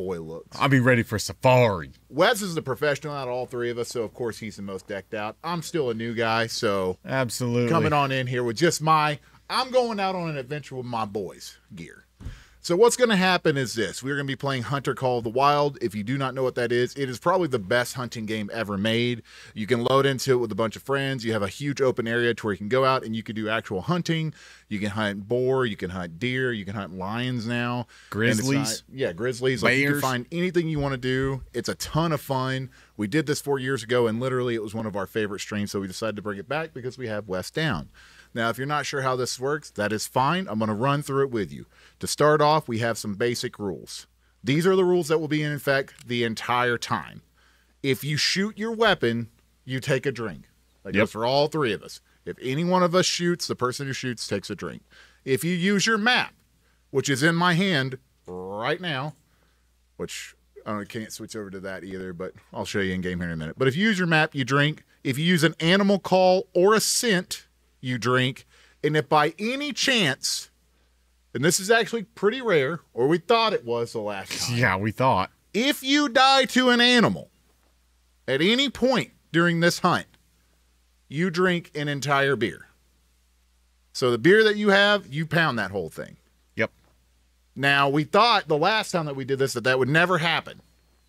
boy looks. I'll be ready for Safari. Wes is the professional out of all three of us, so of course he's the most decked out. I'm still a new guy, so absolutely coming on in here with just my, I'm going out on an adventure with my boys gear. So what's going to happen is this. We're going to be playing Hunter Call of the Wild. If you do not know what that is, it is probably the best hunting game ever made. You can load into it with a bunch of friends. You have a huge open area to where you can go out and you can do actual hunting. You can hunt boar. You can hunt deer. You can hunt lions now. Grizzlies. Yeah, grizzlies. Like, you can find anything you want to do. It's a ton of fun. We did this 4 years ago, and literally it was one of our favorite streams, so we decided to bring it back because we have Wes down. Now, if you're not sure how this works, that is fine. I'm going to run through it with you. To start off, we have some basic rules. These are the rules that will be in effect the entire time. If you shoot your weapon, you take a drink. That goes for all three of us. If any one of us shoots, the person who shoots takes a drink. If you use your map, which is in my hand right now, which I can't switch over to that either, but I'll show you in game here in a minute. But if you use your map, you drink. If you use an animal call or a scent, you drink. And if by any chance, and this is actually pretty rare, or we thought it was the last time. Yeah, we thought. If you die to an animal at any point during this hunt, you drink an entire beer. So the beer that you have, you pound that whole thing. Yep. Now, we thought the last time that we did this that that would never happen,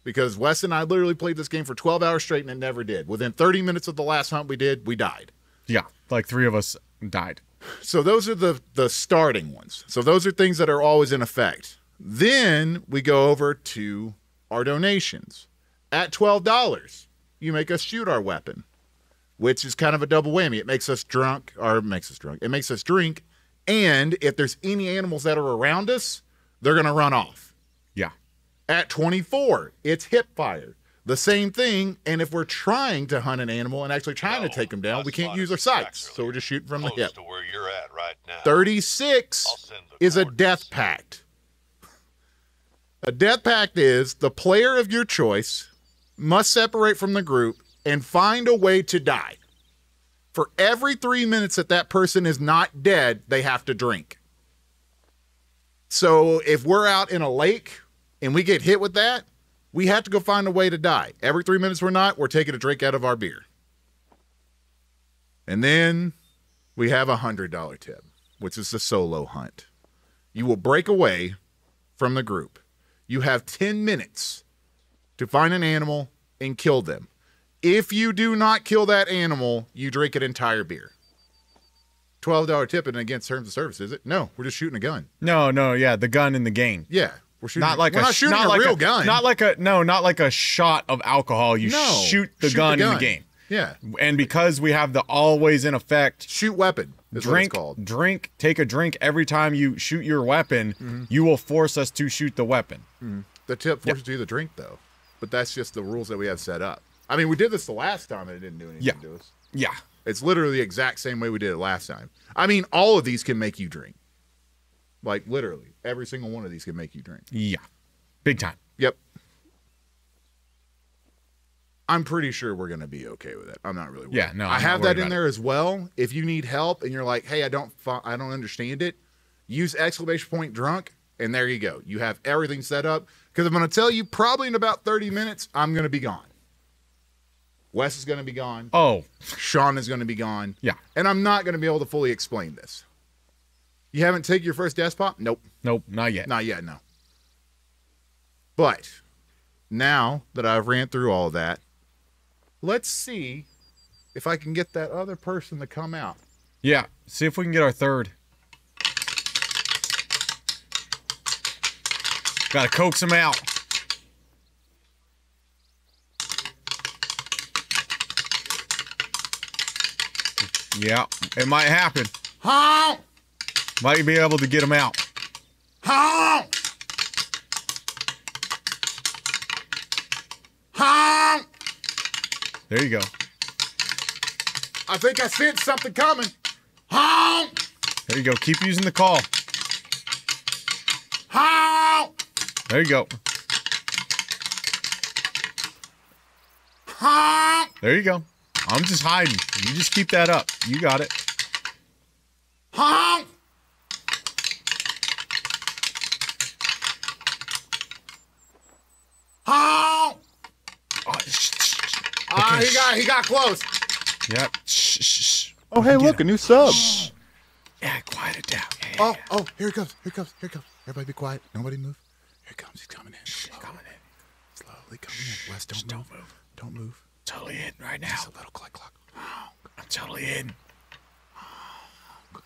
because Wes and I literally played this game for 12 hours straight, and it never did. Within 30 minutes of the last hunt we did, we died. Yeah, like three of us died. So those are the starting ones. So those are things that are always in effect. Then we go over to our donations. At $12, you make us shoot our weapon, which is kind of a double whammy. It makes us drunk, It makes us drink, and if there's any animals that are around us, they're going to run off. Yeah. At $24, it's hip fire. The same thing, and if we're trying to hunt an animal and actually trying to take them down, we can't use our sights, so we're just shooting from the hip. To where you're at right now. 36 is a death pact. A death pact is the player of your choice must separate from the group and find a way to die. For every 3 minutes that that person is not dead, they have to drink. So if we're out in a lake and we get hit with that, we have to go find a way to die. Every 3 minutes we're not, we're taking a drink out of our beer. And then we have a $100 tip, which is the solo hunt. You will break away from the group. You have 10 minutes to find an animal and kill them. If you do not kill that animal, you drink an entire beer. $12 tip and against terms of service, is it? No, we're just shooting a gun. No, yeah, the gun in the game. Yeah. We're shooting, not like a real gun. Not like a shot of alcohol. You shoot the gun in the game. Yeah. And because we have the always in effect shoot weapon is what it's called. Take a drink every time you shoot your weapon, you will force us to shoot the weapon. The tip forces you to drink though. But that's just the rules that we have set up. I mean, we did this the last time and it didn't do anything to us. Yeah. It's literally the exact same way we did it last time. I mean, all of these can make you drink. Like, literally, every single one of these can make you drink. Yeah. Big time. Yep. I'm pretty sure we're going to be okay with it. I'm not really worried. Yeah, no. I have that in there as well. If you need help and you're like, hey, I don't understand it, use !drunk, and there you go. You have everything set up. Because I'm going to tell you, probably in about 30 minutes, I'm going to be gone. Wes is going to be gone. Oh. Sean is going to be gone. Yeah. And I'm not going to be able to fully explain this. You haven't taken your first death pop? Nope. Nope, not yet. Not yet, no. But now that I've ran through all that, let's see if I can get that other person to come out. Yeah, see if we can get our third. Gotta coax him out. Yeah, it might happen. Huh? Might be able to get him out. Honk! Honk! There you go. I think I sense something coming. Honk! There you go. Keep using the call. Honk! There you go. Honk! There you go. I'm just hiding. You just keep that up. You got it. Honk! Ah, okay. He got close. Yep. Shh, shh. Oh, hey, look, a new sub. Shh. Yeah, quiet it down. Yeah, oh, yeah. Oh, here it comes. Here it comes. Here it comes. Everybody be quiet. Nobody move. Here it comes. He's coming in. Shh, coming in. Slowly coming in. Wes, don't move. Don't move. Don't move. Totally in right now. Just a little click clock. Oh, I'm totally in. Oh,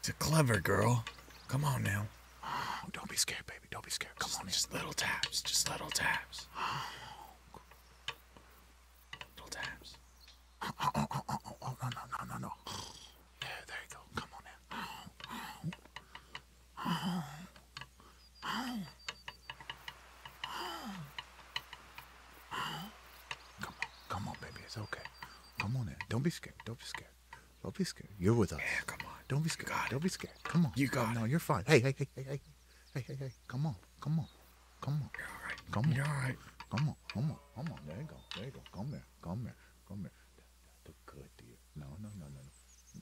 it's a clever girl. Come on now. Oh, don't be scared, baby. Don't be scared. Come on in. Just little taps. Just little taps. Oh. Little taps. Oh, oh, oh, oh, oh, oh, oh, no, no, no, no, no. Yeah, there you go. Come on in. Oh, oh, oh, oh, oh. Come on. Come on, baby. It's okay. Come on in. Don't be scared. Don't be scared. Don't be scared. You're with us. Yeah, come on. Don't be scared. Don't be scared. Come on. You got it. No, you're fine. Hey, hey, hey, hey, hey. Hey, hey, hey. Come on. Come on. Come on. You're all right. Come on. You're all right. Come on. Come on. Come on. There you go. There you go. Come here. Come here. Come here. That looked good, dear. No, no, no, no, no.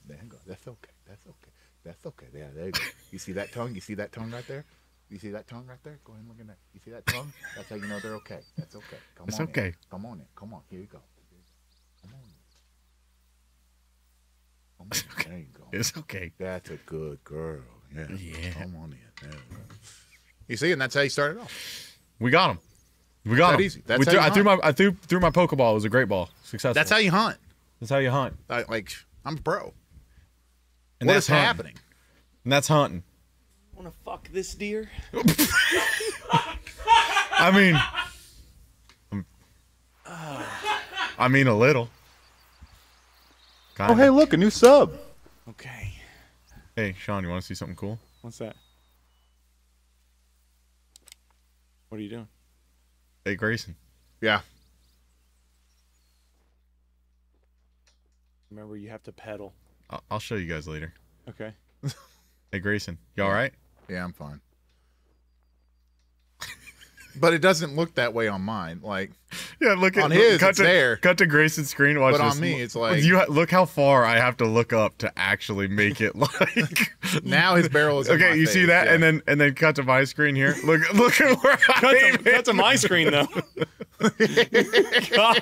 There you go. That's okay. That's okay. That's okay. Yeah, there you go. You see that tongue? You see that tongue right there? You see that tongue right there? Go ahead and look at that. You see that tongue? That's how you know they're okay. That's okay. Come on. It's okay. In. Come on in. Come on. Here you go. There you go. It's okay. That's a good girl. Yeah. Yeah. Come on in. There you go. You see, and that's how you started off. We got him. We got him. Easy. That's how you hunt. I threw my Pokeball. It was a great ball. Successful. That's how you hunt. That's how you hunt. Like I'm a pro. And what is happening? And that's hunting. Wanna fuck this deer? I mean, a little. Kinda. Oh, hey, look, a new sub. Okay. Hey, Sean, you want to see something cool? What's that? What are you doing? Hey, Grayson. Yeah. Remember, you have to pedal. I'll show you guys later. Okay. Hey, Grayson, you all right? Yeah, I'm fine. But it doesn't look that way on mine. Like, yeah, look at on his. Cut to, there. Cut to Grayson's screen. Watch this. But on me, it's like you look how far I have to look up to actually make it. Like now his barrel is okay. In my face, see that, yeah. and then cut to my screen here. Look at where I cut to my screen though. God.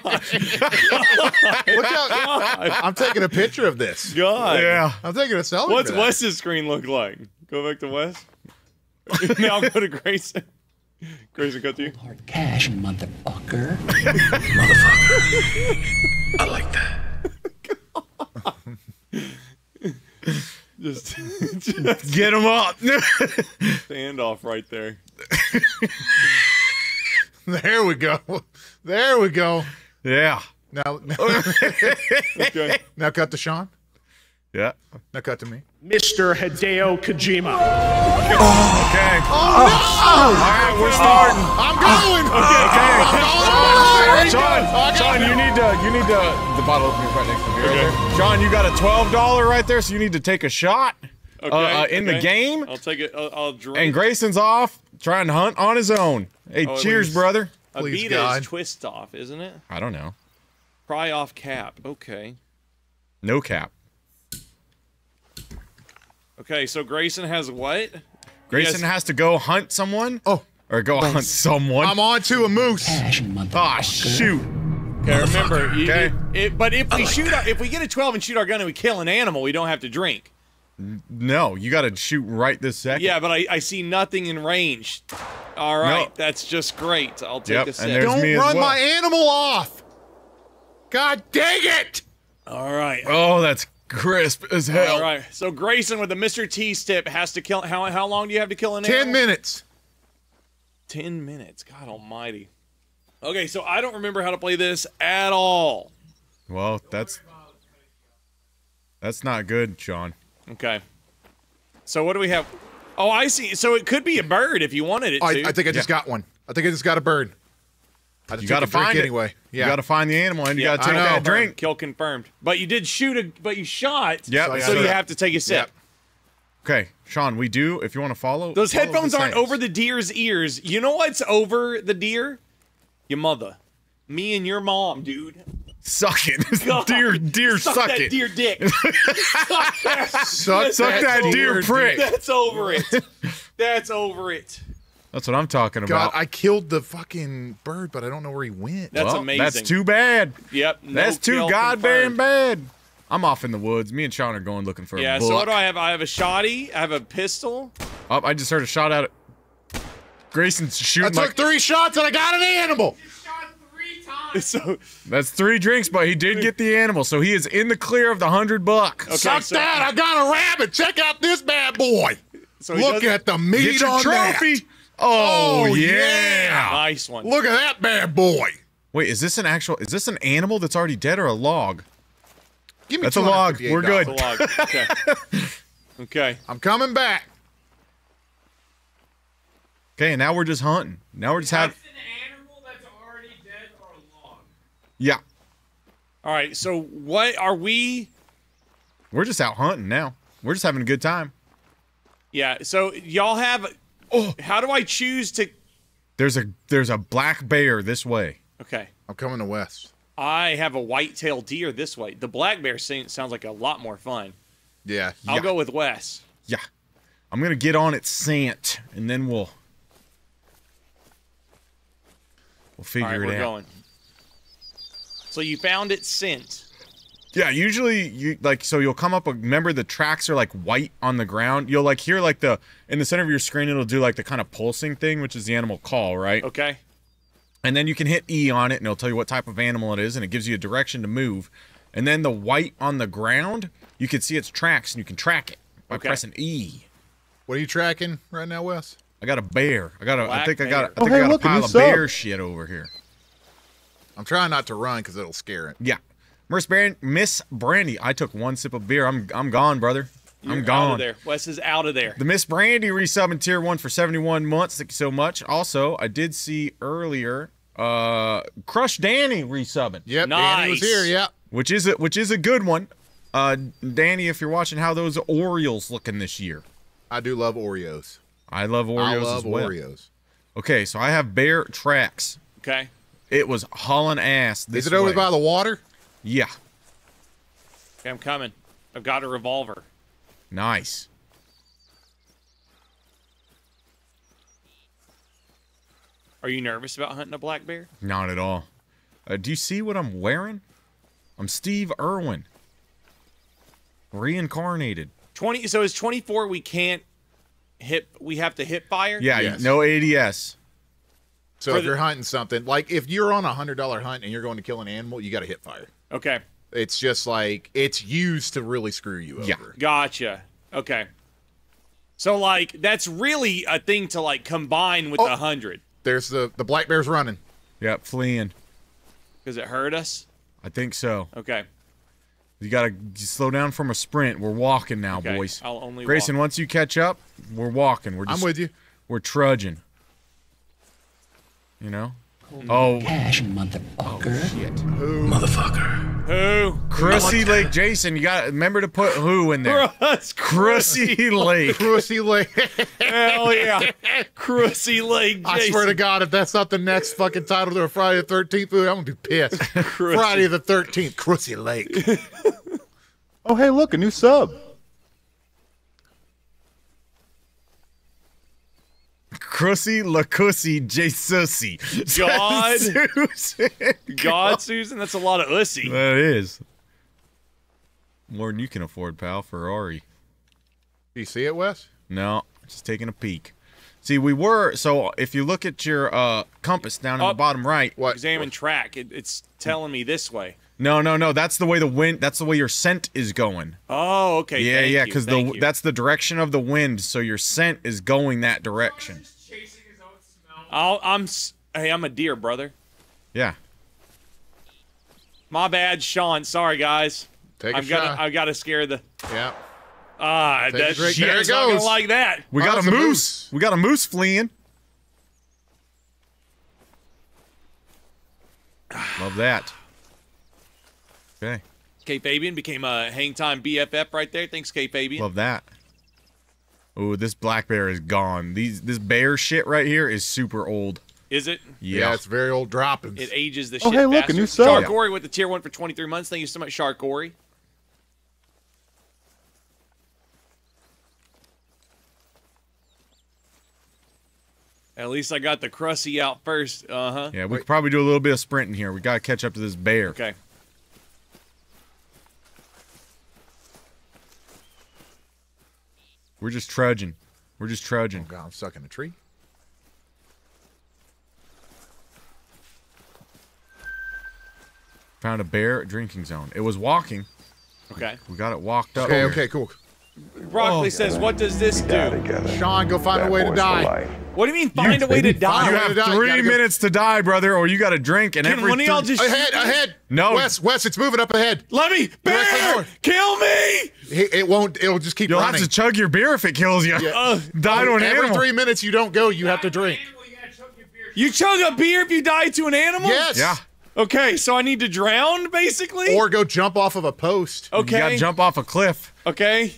Look out! God. I'm taking a picture of this. God, yeah, I'm taking a selfie. What's Wes's screen look like? Go back to Wes. Now go to Grayson. Grayson, cut to you. Hard cash, motherfucker. Motherfucker. I like that. just get him up. Standoff right there. There we go. There we go. Yeah. Now, okay. Now cut to Sean. Yeah. Now cut to me. Mr. Hideo Kojima. Oh, okay. Oh, no! All right, we're starting. I'm going. Okay, okay. Sean, you need to the bottle opener right next to me. Okay. Right there. Sean, you got a $12 right there, so you need to take a shot. Okay. In the game. I'll take it. I'll drink. And Grayson's off trying to hunt on his own. Hey, oh, cheers, brother. Please, God. Is twist off, isn't it? I don't know. Pry off cap. Okay. No cap. Okay, so Grayson has what? Grayson has to go hunt someone. Oh. Or go hunt someone. I'm on to a moose. Ah, shoot. Okay, remember. But if we shoot, if we get a 12 and shoot our gun and we kill an animal, we don't have to drink. No, you got to shoot right this second. Yeah, but I see nothing in range. All right, that's just great. I'll take a sip. Don't run my animal off. God dang it. All right. Oh, that's crisp as hell. All right, so Grayson with the Mr. T tip has to kill. How long do you have to kill an animal? 10 minutes. 10 minutes. God almighty. Okay, so I don't remember how to play this at all. Well, that's not good, Sean. Okay. So what do we have? Oh, I see. So it could be a bird if you wanted it to. I think I just got one. I think I just got a bird. You gotta find it anyway. Yeah. You gotta find the animal and you gotta take that drink. Kill confirmed. But you did shoot but you shot. Yep. So you have to take a sip. Yep. Okay, Sean, we do. If you want to follow, those headphones aren't over the deer's ears. You know what's over the deer? Your mother, me, and your mom, dude. Suck it, deer, suck that it. Deer dick. Suck that deer prick. That's over it. That's over it. That's what I'm talking about. God, I killed the fucking bird, but I don't know where he went. That's amazing. That's too bad. Yep. No, that's too goddamn bad. I'm off in the woods. Me and Sean are going looking for a buck. Yeah, so what do I have? I have a shotty. I have a pistol. Oh, I just heard a shot out of... Grayson's shooting. I took 3 shots and I got an animal. You shot 3 times. So... That's 3 drinks, but he did get the animal, so he is in the clear of the $100. Okay, suck that! I got a rabbit! Check out this bad boy! So look at the meat on trophy. That! Oh, yeah! Nice one. Look at that bad boy! Wait, is this an actual... Is this an animal that's already dead or a log? Give me that's a log. We're good. That's a log. Okay. Okay. I'm coming back. Okay, and now we're just hunting. Now we're just having... That's an animal that's already dead or a log. Yeah. Alright, so what are we... We're just out hunting now. We're just having a good time. Yeah, so y'all have... Oh, how do I choose to... There's a black bear this way. Okay. I'm coming to west. I have a white-tailed deer this way. The black bear sounds like a lot more fun. Yeah. I'll go with west. Yeah. I'm going to get on its scent, and then we'll figure it out. We're going. So you found its scent. Yeah, usually you'll come up. Remember, the tracks are like white on the ground. You'll like hear like in the center of your screen. It'll do like the kind of pulsing thing, which is the animal call, right? Okay. And then you can hit E on it, and it'll tell you what type of animal it is, and it gives you a direction to move. And then the white on the ground, you can see its tracks, and you can track it by pressing E. What are you tracking right now, Wes? I got a bear. I think I got a pile of bear shit over here. I'm trying not to run because it'll scare it. Yeah. Miss Brandy, I took 1 sip of beer. I'm gone, brother. I'm gone. Out of there. Wes is out of there. The Miss Brandy resub in tier 1 for 71 months. Thank you so much. Also, I did see earlier Crush Danny resubbing. Yep, nice. Danny was here. Yeah, which is a good one. Danny, if you're watching, how those Oreos looking this year? I do love Oreos. I love Oreos as well. Okay, so I have bear tracks. Okay, it was hauling ass. This is it over by the water? Yeah. Okay, I'm coming. I've got a revolver. Nice. Are you nervous about hunting a black bear? Not at all. Do you see what I'm wearing? I'm Steve Irwin. Reincarnated. So is 24 we can't hit, we have to hit fire? Yeah, yes. No ADS. So if you're hunting something, like if you're on a $100 hunt and you're going to kill an animal, you got to hit fire. Okay. It's just like, it's used to really screw you over. Gotcha. Okay. So, like, that's really a thing to, like, combine with the 100. There's the black bear's running. Yep, fleeing. Because it hurt us? I think so. Okay. You got to slow down from a sprint. We're walking now, boys. I'll only Grayson, walk. Once you catch up, we're walking. We're just, I'm with you. We're trudging. You know? Oh. Cash, motherfucker. Oh, shit. Who? Motherfucker. Who? Crusty Lake Jason. You got to remember to put who in there. Crusty Lake. Crusty Lake. Hell yeah. Crusty Lake Jason. I swear to God, if that's not the next fucking title to a Friday the 13th movie, I'm going to be pissed. Friday the 13th, Crusty Lake. Oh, hey, look, a new sub. Crussy LaCussy J-Sussy. God. Susan. God, Susan, that's a lot of ussy. That is. More than you can afford, pal. Ferrari. Do you see it, Wes? No, just taking a peek. See, we were, so if you look at your compass down in the bottom right. What? Examine track. It's telling me this way. No, no, no. That's the way the wind. That's the way your scent is going. Oh, okay. Yeah, yeah. Because that's the direction of the wind. So your scent is going that direction. Chasing his own smell. Hey, I'm a deer, brother. Yeah. My bad, Sean. Sorry, guys. Take a shot. I've got to scare the. Yeah. Ah, that shit is not gonna like that. We got a moose. We got a moose fleeing. Love that. Okay. K Fabian became a Hang Time BFF right there. Thanks, K Fabian. Love that. Ooh, this black bear is gone. This bear shit right here is super old. Is it? Yeah, it's very old droppings. It ages the shit. Oh, hey, look, a new sub. Shark Gory with the tier 1 for 23 months. Thank you so much, Shark Gory. At least I got the crusty out first. Uh-huh. Yeah, we could probably do a little bit of sprinting here. We got to catch up to this bear. Okay. We're just trudging. We're just trudging. Oh, God, I'm stuck in a tree. Found a bear drinking zone. It was walking. Okay. We got it walked up. Okay, here. Okay, cool. Broccoli says, what does this do? Sean, go find a way to die. What do you mean, find a way to die? You have 3 minutes to die, brother, or you got to drink and everything. Can one of y'all just ahead, ahead. No. Wes, it's moving up ahead. Let me, bear, kill me. It won't, it'll just keep running. You'll have to chug your beer if it kills you. Die to an animal. Every 3 minutes you don't go, you have to drink. You chug a beer if you die to an animal? Yes. Yeah. Okay, so I need to drown, basically? Or go jump off of a post. Okay. You gotta jump off a cliff. Okay.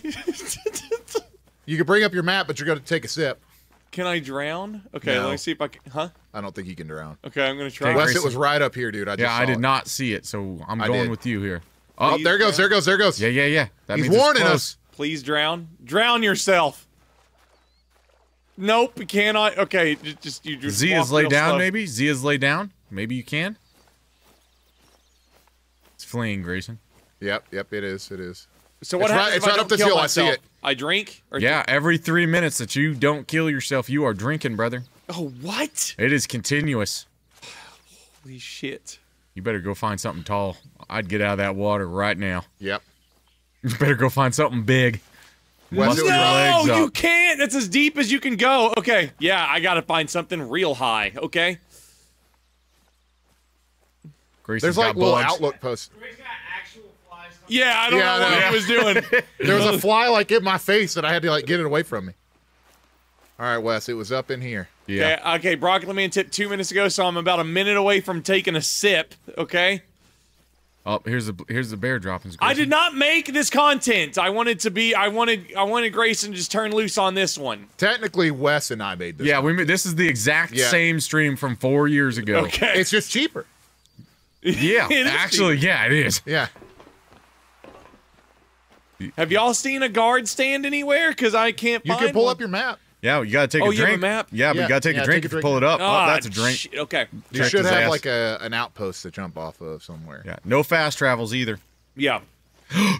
You can bring up your map, but you're gonna take a sip. Can I drown? Okay, no. Let me see if I can, huh? I don't think you can drown. Okay, I'm gonna try. Unless it was right up here, dude. I just saw I did not see it, so I'm going with you here. Oh, there goes, there goes, there goes. Yeah, yeah, yeah. That means it's close. He's warning us. Please drown. Drown yourself. Nope, you cannot. Okay, just you just Z is laid down, maybe? Z is laid down? Maybe you can? Fleeing, Grayson. Yep, yep, it is, it is. So what happens? It's right up this hill. I see it. I drink. Yeah, every 3 minutes that you don't kill yourself, you are drinking, brother. Oh, what? It is continuous. Holy shit! You better go find something tall. I'd get out of that water right now. Yep. You better go find something big. No, you can't. That's as deep as you can go. Okay. Yeah, I gotta find something real high. Okay. There's like little outlook posts. Yeah, I don't know what I was doing. There was a fly like in my face that I had to like get it away from me. All right, Wes, it was up in here. Yeah. Okay, Broccoli Man tipped 2 minutes ago, so I'm about a minute away from taking a sip. Okay. Oh, here's the bear droppings. Grayson. I did not make this content. I wanted to be. I wanted Grayson to just turn loose on this one. Technically, Wes and I made this. Yeah, we made, this is the exact same stream from 4 years ago. Okay, it's just cheaper. Yeah, actually, yeah, it is. Yeah. Have y'all seen a guard stand anywhere? Because I can't find one. You can pull up your map. Yeah, you got to take a drink. Oh, you have a map? Yeah, but you got to take a drink if you pull it up. Oh, that's a drink. Okay. You should have, like, an outpost to jump off of somewhere. Yeah, no fast travels either. Yeah.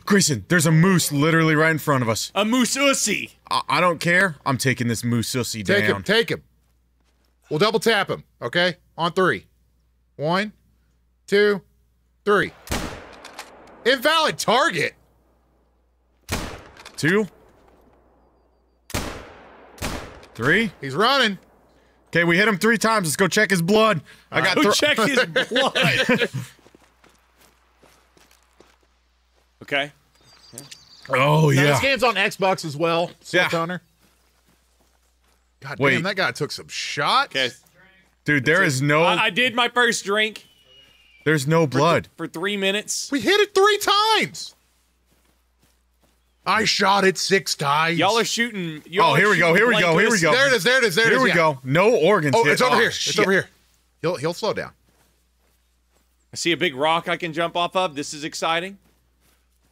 Grayson, there's a moose literally right in front of us. A moose-ussy. I don't care. I'm taking this moose-ussy down. Take him, take him. We'll double tap him, okay? On three. One. 2, 3. Invalid target. 2, 3. He's running. Okay, we hit him 3 times. Let's go check his blood. I got to check his blood. Okay. Oh yeah. Now, this game's on Xbox as well. Hunter. God damn, that guy took some shots. Okay. Dude, there is no. I did my first drink. There's no blood. For 3 minutes. We hit it 3 times! I shot it 6 times. Y'all are shooting. Oh, here we go, here we go, here we go. There it is, there it is, there it is. Here we go. No organs. Oh, it's over here. It's over here. He'll slow down. I see a big rock I can jump off of. This is exciting.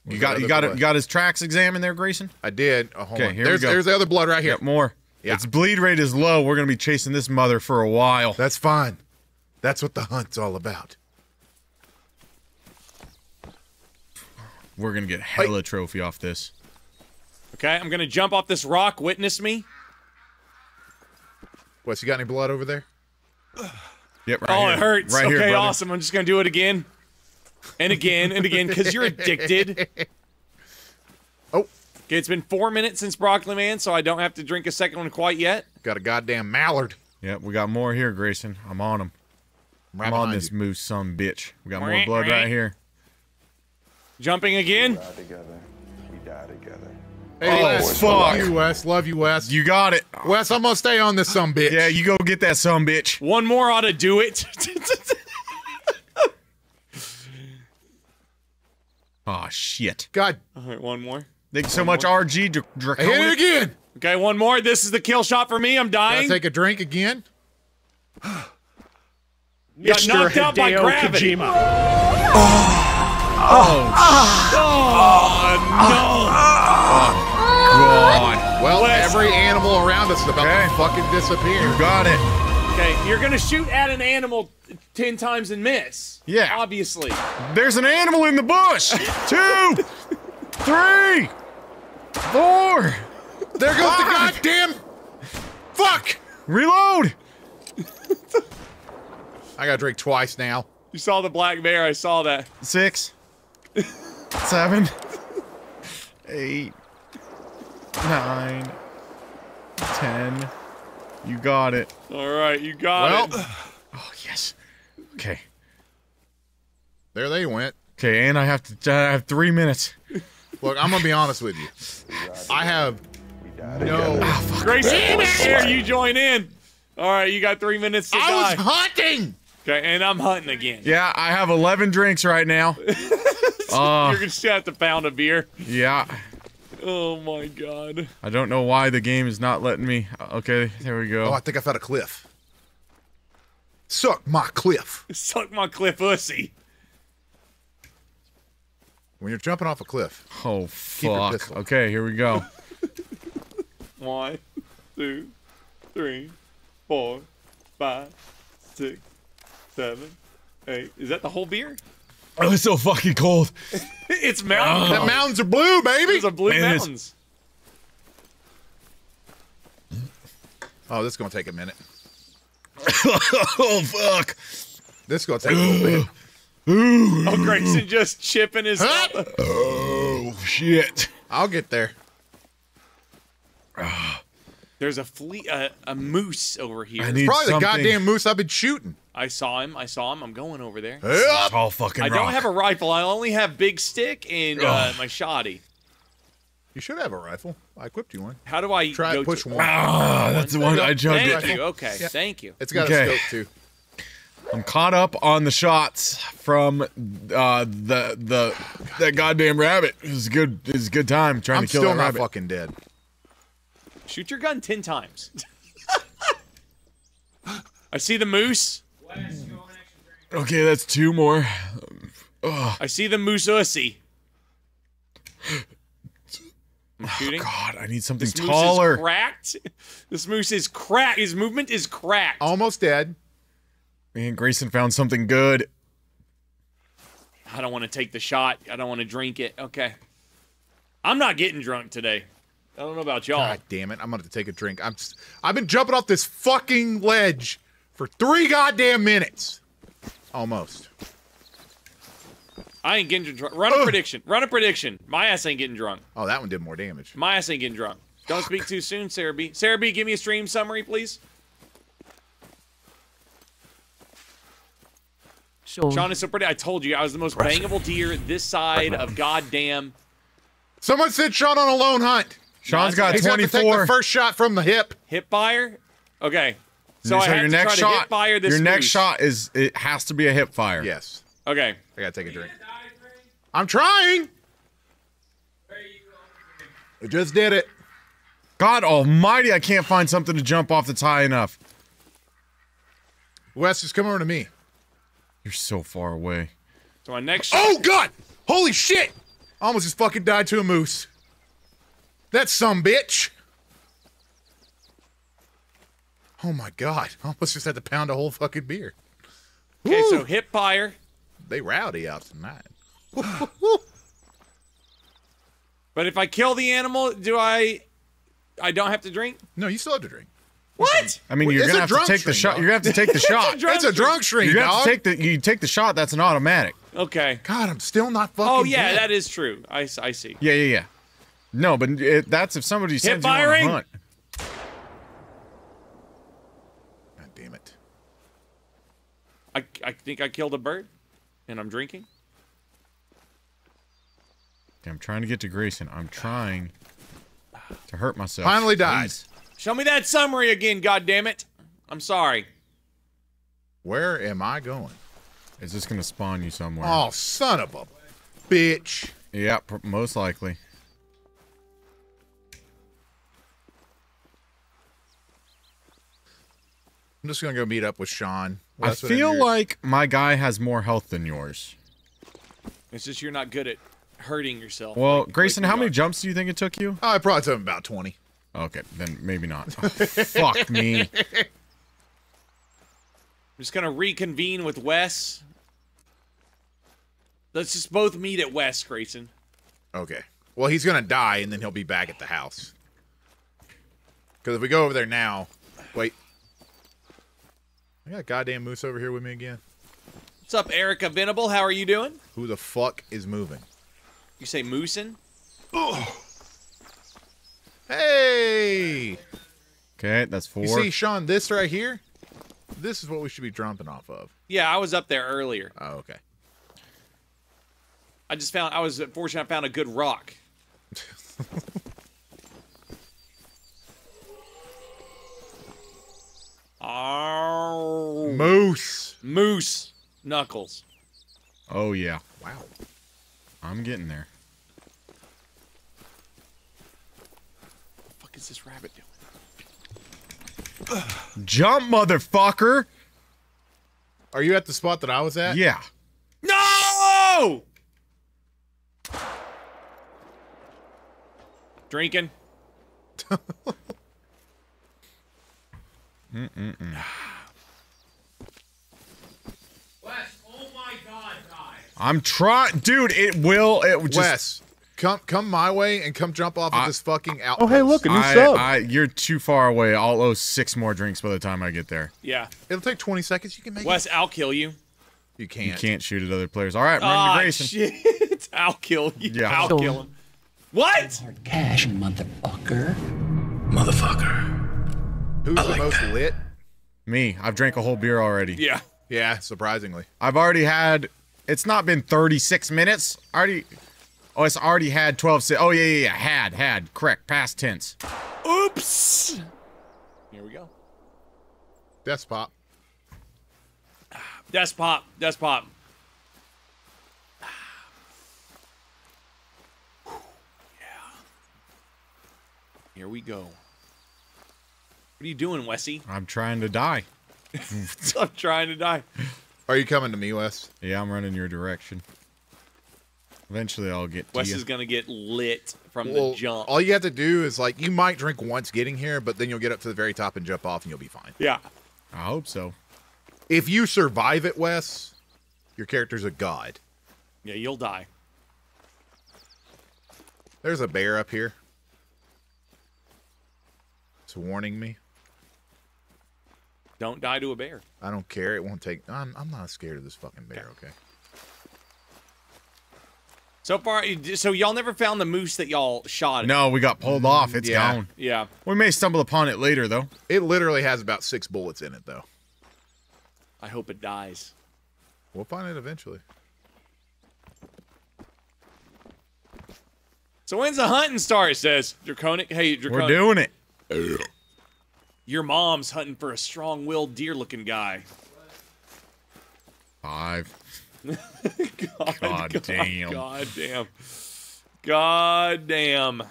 You got his tracks examined there, Grayson? I did. Oh, hold on. Here we go. There's the other blood right here. Got more. Yeah. Its bleed rate is low. We're gonna be chasing this mother for a while. That's fine. That's what the hunt's all about. We're gonna get hella trophy off this. Okay, I'm gonna jump off this rock. Witness me. Wes, you got any blood over there? Yep, right here. It hurts. Right here, brother. Awesome. I'm just gonna do it again. And again, and again, because you're addicted. Oh. Okay, it's been 4 minutes since Broccoli Man, so I don't have to drink a second one quite yet. Got a goddamn mallard. Yep, we got more here, Grayson. I'm on him. I'm on this moose, son of a bitch. We got more blood right here. Jumping again. We die together. Hey, Wes, fuck. Love you, Wes. Love you, Wes. You got it. Wes, I'm gonna stay on this sumbitch. Yeah, you go get that sumbitch. One more ought to do it. Aw, shit. God. All right, one more. Thank you so much, RG Draconic. Hit it again. Okay, one more. This is the kill shot for me. I'm dying. Gotta take a drink again. Got knocked out by gravity. Oh, no! Oh, God. Well, every animal around us is about to fucking disappear. You got it. Okay, you're gonna shoot at an animal 10 times and miss. Yeah. Obviously. There's an animal in the bush! 2, 3, 4. There goes the goddamn... Fuck! Reload! I gotta drink twice now. You saw the black bear, I saw that. 6. 7. 8. 9. 10. You got it. Alright, you got it. Oh, yes. Okay. There they went. Okay, and I have to... I have 3 minutes. Look, I'm gonna be honest with you. I have... No. Oh, Grayson, here you join in. Alright, you got 3 minutes to die. I was hunting! Okay, and I'm hunting again. Yeah, I have 11 drinks right now. You're gonna have to pound a beer. Yeah. Oh my god. I don't know why the game is not letting me. Okay, there we go. Oh, I think I found a cliff. Suck my cliff. Suck my cliff, pussy. When you're jumping off a cliff. Oh, fuck. Okay, here we go. 1, 2, 3, 4, 5, 6, 7, 8. Is that the whole beer? Oh, it's so fucking cold. It's mountains. The mountains are blue, baby. Those are blue mountains. Oh, this is gonna take a minute. Oh fuck! This is gonna take a little bit. Oh, Grayson just chipping his. Oh shit! I'll get there. There's a moose over here. It's probably something. The goddamn moose I've been shooting. I saw him. I saw him. I'm going over there. Yep. All fucking I don't have a rifle. I only have big stick and my shoddy. You should have a rifle. I equipped you one. How do I try push one? Ah, that's the one I jumped. Thank you. Okay. Yeah. Thank you. It's got a scope too. I'm caught up on the shots from that goddamn rabbit. It was a good. It was a good time trying to kill that rabbit. I'm still not fucking dead. Shoot your gun 10 times. I see the moose. Okay, that's 2 more. I see the moose ussy. I'm shooting. Oh god, I need something taller. This moose is cracked. This moose is cracked. His movement is cracked. Almost dead. Man, Grayson found something good. I don't want to take the shot. I don't want to drink it. Okay. I'm not getting drunk today. I don't know about y'all. God damn it! I'm gonna have to take a drink. I've been jumping off this fucking ledge for 3 goddamn minutes, almost. I ain't getting drunk. Run a prediction. Run a prediction. My ass ain't getting drunk. Oh, that one did more damage. My ass ain't getting drunk. Don't speak too soon, Sarah B. Sarah B, give me a stream summary, please. Sure. Sean is so pretty. I told you I was the most bangable deer this side of goddamn. Someone said Sean on a lone hunt. Sean's got 24. He's got to take the first shot from the hip. Hip fire? Okay. So I have to try to hip fire this. Your next shot is, it has to be a hip fire. Yes. Okay. I gotta take a drink. I'm trying! I just did it. God almighty, I can't find something to jump off that's high enough. Wes, just come over to me. You're so far away. So my next shot. Oh god! Holy shit! Almost just fucking died to a moose. That's some bitch. Oh my god. Almost just had to pound a whole fucking beer. Okay, so hip fire. They rowdy out tonight. But if I kill the animal, do I don't have to drink? No, you still have to drink. What? I mean, well, you're gonna have to take the shot. You're gonna have to take the shot. It's a drunk stream, dog. You take the shot, that's an automatic. Okay. God, I'm still not fucking dead. That is true. I see. Yeah. No, but that's if somebody sends you on a hunt. God damn it. I think I killed a bird, and I'm drinking. Okay, I'm trying to get to Grayson. I'm trying to hurt myself. Finally dies. Show me that summary again, goddammit. I'm sorry. Where am I going? Is this gonna spawn you somewhere? Oh, son of a bitch. Yeah, most likely. I'm just gonna go meet up with Sean. I feel like my guy has more health than yours. It's just you're not good at hurting yourself. Well, Grayson, how many jumps do you think it took you? Oh, it probably took about 20. Okay, then maybe not. Oh, fuck me. I'm just gonna reconvene with Wes. Let's just both meet at Wes, Grayson. Okay. Well, he's gonna die, and then he'll be back at the house. Because if we go over there now... Wait. I got a goddamn moose over here with me again. What's up, Erica Venable? How are you doing? Who the fuck is moving? You say moosin'? Oh. Hey! Okay, that's 4. You see, Sean, this right here? This is what we should be dropping off of. Yeah, I was up there earlier. Oh, okay. I just found... I was fortunate I found a good rock. Oh. Moose. Moose. Knuckles. Oh, yeah. Wow. I'm getting there. What the fuck is this rabbit doing? Jump, motherfucker! Are you at the spot that I was at? Yeah. No! Drinking. Wes, oh my God, guys! I'm trying, dude. It will. It just... Wes, come my way and come jump off of this fucking outpost. Oh, hey, look, a new sub. You're too far away. I'll owe 6 more drinks by the time I get there. Yeah, it'll take 20 seconds. You can make Wes, it. Wes, I'll kill you. You can't. You can't shoot at other players. All right, run to Grayson. Shit, I'll kill you. Yeah, I'll kill him. What? Hard cash, motherfucker. Motherfucker. Who's the most lit? Me. I've drank a whole beer already. Yeah. Yeah, surprisingly. I've already had... It's not been 36 minutes. Already... Oh, it's already had 12... Oh, yeah. Had. Correct. Past tense. Oops! Here we go. Death pop. Yeah. Here we go. What are you doing, Wessie? I'm trying to die. I'm trying to die. Are you coming to me, Wes? Yeah, I'm running your direction. Eventually, I'll get to Wes you. Wes is going to get lit from the jump. All you have to do is, like, you might drink once getting here, but then you'll get up to the very top and jump off, and you'll be fine. Yeah. I hope so. If you survive it, Wes, your character's a god. Yeah, you'll die. There's a bear up here. It's warning me. Don't die to a bear. I don't care. It won't take... I'm not scared of this fucking bear, okay? So far... So y'all never found the moose that y'all shot at? No, we got pulled off. It's gone. Yeah. We may stumble upon it later, though. It literally has about 6 bullets in it, though. I hope it dies. We'll find it eventually. So when's the hunting start, it says? Draconic? Hey, Draconic. We're doing it. Your mom's hunting for a strong-willed deer-looking guy. 5. God damn. God damn. God damn.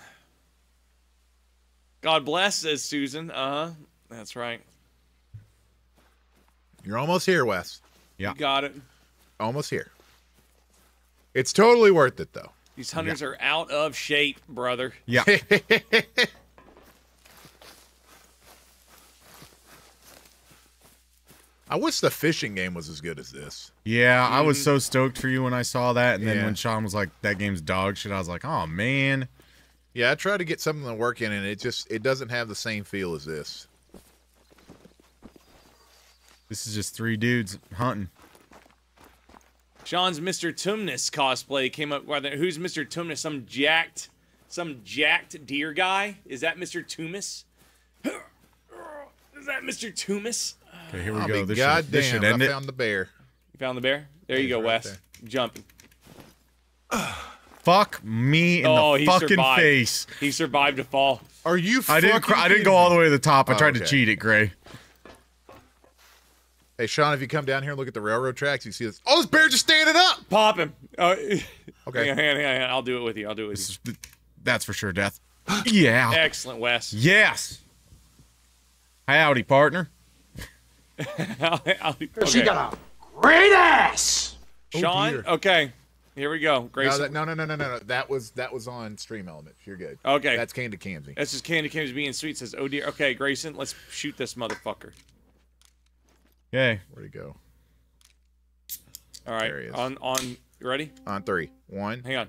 God bless, says Susan. Uh-huh. That's right. You're almost here, Wes. Yeah. You got it. Almost here. It's totally worth it, though. These hunters are out of shape, brother. Yeah. I wish the fishing game was as good as this. Yeah, I was so stoked for you when I saw that, and then when Sean was like, that game's dog shit, I was like, oh, man. Yeah, I tried to get something to work in, and it just, it doesn't have the same feel as this. This is just 3 dudes hunting. Sean's Mr. Tumnus cosplay came up. Who's Mr. Tumnus? Some jacked deer guy? Is that Mr. Tumis? Is that Mr. Tumis? Okay, here we go. This should end it. I found the bear. You found the bear? There you go, Wes. Right jumping. Fuck me in the fucking face. He survived a fall. Are you fucking I didn't go all the way to the top. I tried to cheat it, Gray. Hey, Sean, if you come down here and look at the railroad tracks, you see this. Oh, this bear just standing up. Pop him. Okay. Hang on. I'll do it with you. I'll do it with you. That's for sure, Death. Yeah. Excellent, Wes. Yes. Howdy, partner. Okay. She got a great ass. Sean, okay. Here we go. Grayson. No. That was on Stream Elements. You're good. Okay. That's Candy Camsey. That's just Candy Camsey being sweet. Says, oh dear. Okay, Grayson, let's shoot this motherfucker. Okay. Where'd he go? All right. There he is. On you ready? On 3, 1. Hang on.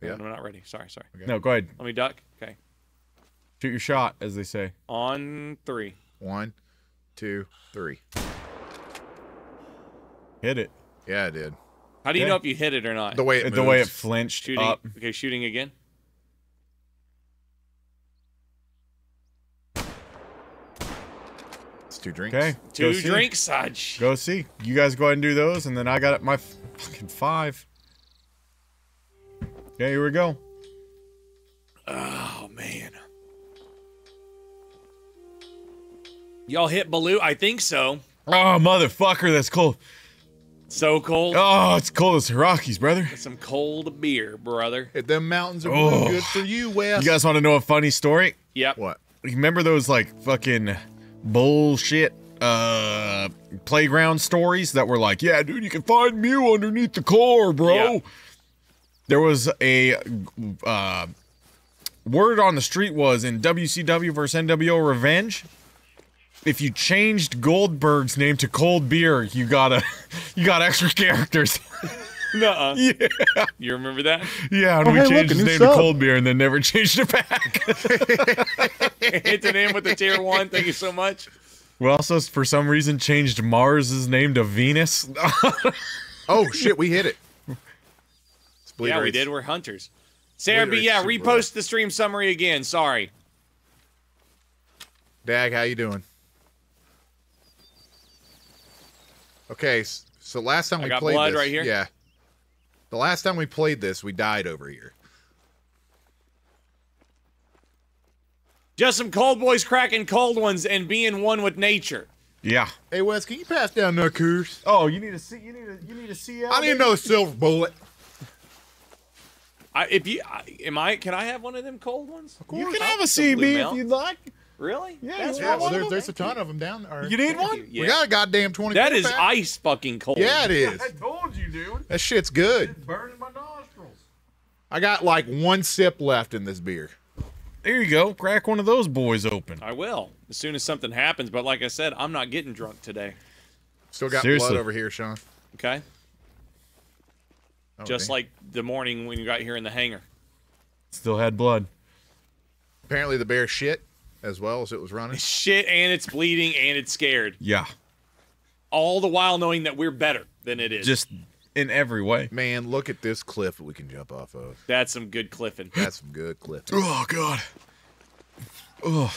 Yeah. No, I'm not ready. Sorry. Okay. No, go ahead. Let me duck. Okay. Shoot your shot, as they say. On 3. 1, 2, 3. Hit it. Yeah, I did. How do you know if you hit it or not? The way it moves. The way it flinched shooting, up. Okay, shooting again. It's 2 drinks. Okay, 2 drinks, Saj. Go see. You guys go ahead and do those, and then I got my fucking 5. Okay, here we go. Oh, man. Y'all hit Baloo? I think so. Oh, motherfucker, that's cold. So cold. Oh, it's cold as Hirocki's, brother. That's some cold beer, brother. If them mountains are really good for you, Wes. You guys want to know a funny story? Yep. What? Remember those, like, fucking bullshit playground stories that were like, yeah, dude, you can find Mew underneath the car, bro. Yep. There was a word on the street was in WCW versus NWO Revenge. If you changed Goldberg's name to Cold Beer, you got extra characters. Nuh-uh. Yeah. You remember that? Yeah, and we changed his name to Cold Beer and then never changed it back. Hit the name with the tier 1, thank you so much. We also, for some reason, changed Mars's name to Venus. Oh, shit, we hit it. Yeah, we did. We're hunters. Sarah B, yeah, repost the stream summary again. Sorry. Dag, how you doing? Okay, so last time we played this, I got blood right here. Yeah, the last time we played this, we died over here. Just some cold boys cracking cold ones and being one with nature. Yeah. Hey Wes, can you pass down that Coors? Oh, you need a C. You need a CL. I need another silver bullet. Can I have one of them cold ones? Of course. You can have a CB if you'd like. Really? Yeah, there's a ton of them down there. You need one? Yeah. We got a goddamn 20. That is ice fucking cold. Yeah, it is. I told you, dude. That shit's good. It's burning my nostrils. I got like 1 sip left in this beer. There you go. Crack one of those boys open. I will. As soon as something happens, but like I said, I'm not getting drunk today. Still got blood over here, Sean. Okay. Oh, just like the morning when you got here in the hangar. Still had blood. Apparently the bear shit. As well as it was running. It's shit, and it's bleeding, and it's scared. Yeah. All the while knowing that we're better than it is. Just in every way. Man, look at this cliff that we can jump off of. That's some good cliffing. That's some good cliffing. Oh, God. Oh.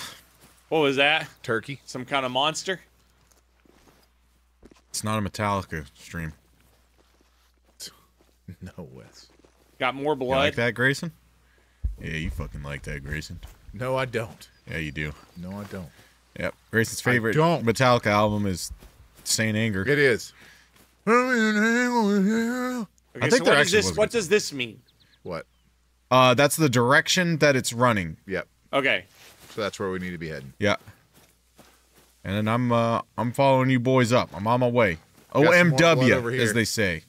What was that? Turkey. Some kind of monster? It's not a Metallica stream. No, Wes. Got more blood. You like that, Grayson? Yeah, you fucking like that, Grayson. No, I don't. Yeah, you do. No, I don't. Yep. Grayson's favorite Metallica album is St. Anger. It is. Okay, I think so what does this mean? What? That's the direction that it's running. Yep. Okay. So that's where we need to be heading. Yeah. And then I'm following you boys up. I'm on my way. OMW, as they say.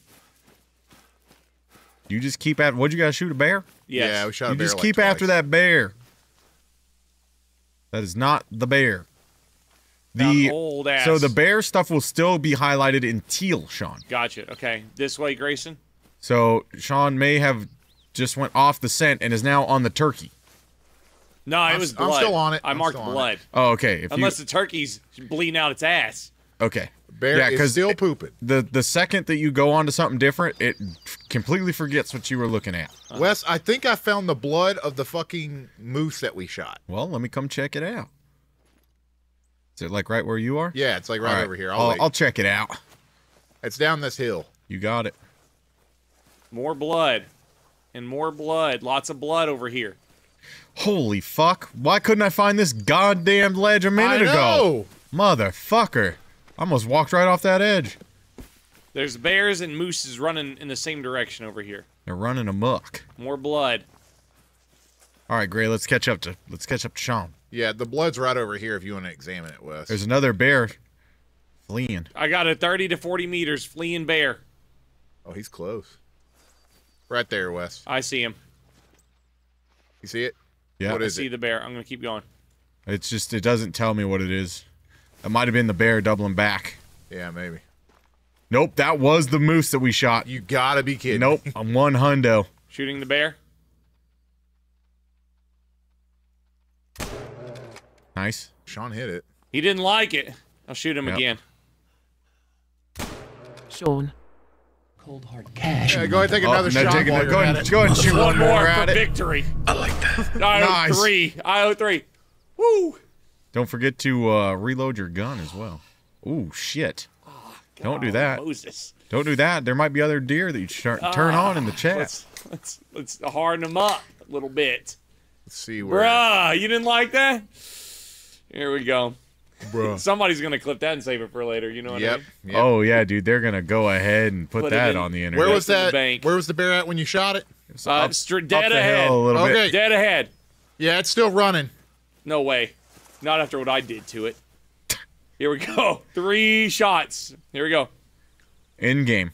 You just keep at. What'd you guys shoot, a bear? Yes. Yeah, we shot a bear. You just keep after that bear. That is not the bear. The old ass. So the bear stuff will still be highlighted in teal, Sean. Gotcha. Okay. This way, Grayson. So Sean may have just went off the scent and is now on the turkey. No, it was blood. I'm still on it. I marked blood. Oh, okay. Unless the turkey's bleeding out its ass. Okay. Bear is still pooping. The second that you go on to something different, it completely forgets what you were looking at. Wes, I think I found the blood of the fucking moose that we shot. Well, let me come check it out. Is it like right where you are? Yeah, it's like right over here. I'll check it out. It's down this hill. You got it. More blood. And more blood. Lots of blood over here. Holy fuck. Why couldn't I find this goddamn ledge a minute ago? Motherfucker. I almost walked right off that edge. There's bears and mooses running in the same direction over here. They're running amok. More blood. All right, Gray, let's catch up to Sean. Yeah, the blood's right over here if you want to examine it, Wes. There's another bear fleeing. I got a 30 to 40 meters fleeing bear. Oh, he's close. Right there, Wes. I see him. You see it? Yeah. What is it? I see the bear. I'm going to keep going. It's just, it doesn't tell me what it is. It might have been the bear doubling back. Yeah, maybe. Nope, that was the moose that we shot. You gotta be kidding. Nope, I'm one hundo. Shooting the bear. Nice. Sean hit it. He didn't like it. I'll shoot him again. Sean. Cold hard cash. Yeah, go ahead and take another shot. Go ahead and shoot one more for victory. I like that. I owe three. I owe three. Woo! Don't forget to reload your gun as well. Ooh, shit. God, don't do that. Moses. Don't do that. There might be other deer that you start turn on in the chat. Let's harden them up a little bit. Let's see where. Bruh, you didn't like that? Here we go. Bruh. Somebody's gonna clip that and save it for later. You know what I mean? Yep. Oh yeah, dude. They're gonna go ahead and put that on the internet. Where was that? Where was the bear at when you shot it? Dead ahead. Okay. Dead ahead. Yeah, it's still running. No way. Not after what I did to it. Here we go. 3 shots. Here we go. End game.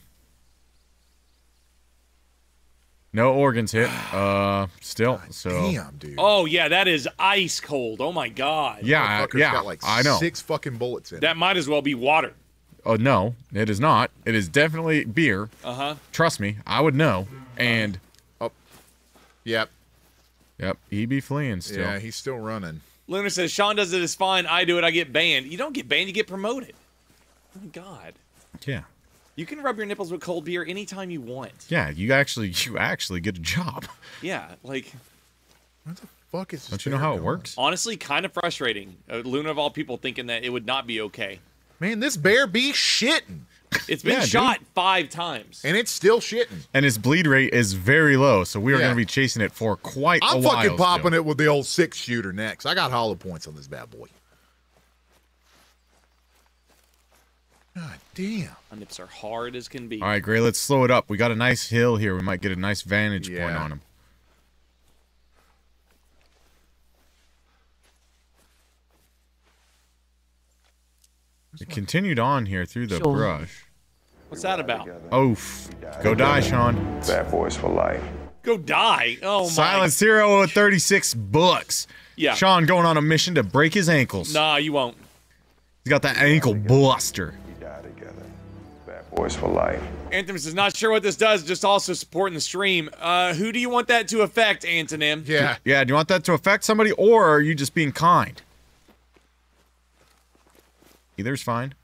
No organs hit. Still. God, so. Damn, dude. Oh yeah, that is ice cold. Oh my god. Yeah, yeah. Got like I know. 6 fucking bullets in. That might as well be water. Oh no, it is not. It is definitely beer. Uh huh. Trust me, I would know. And. Oh. Yep. Yep. He be fleeing still. Yeah, he's still running. Lunar says, Sean does it, it's fine. I do it, I get banned. You don't get banned, you get promoted. Oh, my God. Yeah. You can rub your nipples with cold beer anytime you want. Yeah, you actually get a job. Yeah, like... What the fuck is this? Don't you know how it works? Honestly, kind of frustrating. Lunar, of all people, thinking that it would not be okay. Man, this bear be shitting. It's been shot dude. 5 times. And it's still shitting. And its bleed rate is very low, so we are going to be chasing it for quite a while. I'm fucking popping it with the old 6-shooter next. I got hollow points on this bad boy. God damn. My nips are hard as can be. All right, Gray, let's slow it up. We got a nice hill here. We might get a nice vantage point on him. It continued on here through the brush. What's that about? Oof. Go die, Sean. Bad boys for life. Go die? Oh my. Silence Hero 36 bucks. Yeah. Sean going on a mission to break his ankles. Nah, you won't. He's got that ankle buster. We die together. Bad boys for life. Anthem says, not sure what this does, just also supporting the stream. Who do you want that to affect, Antonym? Yeah. Yeah, do you want that to affect somebody, or are you just being kind? Either's fine.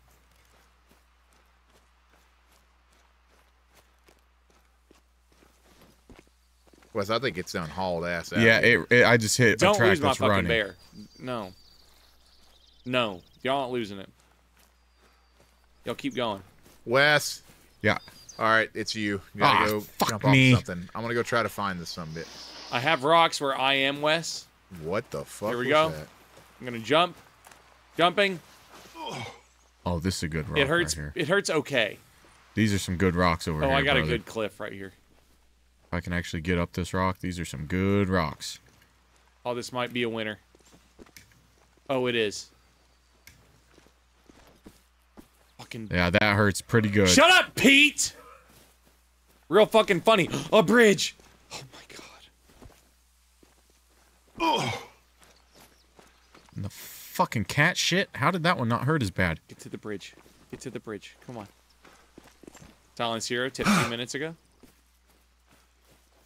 Wes, I think it's done hauled ass out. Yeah, I just hit a track that's running. Don't lose my fucking bear. No. No. Y'all aren't losing it. Y'all keep going. Wes. Yeah. All right, it's you. You gotta go jump off something. I'm going to go try to find this some bit. I have rocks where I am, Wes. What the fuck Here we go. That? I'm going to jump. Jumping. Oh, this is a good rock. It hurts. Right here. It hurts. Okay. These are some good rocks over here. Oh, I got a good cliff right here. If I can actually get up this rock, these are some good rocks. Oh, this might be a winner. Oh, it is. Fucking. Yeah, that hurts pretty good. Shut up, Pete. Real fucking funny. A bridge. Oh my god. Oh. The fucking cat shit. How did that one not hurt as bad? Get to the bridge. Get to the bridge. Come on. Silence Hero tipped 2 minutes ago.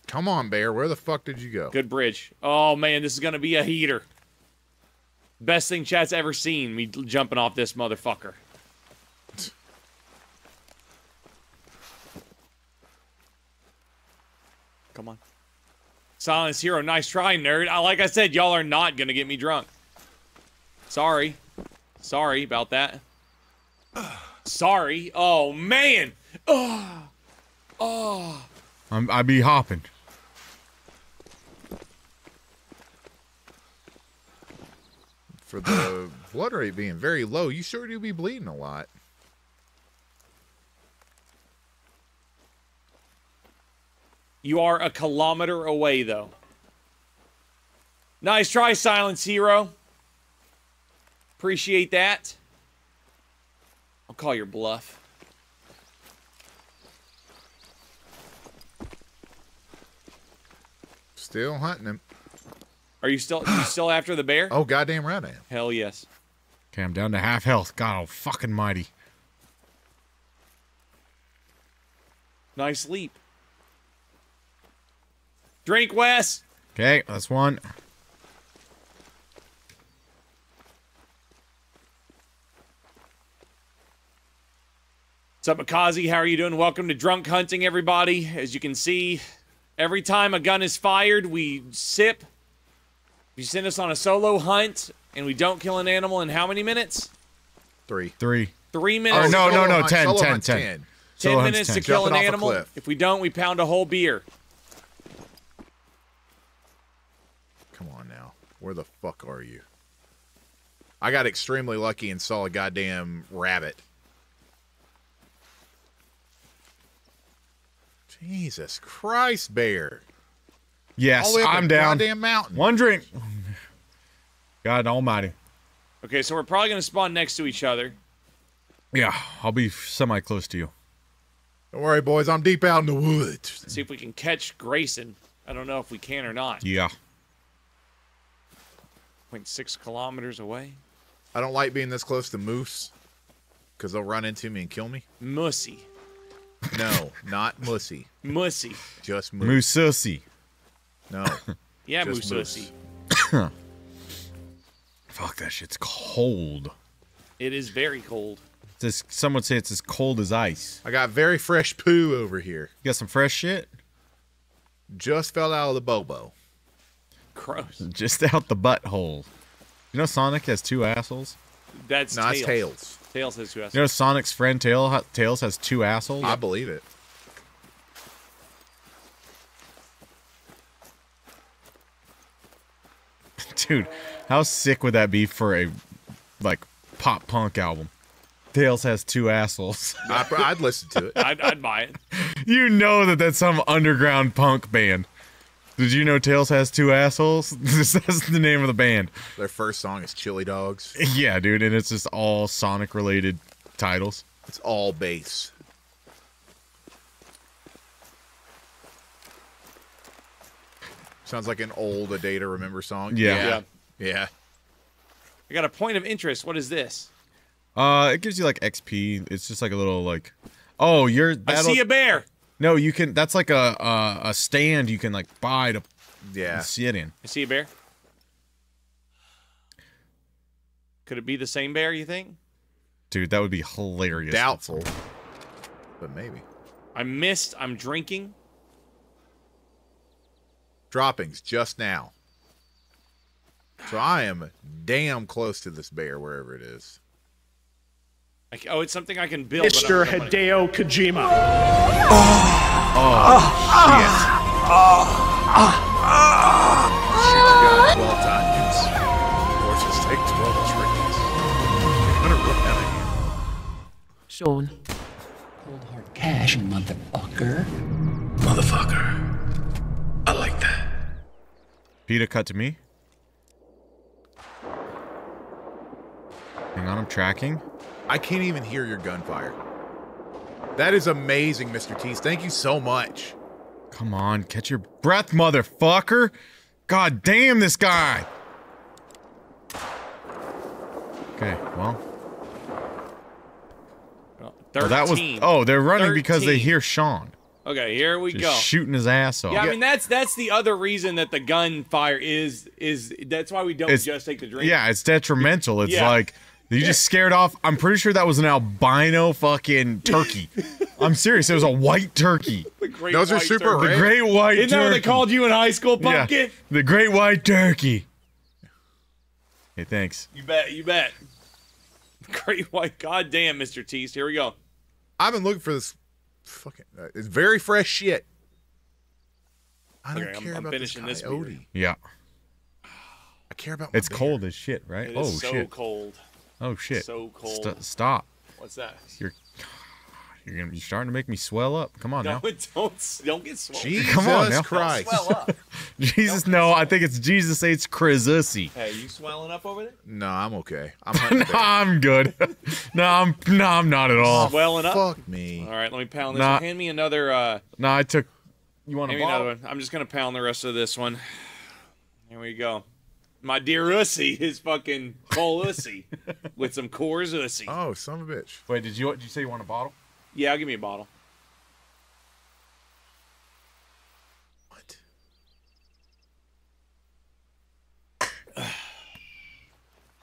Come on, bear. Where the fuck did you go? Good bridge. Oh, man. This is going to be a heater. Best thing chat's ever seen. Me jumping off this motherfucker. Come on. Silence Hero. Nice try, nerd. Like I said, y'all are not going to get me drunk. Sorry. Sorry about that. Sorry. Oh, man. Oh. Oh. I be hopping. For the blood rate being very low, you sure do be bleeding a lot. You are a kilometer away, though. Nice try, Silence Hero. Appreciate that. I'll call your bluff. Still hunting him. Are you still after the bear? Oh, goddamn right I am. Hell yes. Okay, I'm down to half health. God, oh, fucking mighty. Nice leap. Drink, Wes! Okay, that's one. What's up, Akazi? How are you doing? Welcome to Drunk Hunting, everybody. As you can see, every time a gun is fired, we sip. You send us on a solo hunt, and we don't kill an animal in how many minutes? Three minutes. Oh, no, 10. 10 minutes to kill an animal. If we don't, we pound a whole beer. Come on now. Where the fuck are you? I got extremely lucky and saw a goddamn rabbit. Jesus Christ, bear. Yes, I'm down. Goddamn mountain. One drink. God almighty. Okay, so we're probably going to spawn next to each other. Yeah, I'll be semi-close to you. Don't worry, boys. I'm deep out in the woods. Let's see if we can catch Grayson. I don't know if we can or not. Yeah. 0.6 kilometers away. I don't like being this close to moose, because they'll run into me and kill me. Mussy. No, not mussy. Mussy. Just moose. Moossussy. No. Yeah, moose. Fuck, that shit's cold. It is very cold. Some would say it's as cold as ice. I got very fresh poo over here. You got some fresh shit? Just fell out of the bobo. Gross. Just out the butthole. You know Sonic has two assholes? That's Tails. It's Tails. Tails has two assholes. You know Sonic's friend Tails has two assholes? I believe it. Dude, how sick would that be for a, like, pop punk album? Tails has two assholes. I'd listen to it. I'd buy it. You know that's some underground punk band. Did you know Tails has two assholes? That's the name of the band. Their first song is Chili Dogs. Yeah, dude, and it's just all Sonic-related titles. It's all bass. Sounds like an old A Day to Remember song. Yeah. I got a point of interest. What is this? It gives you like XP. It's just like a little like, oh, I see a bear. No, you can. That's like a stand you can like buy to sit in. I see a bear. Could it be the same bear? You think? Dude, that would be hilarious. Doubtful, but maybe. I missed. I'm drinking. Droppings just now. So I am damn close to this bear, wherever it is. Oh, it's something I can build. Mr. Hideo Kojima. Sean, cold hard cash, motherfucker. I like that. Peter, cut to me. Hang on, I'm tracking. I can't even hear your gunfire. That is amazing, Mr. Tease. Thank you so much. Come on, catch your breath, motherfucker. God damn this guy. Okay, well. Oh, that was. Oh, they're running because they hear Sean. Okay, here we go. Shooting his ass off. Yeah, I mean that's the other reason that the gunfire is that's why we don't just take the drink. Yeah, it's detrimental. It's like you just scared off. I'm pretty sure that was an albino fucking turkey. I'm serious. It was a white turkey. Those are super rare. The great white turkey. Isn't that what they called you in high school, Pumpkin? Yeah, the great white turkey. Hey, thanks. You bet. You bet. Great white. Goddamn, Mr. Tease. Here we go. I've been looking for this. Fucking, it's very fresh shit. I don't care about finishing this coyote. Yeah. I care about. It's cold as shit, right? It is so cold. Oh shit. So cold. Stop. What's that? You're starting to make me swell up. Come on now. Don't get swelled. Jesus Come on now. Christ. Don't swell up. Jesus, no. I think it's Jesus H. Krizussy. Hey, you swelling up over there? No, I'm okay. I'm no, I'm good. No, I'm not at all. Swelling up? Fuck me. All right, let me pound this. Hand me another. No, I took You want another one? I'm just gonna pound the rest of this one. Here we go. My dear Ussy is fucking Cole Ussy with some Coors Ussy. Oh, son of a bitch! Wait, did you say you want a bottle? Yeah, give me a bottle. What?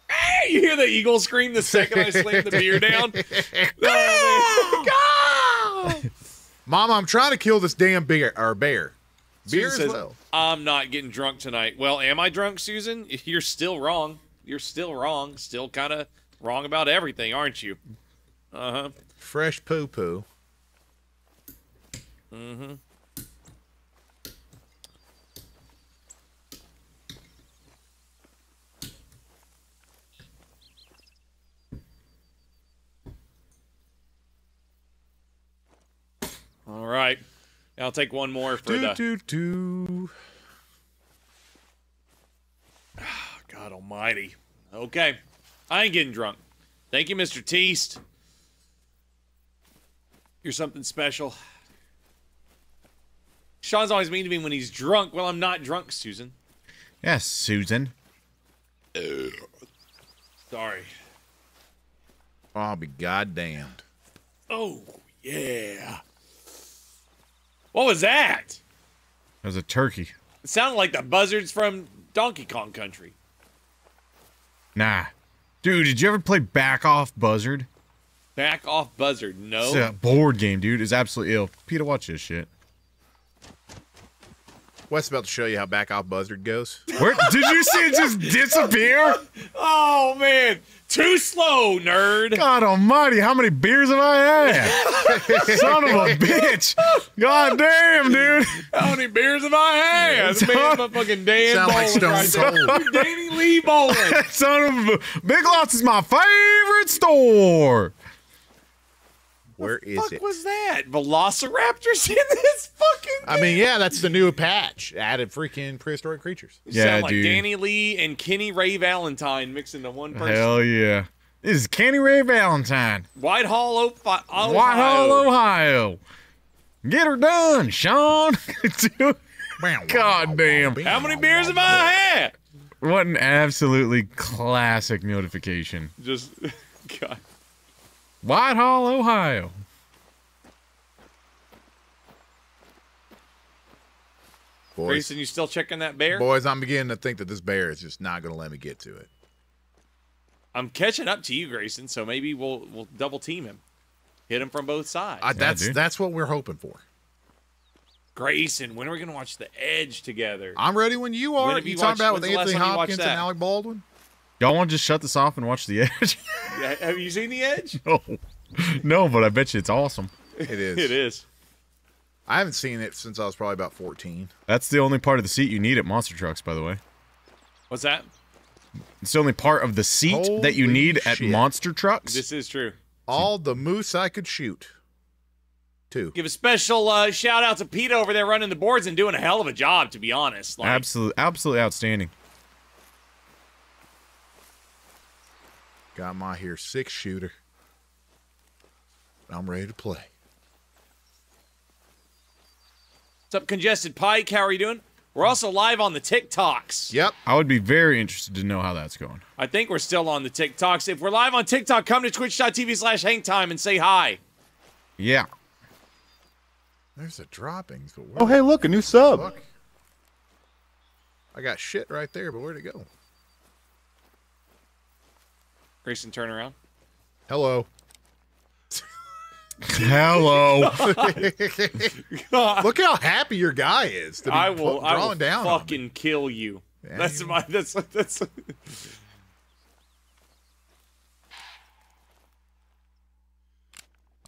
Hey, you hear the eagle scream the second I slammed the beer down? Go! Go! Mom, I'm trying to kill this damn bear. Beer says, as well. I'm not getting drunk tonight. Well, am I drunk, Susan? You're still wrong. You're still wrong. Still kind of wrong about everything, aren't you? Uh-huh. Fresh poo-poo. Mm-hmm. All right. I'll take one more for Oh, God almighty. Okay. I ain't getting drunk. Thank you, Mr. Teast. You're something special. Sean's always mean to me when he's drunk. Well, I'm not drunk, Susan. Yes, Susan. Ugh. Sorry. I'll be goddamned. Oh, yeah. What was that? That was a turkey. It sounded like the buzzards from Donkey Kong Country. Nah. Dude, did you ever play Back Off Buzzard? Back Off Buzzard, no. It's a board game, dude. It's absolutely ill. Peter, watch this shit. Wes about to show you how Back Off Buzzard goes. Where did you see it just disappear? Oh, man. Too slow, nerd. God almighty, how many beers have I had? Son of a bitch. God damn, dude. How many beers have I had? Man, my fucking Dan Bowling like Stone Cold. Right, Danny Lee Bowling. Son of a... Big Lots is my favorite store. Where is it? What the fuck was that? Velociraptors in this fucking game? I mean, yeah, that's the new patch. Added freaking prehistoric creatures. You sound like dude. Danny Lee and Kenny Ray Valentine mixed into one person. Hell yeah. This is Kenny Ray Valentine. Whitehall, Ohio. Whitehall, Ohio. Get her done, Sean. God damn. How many beers have I had? What an absolutely classic notification. Just, God. Whitehall, Ohio. Boys, Grayson, you still checking that bear? Boys, I'm beginning to think that this bear is just not going to let me get to it. I'm catching up to you, Grayson, so maybe we'll double team him. Hit him from both sides. That's what we're hoping for. Grayson, when are we going to watch The Edge together? I'm ready when you are. When you talking about with Anthony Hopkins and Alec Baldwin? Y'all want to just shut this off and watch The Edge? Yeah, have you seen The Edge? No. No, but I bet you it's awesome. It is. It is. I haven't seen it since I was probably about 14. That's the only part of the seat you need at Monster Trucks, by the way. What's that? It's the only part of the seat that you need at Monster Trucks. This is true. All the moose I could shoot. Too. Give a special shout out to Pete over there running the boards and doing a hell of a job, to be honest. Like, absolutely outstanding. Got my here 6-shooter. I'm ready to play. What's up, Congested Pike? How are you doing? We're also live on the TikToks. Yep. I would be very interested to know how that's going. I think we're still on the TikToks. If we're live on TikTok, come to twitch.tv/hangtime and say hi. Yeah. There's a droppings. But oh, hey, look, a new sub. Fuck? I got shit right there, but where'd it go? Grayson, turn around. Hello. Hello. God. Look how happy your guy is. To be I will down fucking kill you. Yeah, that's my. That's.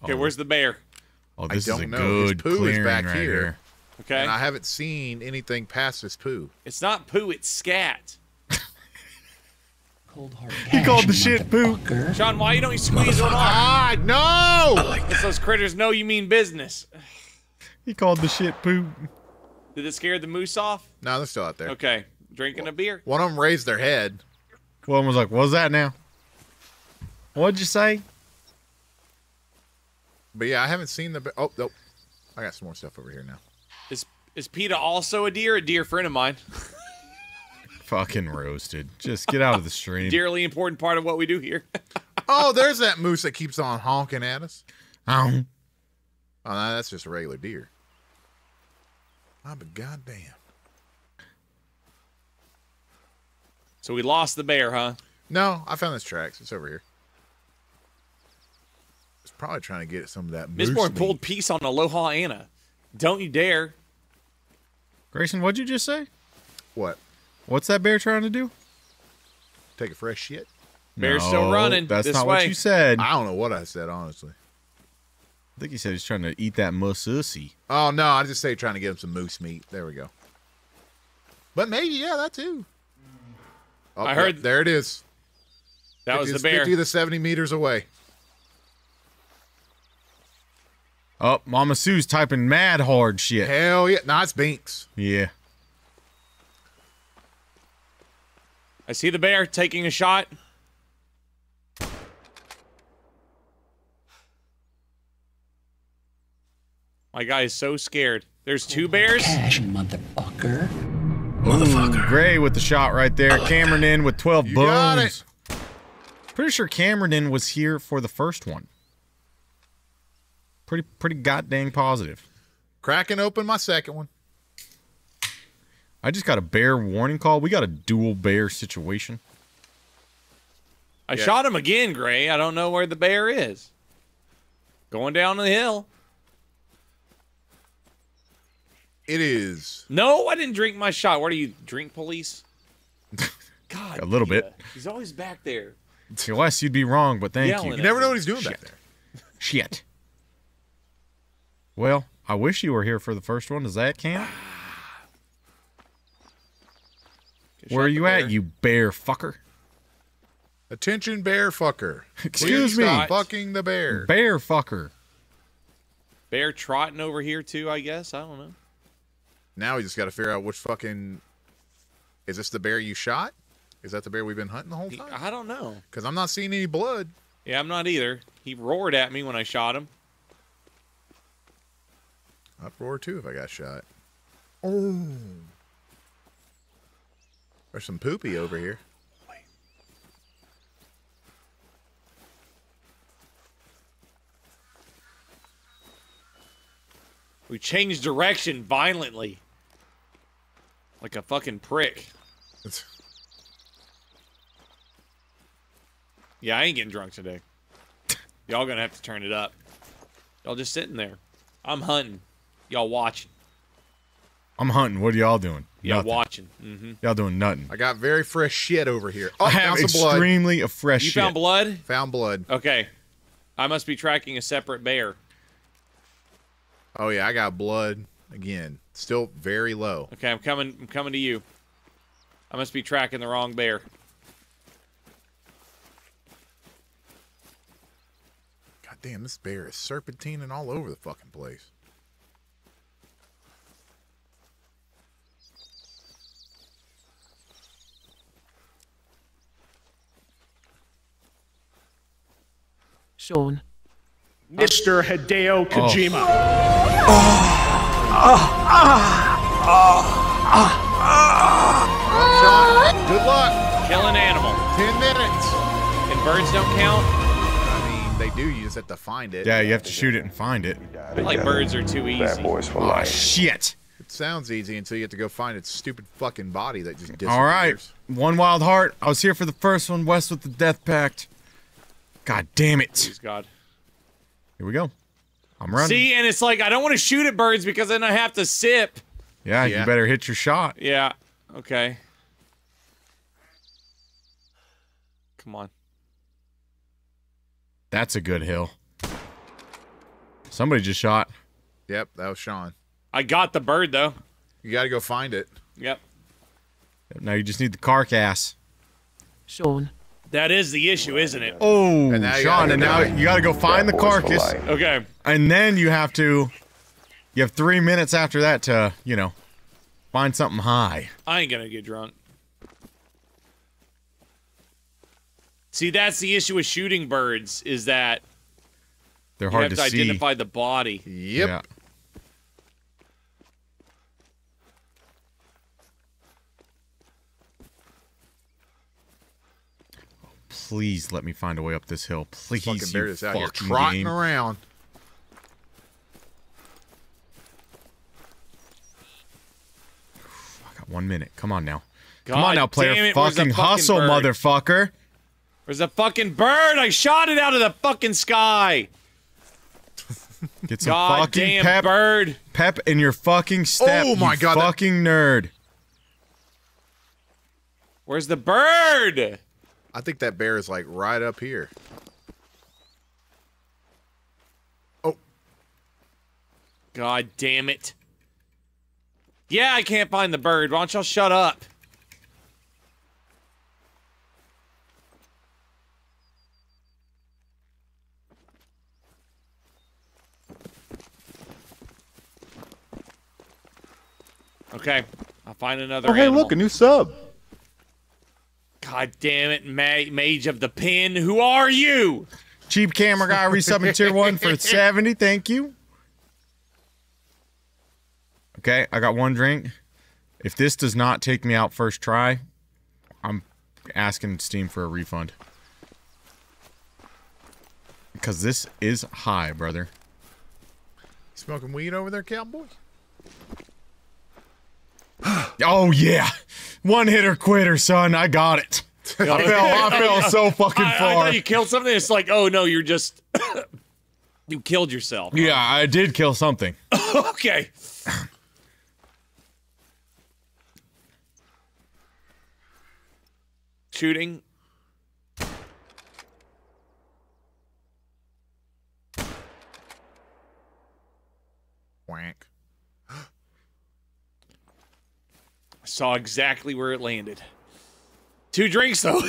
Okay, where's the bear? Oh, this I don't is a know. Good His poo is back right here. Okay. And I haven't seen anything past this poo. It's not poo. It's scat. Cold hard cash, he called the shit poo. Sean, why don't you squeeze one off? Ah, no! Like those critters know you mean business. He called the shit poo. Did it scare the moose off? No, they're still out there. Okay. Drinking a beer. One of them raised their head. One was like, what was that now? What'd you say? But yeah, I haven't seen the... Oh, nope. I got some more stuff over here now. Is PETA also a deer? A dear friend of mine. Fucking roasted. Just get out of the stream. Dearly important part of what we do here. Oh, there's that moose that keeps on honking at us. Oh, no, that's just a regular deer. Oh, but goddamn. So we lost the bear, huh? No, I found his tracks. It's over here. It's probably trying to get some of that moose meat. Mistborn pulled peace on Aloha Anna. Don't you dare. Grayson, what'd you just say? What? What's that bear trying to do? Take a fresh shit. Bear's still running. That's not what you said. I don't know what I said, honestly. I think he said he's trying to eat that mussussy. Oh, no. I just say trying to get him some moose meat. There we go. But maybe, yeah, that too. Oh, I heard. There it is. That was the bear. 50 to 70 meters away. Oh, Mama Sue's typing mad hard shit. Hell yeah. No, it's Binks. Yeah. I see the bear taking a shot. My guy is so scared. There's two bears. Cash, motherfucker. Motherfucker. Gray with the shot right there. Like Cameron in with 12 bones. Got it. Pretty sure Cameron in was here for the first one. Pretty goddamn positive. Cracking open my second one. I just got a bear warning call. We got a dual bear situation. I shot him again, Gray. I don't know where the bear is. Going down the hill. It is. No, I didn't drink my shot. What are you, drink police? God. A little bit. He's always back there. Unless you'd be wrong, but thank you. You never know what he's doing back there. Shit. Well, I wish you were here for the first one. Does that count? Where are you at, you bear fucker? Attention, bear fucker. Excuse me. Stop fucking the bear. Bear fucker. Bear trotting over here, too, I guess. I don't know. Now we just got to figure out which fucking... Is this the bear you shot? Is that the bear we've been hunting the whole time? I don't know. Because I'm not seeing any blood. Yeah, I'm not either. He roared at me when I shot him. I'd roar too if I got shot. Oh. There's some poopy over here. We changed direction violently. Like a fucking prick. Yeah, I ain't getting drunk today. Y'all gonna have to turn it up. Y'all just sitting there. I'm hunting. Y'all watching. I'm hunting. What are y'all doing? Y'all watching. Mm-hmm. Y'all doing nothing. I got very fresh shit over here. Oh, I have extremely blood. Fresh shit. You found blood? Found blood. Okay. I must be tracking a separate bear. Oh yeah, I got blood again. Still very low. Okay, I'm coming to you. I must be tracking the wrong bear. God damn, this bear is serpentining all over the fucking place. Sean. Mr. Hideo Kojima. Good luck. Kill an animal. 10 minutes. And birds don't count? I mean, they do. You just have to find it. Yeah, you have to shoot it and find it. I feel like birds are too easy. That boy's for life. Shit. It sounds easy until you have to go find its stupid fucking body that just disappears. All right. One Wild Heart. I was here for the first one. West with the Death Pact. God damn it. Please, God. Here we go. I'm running. See, and it's like, I don't want to shoot at birds because then I have to sip. Yeah, you better hit your shot. Yeah, okay. Come on. That's a good hill. Somebody just shot. Yep, that was Sean. I got the bird, though. You got to go find it. Yep. Now you just need the carcass. Sean. That is the issue, isn't it? Oh, Sean, and now you gotta go find the carcass. Okay. And then you have to... You have 3 minutes after that to, you know, find something high. I ain't gonna get drunk. See, that's the issue with shooting birds, is that... They're hard to see. You have to identify the body. Yep. Yeah. Please let me find a way up this hill. Please, fucking bear you out here trotting around. I got 1 minute. Come on now. God, come on now, player. It, fucking hustle, bird. Motherfucker. There's a fucking bird. I shot it out of the fucking sky. Get some God fucking pep, bird. Pep in your fucking step. Oh my God, fucking nerd. Where's the bird? I think that bear is like right up here. Oh. God damn it. Yeah, I can't find the bird. Why don't y'all shut up? Okay, I'll find another animal. Hey, look, a new sub. God damn it, Mage of the Pin, who are you? Cheap Camera Guy resubbing tier 1 for 70, thank you. Okay, I got one drink. If this does not take me out first try, I'm asking Steam for a refund. Because this is high, brother. Smoking weed over there, cowboy? Oh yeah, one hitter quitter, son. I got it. I fell so fucking far. I thought you killed something. It's like, oh no, you're just you killed yourself. Yeah, I did kill something. Okay. Shooting. Whack. Saw exactly where it landed. Two drinks though.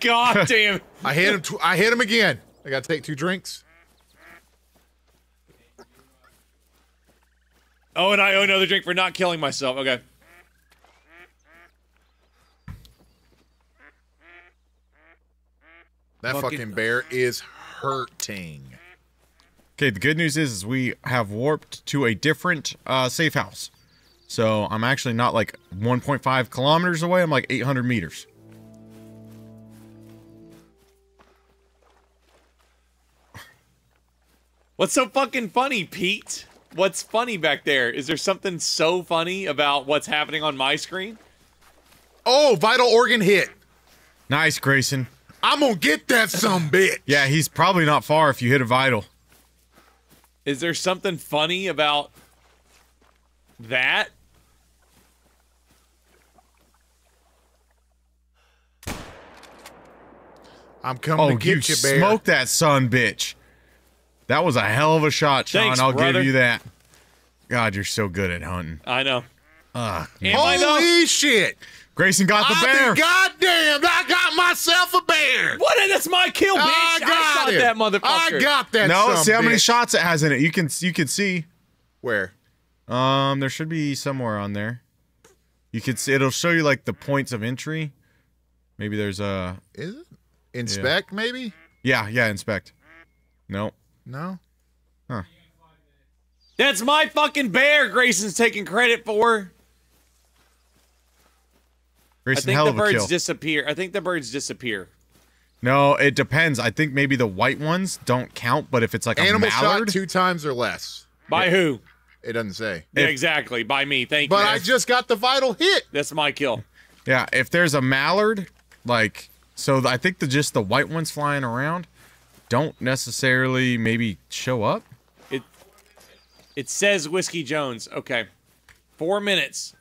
God damn. I hit him. I hit him again. I gotta take two drinks. Oh, and I owe another drink for not killing myself. Okay. That fucking bear is hurting. Okay. The good news is we have warped to a different safe house. So, I'm actually not like 1.5 kilometers away, I'm like 800 meters. What's so fucking funny, Pete? What's funny back there? Is there something so funny about what's happening on my screen? Oh, vital organ hit. Nice, Grayson. I'm gonna get that sumbitch. Yeah, he's probably not far if you hit a vital. Is there something funny about that? I'm coming to get you, bear. Smoke that son, bitch. That was a hell of a shot, Sean. Thanks, I'll brother. Give you that. God, you're so good at hunting. I know. Holy shit! Grayson got the bear. Goddamn! I got myself a bear. What? That's my kill, bitch. I shot that motherfucker. I got that. No, see how many shots it has in it. You can see where. There should be somewhere on there. You could see, it'll show you like the points of entry. Maybe there's a. Is it? Inspect, yeah. Maybe? Yeah, yeah, inspect. No. No? Huh. That's my fucking bear Grayson's taking credit for. Grayson, I think hell the of a birds kill. Disappear. I think the birds disappear. No, it depends. I think maybe the white ones don't count, but if it's like animal a mallard. Shot 2 times or less. By yeah. who? It doesn't say. Yeah, exactly. By me. Thank you. But I just got the vital hit. That's my kill. Yeah, if there's a mallard, like, so I think just the white ones flying around don't necessarily maybe show up. It says Whiskey Jones. Okay. 4 minutes.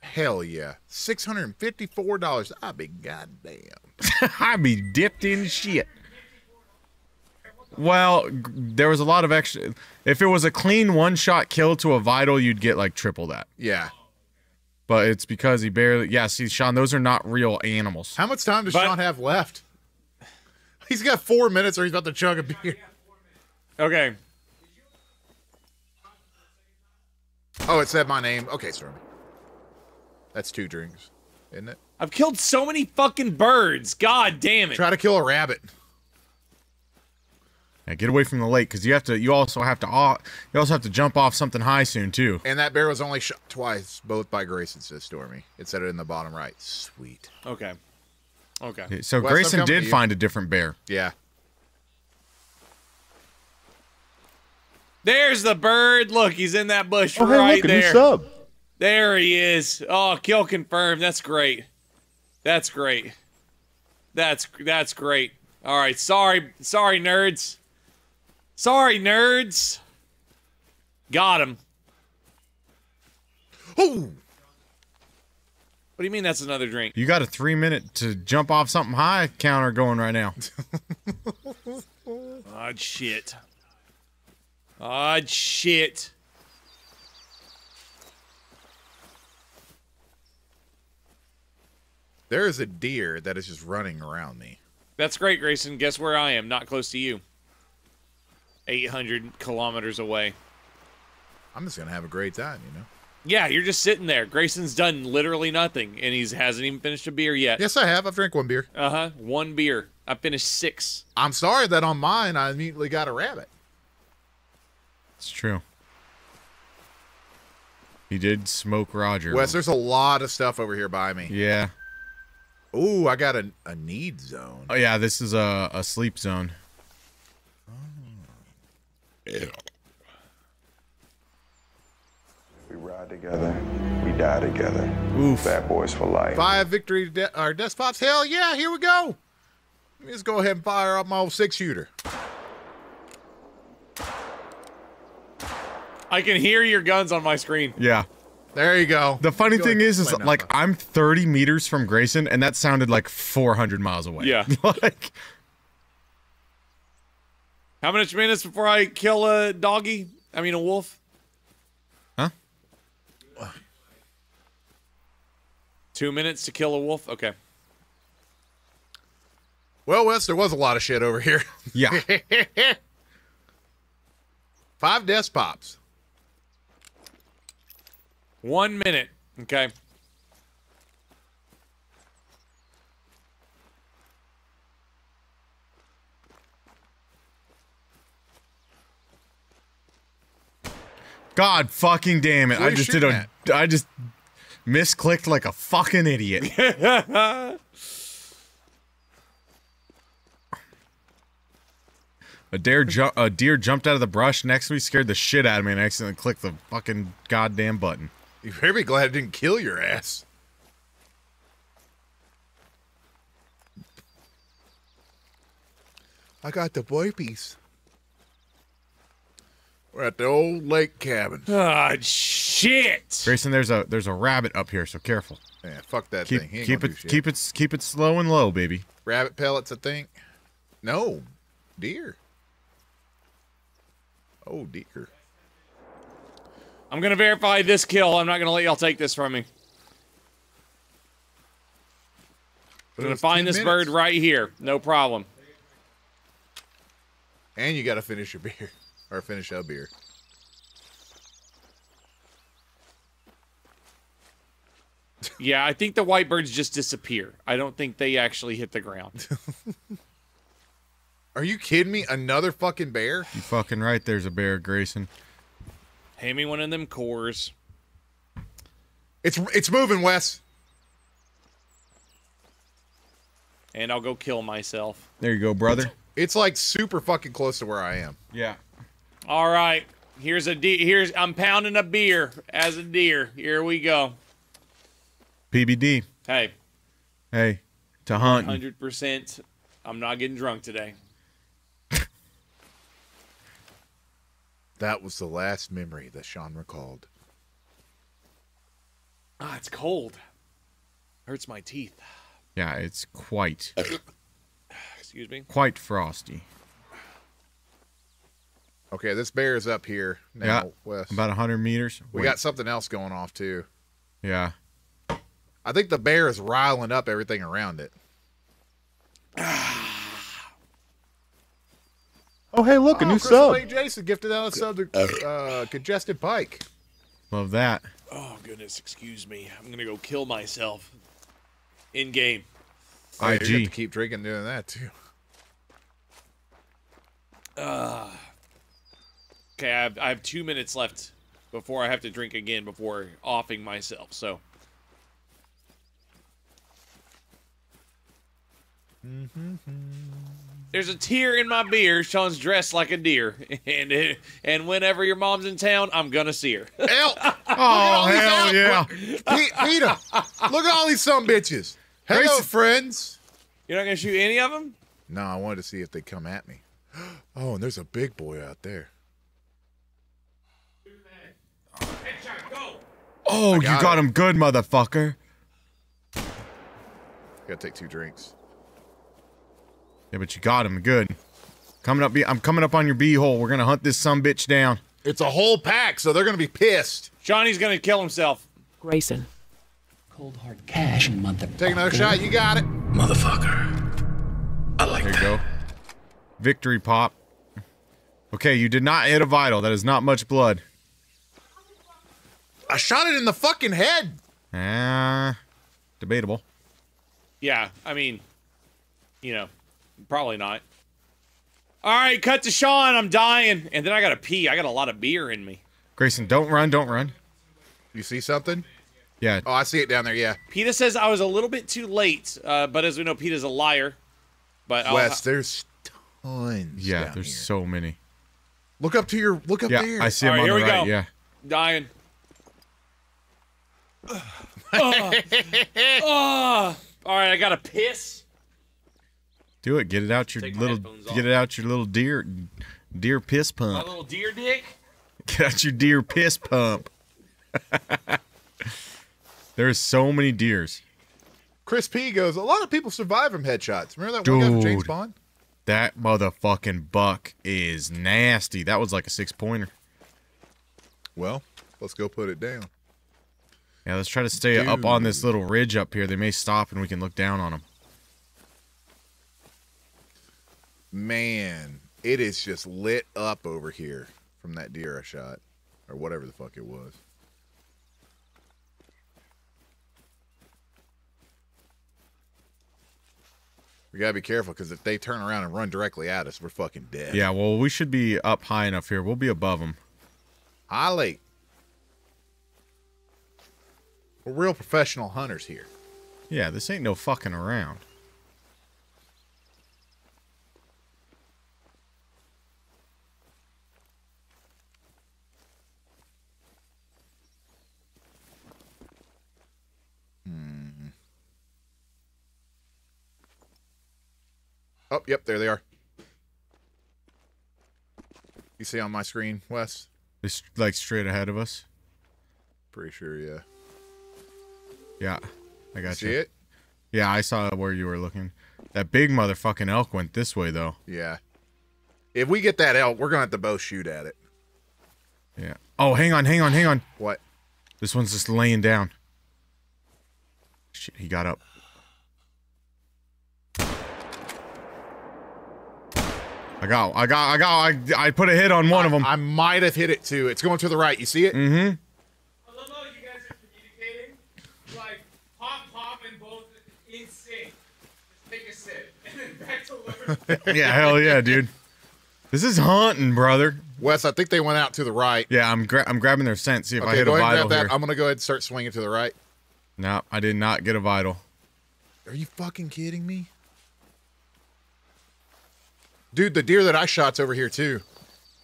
Hell yeah. $654. I be goddamn. I be dipped in shit. Well, there was a lot of extra. If it was a clean one-shot kill to a vital, you'd get like triple that. Yeah. But it's because he barely. Yeah, see, Sean, those are not real animals. How much time does Sean have left? He's got 4 minutes or he's about to chug a beer. Okay. Oh, it said my name. Okay, sorry. That's 2 drinks, isn't it? I've killed so many fucking birds. God damn it. Try to kill a rabbit. Now get away from the lake, because you have to. You also have to jump off something high soon too. And that bear was only shot twice, both by Grayson, says Stormy. It said it in the bottom right. Sweet. Okay. Okay. So well, Grayson did find a different bear. Yeah. There's the bird. Look, he's in that bush right there. Sub. There he is. Oh, kill confirmed. That's great. That's great. That's great. All right. Sorry, nerds. Sorry, nerds. Got him. Oh. What do you mean that's another drink? You got a 3-minute to jump off something high counter going right now. Odd shit. Odd shit. There is a deer that is just running around me. That's great, Grayson. Guess where I am? Not close to you. 800 kilometers away. I'm just going to have a great time, you know? Yeah, you're just sitting there. Grayson's done literally nothing, and he hasn't even finished a beer yet. Yes, I have. I've drank one beer. Uh-huh. One beer. I finished 6. I'm sorry that on mine I immediately got a rabbit. It's true. He did smoke Roger. Wes, there's a lot of stuff over here by me. Yeah. Ooh, I got a need zone. Oh, yeah, this is a sleep zone. Oh. Yeah. We ride together. We die together. Oof. Bad boys for life. 5 victory our despots. Hell yeah, here we go. Let me just go ahead and fire up my old 6-shooter. I can hear your guns on my screen. Yeah. There you go. The funny thing is like, I'm 30 meters from Grayson, and that sounded like 400 miles away. Yeah. Like... How many minutes before I kill a doggy? I mean, a wolf? Huh? 2 minutes to kill a wolf? Okay. Well, Wes, there was a lot of shit over here. Yeah. 5 desk pops. 1 minute. Okay. God fucking damn it. I just did a... I just misclicked like a fucking idiot. A deer jumped out of the brush next to me, scared the shit out of me, and accidentally clicked the fucking goddamn button. You better be glad it didn't kill your ass. I got the burpees. We're at the old lake cabin. Ah, shit! Grayson, there's a rabbit up here, so careful. Yeah, fuck that thing. He ain't gonna do shit. Keep it slow and low, baby. Rabbit pellets, I think. No, deer. Oh dear. I'm gonna verify this kill. I'm not gonna let y'all take this from me. I'm gonna find this bird right here. No problem. And you gotta finish your beer. Or finish a beer. Yeah, I think the white birds just disappear. I don't think they actually hit the ground. Are you kidding me? Another fucking bear? You fucking right, there's a bear, Grayson. Hand me one of them cores. It's moving, Wes. And I'll go kill myself. There you go, brother. It's like super fucking close to where I am. Yeah. All right. Here's a I'm pounding a beer as a deer. Here we go. PBD. Hey. Hey. To hunt. 100%. I'm not getting drunk today. That was the last memory that Sean recalled. Ah, it's cold. Hurts my teeth. Yeah, it's quite. Excuse me? Quite frosty. Okay, this bear is up here now, yeah, West. About 100 meters. We got something else going off, too. Yeah. I think the bear is riling up everything around it. Oh, hey, look, a new Chris sub. Lake Jason gifted out a sub to Congested Pike. Love that. Oh, goodness, excuse me. I'm going to go kill myself. In game. Oh, IG. You have to keep drinking doing that, too. Okay, I have 2 minutes left before I have to drink again before offing myself, so. There's a tear in my beer. Sean's dressed like a deer, and whenever your mom's in town, I'm gonna see her. Elk. Oh hell yeah! Peter, look at all these sumbitches. Hello, friends. You're not gonna shoot any of them? No, I wanted to see if they come at me. Oh, and there's a big boy out there. Oh, you got him good, motherfucker. Gotta take two drinks. Yeah, but you got him good. Coming up, I'm coming up on your b-hole. We're gonna hunt this sumbitch down. It's a whole pack, so they're gonna be pissed. Johnny's gonna kill himself. Grayson, cold hard cash, motherfucker. Take another shot. You got it, motherfucker. I like that. There you go. Victory pop. Okay, you did not hit a vital. That is not much blood. I shot it in the fucking head. Debatable. Yeah, I mean, you know, probably not. All right, cut to Sean. I'm dying, and then I gotta pee. I got a lot of beer in me. Grayson, don't run, don't run. You see something? Yeah. Oh, I see it down there. Yeah. PETA says I was a little bit too late, but as we know, PETA's a liar. But Wes, there's tons. Yeah, down there's here. So many. Look up to your. Look up there. I see him on the right. Go. Yeah. Dying. All right, I gotta piss. Do it. Get it out your little piss pump. My little deer dick. Get out your deer piss pump. There's so many deers. Chris P goes, a lot of people survive from headshots. Remember that one guy from James Bond? That motherfucking buck is nasty. That was like a 6-pointer. Well, let's go put it down. Yeah, let's try to stay up on this little ridge up here. They may stop and we can look down on them. Man, it is just lit up over here from that deer I shot. Or whatever the fuck it was. We gotta be careful, because if they turn around and run directly at us, we're fucking dead. Yeah, well, we should be up high enough here. We'll be above them. Ollie. We're real professional hunters here. Yeah, this ain't no fucking around. Hmm. Oh, yep, there they are. You see on my screen, Wes? It's like straight ahead of us? Pretty sure, yeah. Yeah, I got you. See it? Yeah, I saw where you were looking. That big motherfucking elk went this way, though. Yeah. If we get that elk, we're going to have to both shoot at it. Yeah. Oh, hang on, hang on, hang on. What? This one's just laying down. Shit, he got up. I put a hit on one of them. I might have hit it, too. It's going to the right. You see it? Mm-hmm. Yeah, hell yeah, dude. This is hunting, brother. Wes, I think they went out to the right. Yeah, I'm grabbing their scent. See if I hit a vital here. I'm gonna go ahead and start swinging to the right. No, I did not get a vital. Are you fucking kidding me? Dude, the deer that I shot's over here too.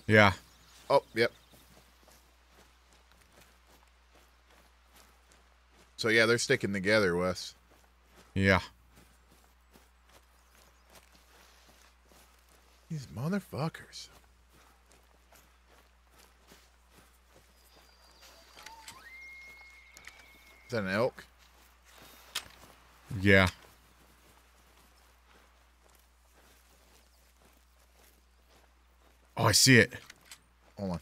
Yeah. Oh, yep. So yeah, they're sticking together, Wes. Yeah. These motherfuckers. Is that an elk? Yeah. Oh, I see it. Hold on.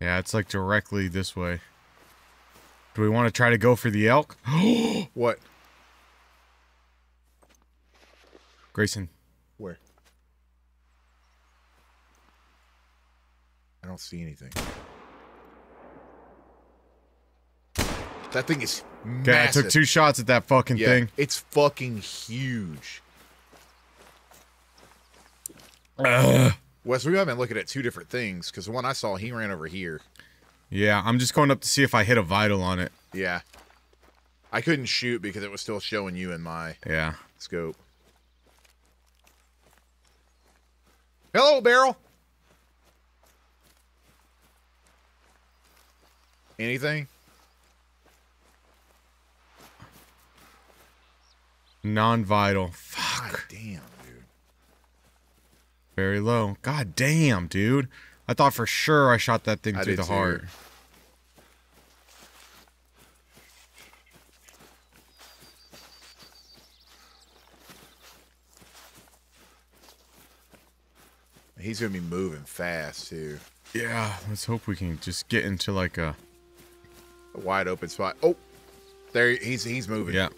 Yeah, it's like directly this way. Do we want to try to go for the elk? What? Grayson. Where? I don't see anything. That thing is massive. Okay, I took 2 shots at that fucking thing. It's fucking huge. Wes, we haven't looked at 2 different things, because the one I saw, he ran over here. Yeah, I'm just going up to see if I hit a vital on it. Yeah. I couldn't shoot because it was still showing you in my scope. Hello, barrel. Anything? Non-vital. Fuck. God damn, dude. Very low. God damn, dude. I thought for sure I shot that thing through the heart. He's going to be moving fast, too. Yeah, let's hope we can just get into, like, a wide open spot. Oh, there he's moving. Yeah.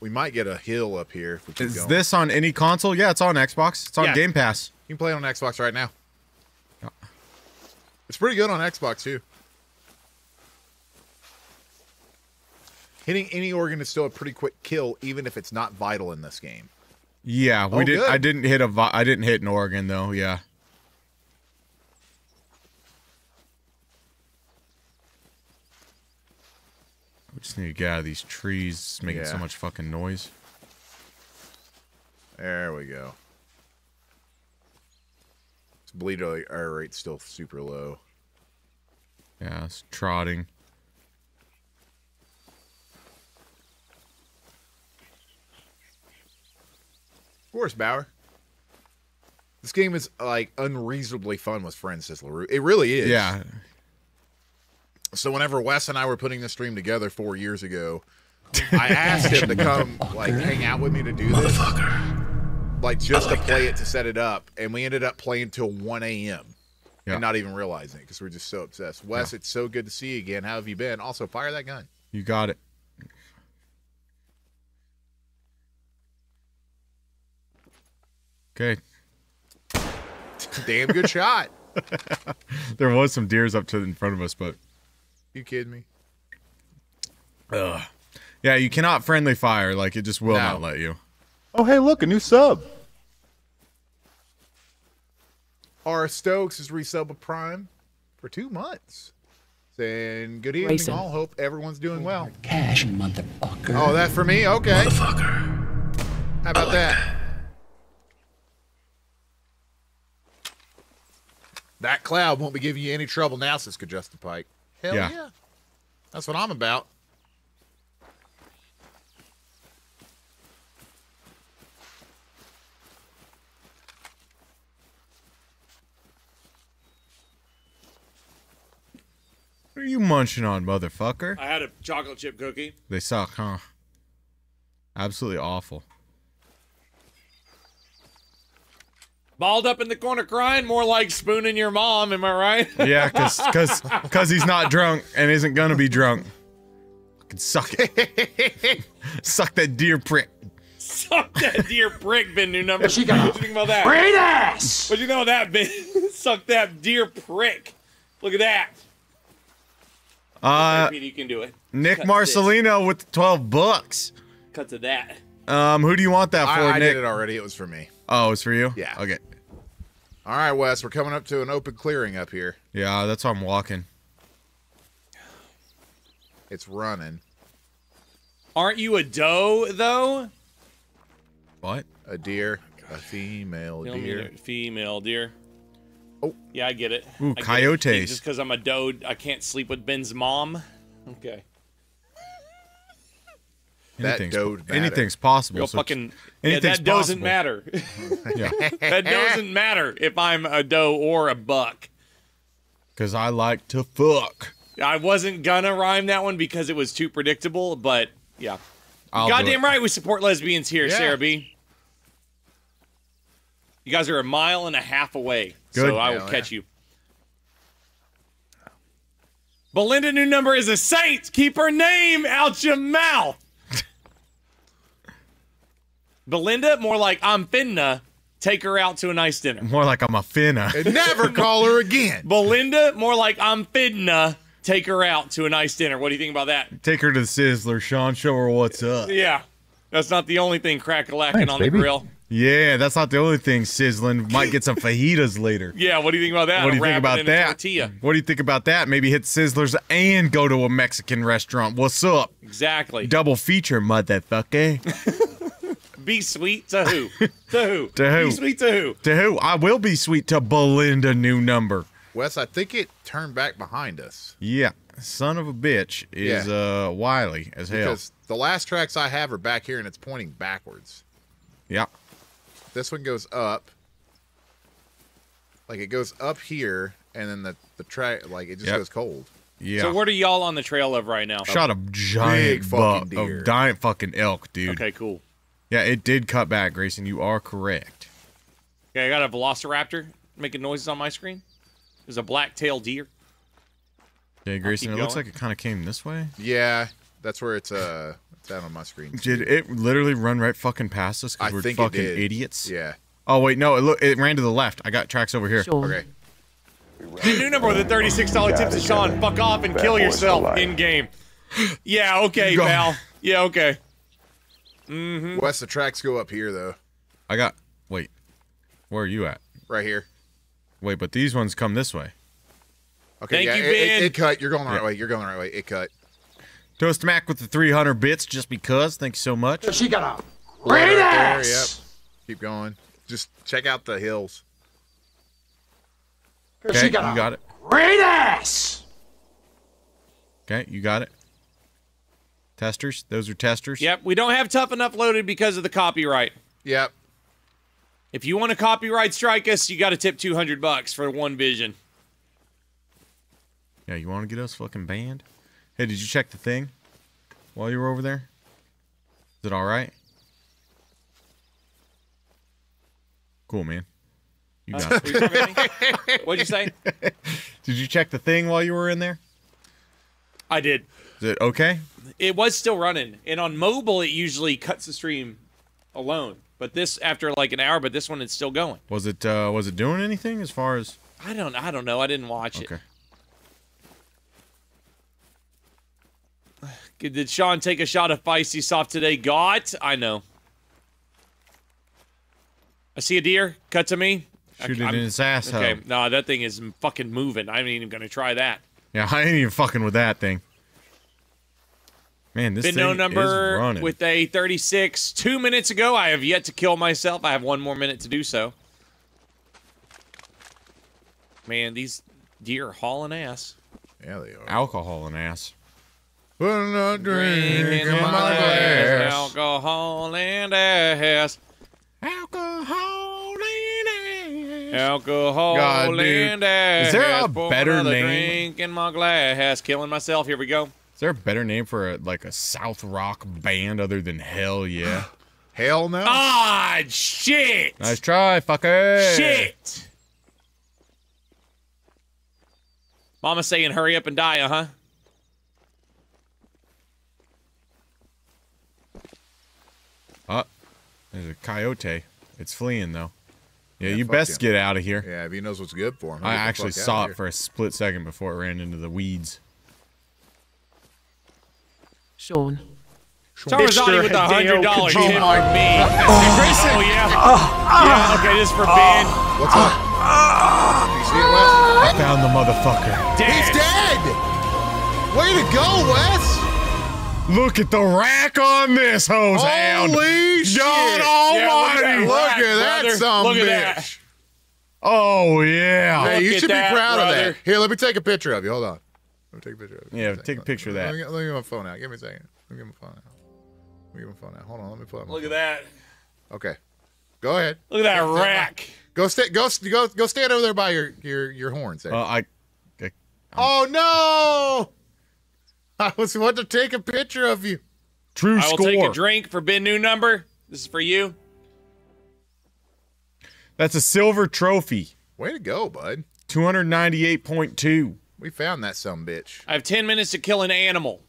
We might get a hill up here. If we keep going. This on any console? Yeah, it's on Xbox. It's on Game Pass. You can play it on Xbox right now. Yeah. It's pretty good on Xbox, too. Hitting any organ is still a pretty quick kill, even if it's not vital in this game. Yeah, we did. Good. I didn't hit an organ though. Yeah. We just need to get out of these trees. It's making so much fucking noise. There we go. This bleed error rate's still super low. Yeah, it's trotting. Of course, Bauer. This game is, like, unreasonably fun with friends, says LaRue. It really is. Yeah. So whenever Wes and I were putting this stream together 4 years ago, I asked him to come, like, hang out with me to do this. Like, just to play it, to set it up. And we ended up playing till 1 a.m. and not even realizing it because we're just so obsessed. Wes, it's so good to see you again. How have you been? Also, fire that gun. You got it. Okay. Damn good shot. There was some deers up to in front of us, but you kidding me? Ugh. Yeah, you cannot friendly fire. Like, it just will not let you. Oh, hey, look, a new sub. R. Stokes is resub with Prime for 2 months. Saying good evening, all. Hope everyone's doing well. Cash, motherfucker. Oh, that for me? Okay. Motherfucker. How about that? That cloud won't be giving you any trouble now, says Justin Pike. Hell yeah. That's what I'm about. What are you munching on, motherfucker? I had a chocolate chip cookie. They suck, huh? Absolutely awful. Balled up in the corner crying, more like spooning your mom, am I right? Yeah, cause he's not drunk and isn't gonna be drunk. Fucking suck it. Suck that deer prick. Suck that deer prick, Ben, new number. What you think about that? Great ass! What you know that, Ben? Suck that deer prick. Look at that. You can do it. Nick Cut Marcelino this. With the 12 bucks. Cut to that. Who do you want that for, Nick? I did it already, it was for me. Oh, it's for you? Yeah. Okay. All right, Wes, we're coming up to an open clearing up here. Yeah, that's why I'm walking. It's running. Aren't you a doe, though? What? A deer. A female deer. Female deer. Oh. Yeah, I get it. Ooh, coyotes. Just because I'm a doe, I can't sleep with Ben's mom. Okay. Anything's possible. Real fucking, that doesn't matter. That doesn't matter if I'm a doe or a buck. Because I like to fuck. I wasn't gonna rhyme that one because it was too predictable, but yeah. Goddamn right we support lesbians here, Sarah B. You guys are 1.5 miles away, so I will catch you. Belinda, new number is a saint. Keep her name out your mouth. Belinda, more like I'm finna take her out to a nice dinner. More like I'm a finna. And never call her again. Belinda, more like I'm finna take her out to a nice dinner. What do you think about that? Take her to the Sizzler, Sean. Show her what's up. Yeah. That's not the only thing crack-a-lacking on the grill. Yeah, that's not the only thing sizzling. Might get some fajitas later. Yeah, what do you think about that? What do you think about that? What do you think about that? Maybe hit Sizzlers and go to a Mexican restaurant. What's up? Exactly. Double feature, motherfucker. Be sweet to who? To who? To who? Be sweet to who? To who? I will be sweet to Belinda, new number. Wes, I think it turned back behind us. Yeah. Son of a bitch is wily as hell. Because the last tracks I have are back here, and it's pointing backwards. Yeah. This one goes up. Like, it goes up here, and then the track, like, it just goes cold. Yeah. So what are y'all on the trail of right now? Shot a giant buck, a giant fucking elk, dude. Okay, cool. Yeah, it did cut back, Grayson. You are correct. Okay, I got a velociraptor making noises on my screen. There's a black-tailed deer. Okay, Grayson, it looks like it kind of came this way. Yeah, that's where it's out on my screen. Did it literally run right fucking past us because we're fucking idiots? Yeah. Oh, wait, no, it ran to the left. I got tracks over here. Sure. Okay. The new number with the $36 tips is Sean. Fuck off and kill yourself in-game. Yeah, okay, pal. Yeah, okay. Mm-hmm. Wes, the tracks go up here, though. I got... Wait. Where are you at? Right here. Wait, but these ones come this way. Okay, yeah, it cut. You're going the right way. You're going the right way. It cut. Toast Mac with the 300 bits just because. Thanks so much. She got a great ass. Yep. Keep going. Just check out the hills. Okay, she got you got it. Great ass. Okay, you got it. Testers. Those are testers. Yep. We don't have Tough Enough loaded because of the copyright. Yep. If you want to copyright strike us, you got to tip $200 for one vision. Yeah, you want to get us fucking banned? Hey, did you check the thing while you were over there? Is it all right? Cool, man. You got it. What'd you say? Did you check the thing while you were in there? I did. Is it okay? It was still running, and on mobile it usually cuts the stream alone. But this, after like an hour, but this one it's still going. Was it doing anything as far as? I don't know. I didn't watch it. Okay. Did Sean take a shot of Feisty Soft today? God, I know. I see a deer. Cut to me. Shoot it in his asshole. Okay, nah, that thing is fucking moving. I ain't even gonna try that. Yeah, I ain't even fucking with that thing. Man, this thing is running. With a 36. 2 minutes ago, I have yet to kill myself. I have 1 more minute to do so. Man, these deer are hauling ass. Yeah, they are. Alcohol and ass. Put a drink in my glass. Alcohol and ass. Alcohol and ass. Alcohol and ass. Is there a better name? Drink in my glass. Killing myself. Here we go. Is there a better name for a, like a South Rock band other than Hell Yeah? Hell No. Ah, shit. Nice try, fucker. Shit. Mama's saying hurry up and die, uh-huh. There's a coyote. It's fleeing, though. Yeah, you best get out of here. Yeah, if he knows what's good for him. I actually saw it for a split second before it ran into the weeds. Sean. Tarzani with the $100 tip for me. Oh, yeah. Yeah, okay, this is for Ben. What's up? You see it, Wes? I found the motherfucker. Dead. He's dead! Way to go, Wes! Look at the rack on this hose hound. Holy shit. God almighty. Look at that son of a bitch. Oh, yeah. Hey, you should be proud of that. Here, let me take a picture of you. Hold on. Let me take a picture of you. Yeah, take a picture of that. Let me get my phone out. Give me a second. Let me get my phone out. Let me get my phone out. Hold on. Let me pull out my phone. Look at that. Okay. Go ahead. Look at that rack. Go stand over there by your horns. Oh, no. I was want to take a picture of you. True score. I will take a drink for Ben New Number. This is for you. That's a silver trophy. Way to go, bud. 298.2. We found that sumbitch. I have 10 minutes to kill an animal.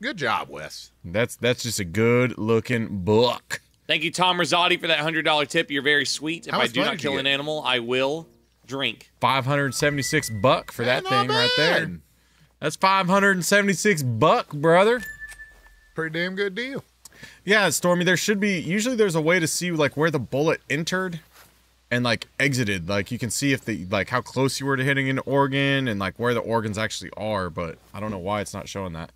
Good job, Wes. That's just a good-looking buck. Thank you, Tom Rosati, for that $100 tip. You're very sweet. If I do not kill an animal, I will drink. 576 buck for that thing right there. That's $576, brother. Pretty damn good deal. Yeah, Stormy, there should be, usually there's a way to see like where the bullet entered and like exited. Like you can see if the, like how close you were to hitting an organ and like where the organs actually are, but I don't know why it's not showing that.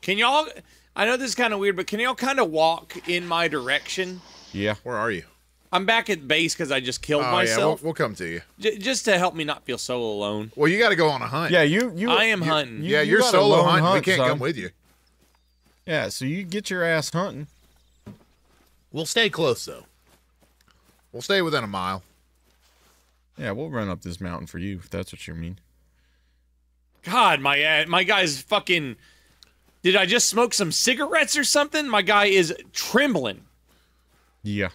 Can y'all, I know this is kind of weird, but can y'all kind of walk in my direction? Yeah. Where are you? I'm back at base because I just killed myself. Yeah, we'll come to you. Just to help me not feel so alone. Well, you got to go on a hunt. Yeah, I am hunting. Yeah, you're solo hunting. We can't come with you. Yeah, so you get your ass hunting. We'll stay close, though. We'll stay within a mile. Yeah, we'll run up this mountain for you, if that's what you mean. God, my guy's fucking... Did I just smoke some cigarettes or something? My guy is trembling. Yeah.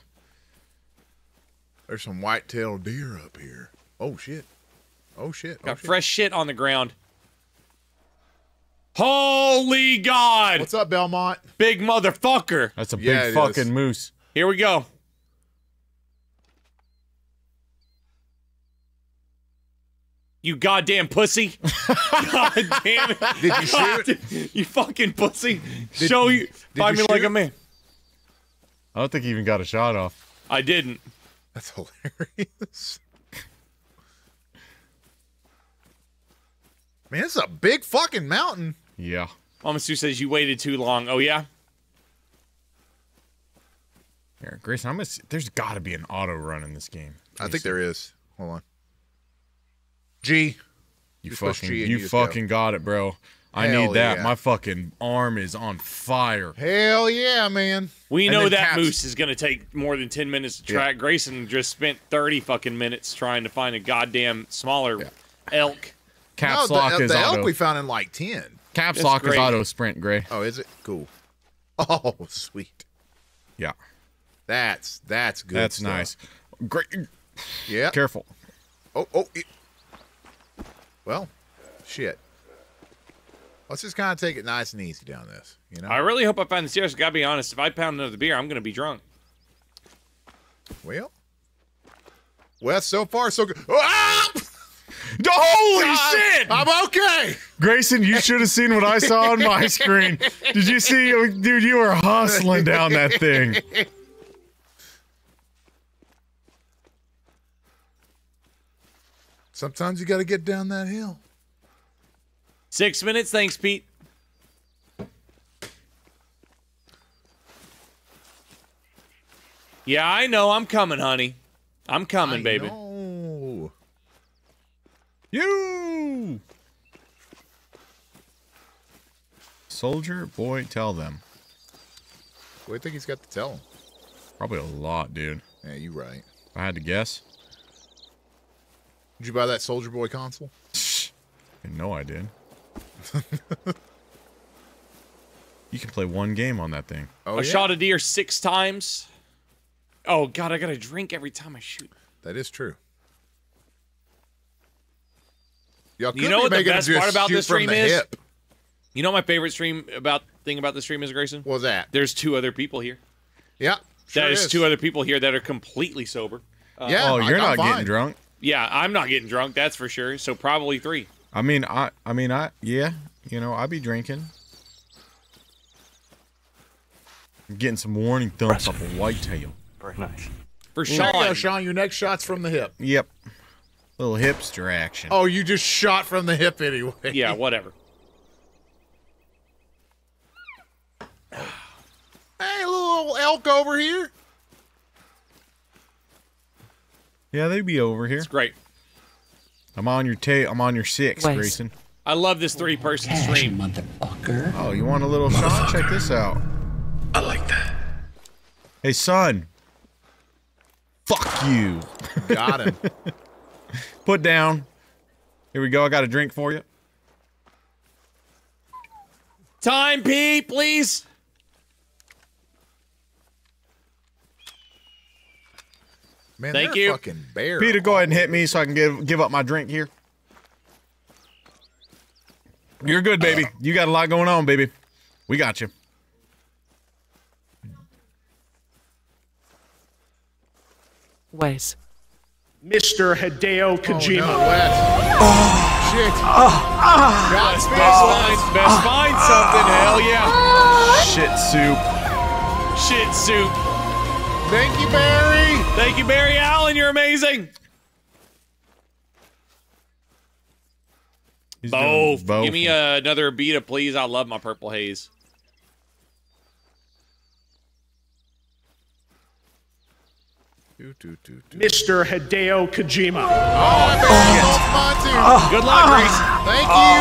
There's some white-tailed deer up here. Oh, shit. Oh, shit. Got fresh shit on the ground. Holy God! What's up, Belmont? Big motherfucker. That's a big fucking moose. Here we go. You goddamn pussy. God damn it. Did you shoot? You fucking pussy. Find me like a man. I don't think he even got a shot off. I didn't. That's hilarious. Man, it's a big fucking mountain. Yeah. Amasu says you waited too long. Oh, yeah? Here, Grayson, there's got to be an auto run in this game. Grayson. I think there is. Hold on. G. You fucking got it, bro. I need that. Yeah. My fucking arm is on fire. Hell yeah, man. We know that moose is going to take more than 10 minutes to track. Yeah. Grayson just spent 30 fucking minutes trying to find a goddamn smaller elk. Caps lock is auto. The elk we found in like 10. Caps lock is auto sprint, Gray. Oh, is it? Cool. Oh, sweet. Yeah. That's good. That's stuff. Nice. Great. Yeah. Careful. Oh. Well, shit. Let's just kind of take it nice and easy down this, you know? I really hope I find the stairs. Gotta be honest, if I pound another beer, I'm gonna be drunk. Well, so far, so good. Ah! Holy shit! I'm okay! Grayson, you should have seen what I saw on my screen. Did you see? Dude, you were hustling down that thing. Sometimes you gotta get down that hill. 6 minutes, thanks, Pete. Yeah, I know. I'm coming, honey. I'm coming, baby. Know. You! Soldier boy, tell them. What do you think he's got to tell him? Probably a lot, dude. Yeah, you're right. If I had to guess. Did you buy that Soldier Boy console? No, I did. You can play one game on that thing. Oh, I shot a deer 6 times. Oh, God, I got to drink every time I shoot. That is true. You know what the best part about this stream is? Hip. You know what my favorite thing about the stream is, Grayson? What's that? There's 2 other people here. Yeah, sure that is 2 other people here that are completely sober. Yeah, oh, you're not getting drunk. Yeah, I'm not getting drunk, that's for sure. So probably 3. I mean, yeah, you know, I be drinking. I'm getting some warning thumps off a whitetail. Very nice. For Sean. Yeah, Sean, your next shot's from the hip. Yep. Little hipster action. Oh, you just shot from the hip anyway. Yeah, whatever. Hey, little elk over here. Yeah, they'd be over here. It's great. I'm on your 6, Grayson. I love this 3-person stream, motherfucker. Oh, you want a little shot? Check this out. I like that. Hey, son. Fuck you. Got him. Put down. Here we go. I got a drink for you. Time, P, please. Man, thank you. Fucking bear. Peter, go ahead and hit me so I can give up my drink here. You're good, baby. You got a lot going on, baby. We got you. Wes. Mr. Hideo Kojima. Oh, no, Wes. Oh, shit. Best find something. Hell yeah. Shit soup. shit soup. Thank you, Barry. Thank you, Barry Allen. You're amazing. Both. Give me another beta, please. I love my purple haze. Mr. Hideo Kojima. Oh, good luck, Grace. Thank you.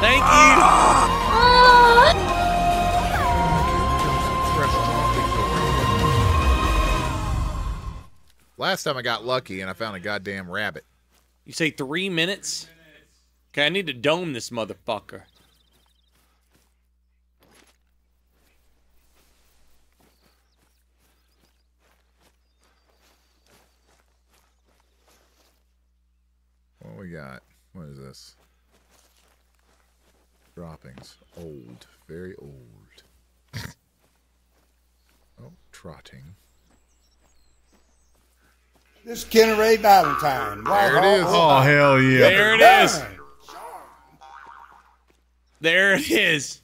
Thank you. Last time I got lucky and I found a goddamn rabbit. You say 3 minutes? Okay, I need to dome this motherfucker. What we got? What is this? Droppings. Old. Very old. Oh, trotting. This is Kenny Ray Valentine. There it is. Oh, hell yeah. There it is. There it is.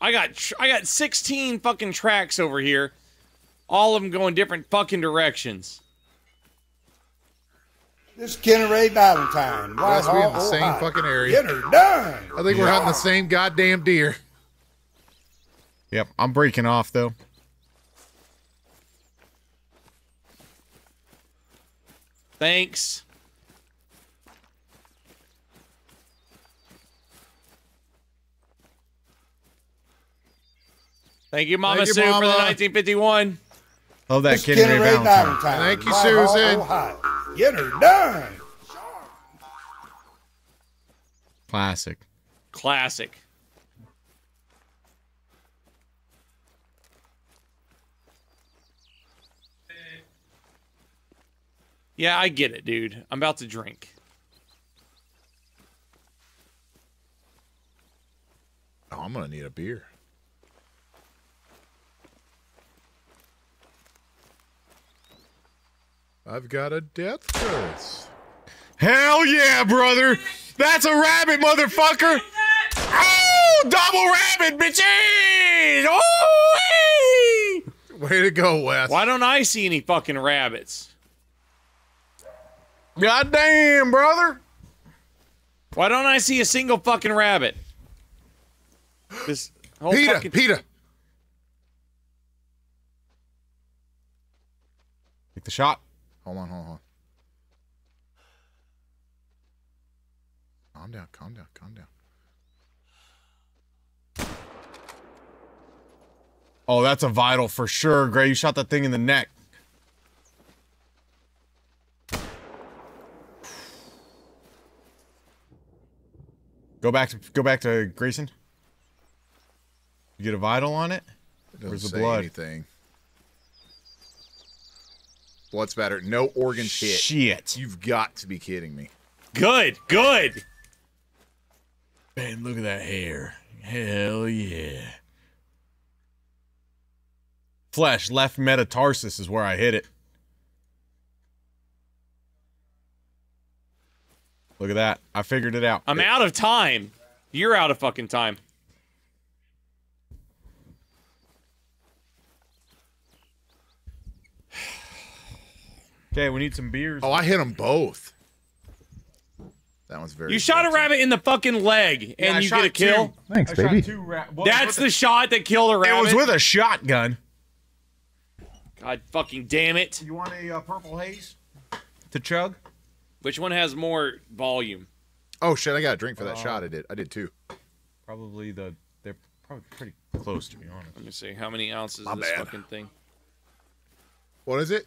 I got 16 fucking tracks over here. All of them going different fucking directions. This is Kenny Ray Valentine. Yes, we have the same fucking area. Get her done. I think we're hunting the same goddamn deer. Yep, I'm breaking off though. Thanks. Thank you, Mama Sue, for the 1951. Oh, that Kenny Ray Valentine. Thank you, Susan. Get her done. Classic. Classic. Yeah, I get it, dude. I'm about to drink. Oh, I'm going to need a beer. I've got a death curse. Hell yeah, brother! That's a rabbit, motherfucker! Oh, double rabbit, bitches! Oh, hey! Way to go, Wes. Why don't I see any fucking rabbits? God damn, brother! Why don't I see a single fucking rabbit? This whole Peta! Take the shot. Hold on. Calm down. Oh, that's a vital for sure, Gray. You shot that thing in the neck. Go back to Grayson. You get a vital on it? Where's the blood? Anything. Blood spatter. No organ shit. Shit. You've got to be kidding me. Good. Man, look at that hair. Hell yeah. Flesh, left metatarsus is where I hit it. Look at that. I figured it out. I'm out of time. You're out of fucking time. Okay, we need some beers. Oh, I hit them both. That one's very. You shot a rabbit in the fucking leg, and you get a kill. Two. Thanks, baby. That's the shot that killed a rabbit. It was with a shotgun. God fucking damn it! You want a purple haze to chug? Which one has more volume? Oh shit! I got a drink for that shot. I did too. Probably they're probably pretty close, to be honest. Let me see how many ounces of this fucking thing. What is it?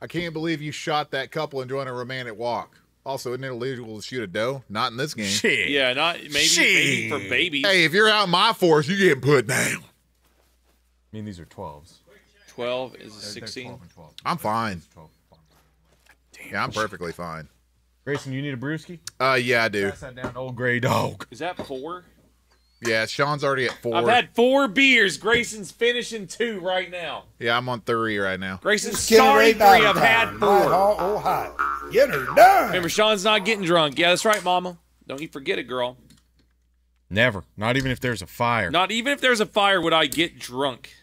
I can't believe you shot that couple enjoying a romantic walk. Also, isn't it illegal to shoot a doe? Not in this game. Shit. Yeah, maybe for babies. Hey, if you're out in my forest, you're getting put down. I mean, these are 12s. 12 is a 16. 12 and 12. I'm fine. 12. Damn, yeah, I'm perfectly fine. Grayson, you need a brewski? Yeah, I do. Pass that down to old Gray Dog. Is that 4? Yeah, Sean's already at 4. I've had 4 beers. Grayson's finishing 2 right now. Yeah, I'm on 3 right now. Grayson's starting 3. I've had 4. Oh, hi. Get her done. Remember, Sean's not getting drunk. Yeah, that's right, Mama. Don't you forget it, girl. Never. Not even if there's a fire. Not even if there's a fire would I get drunk.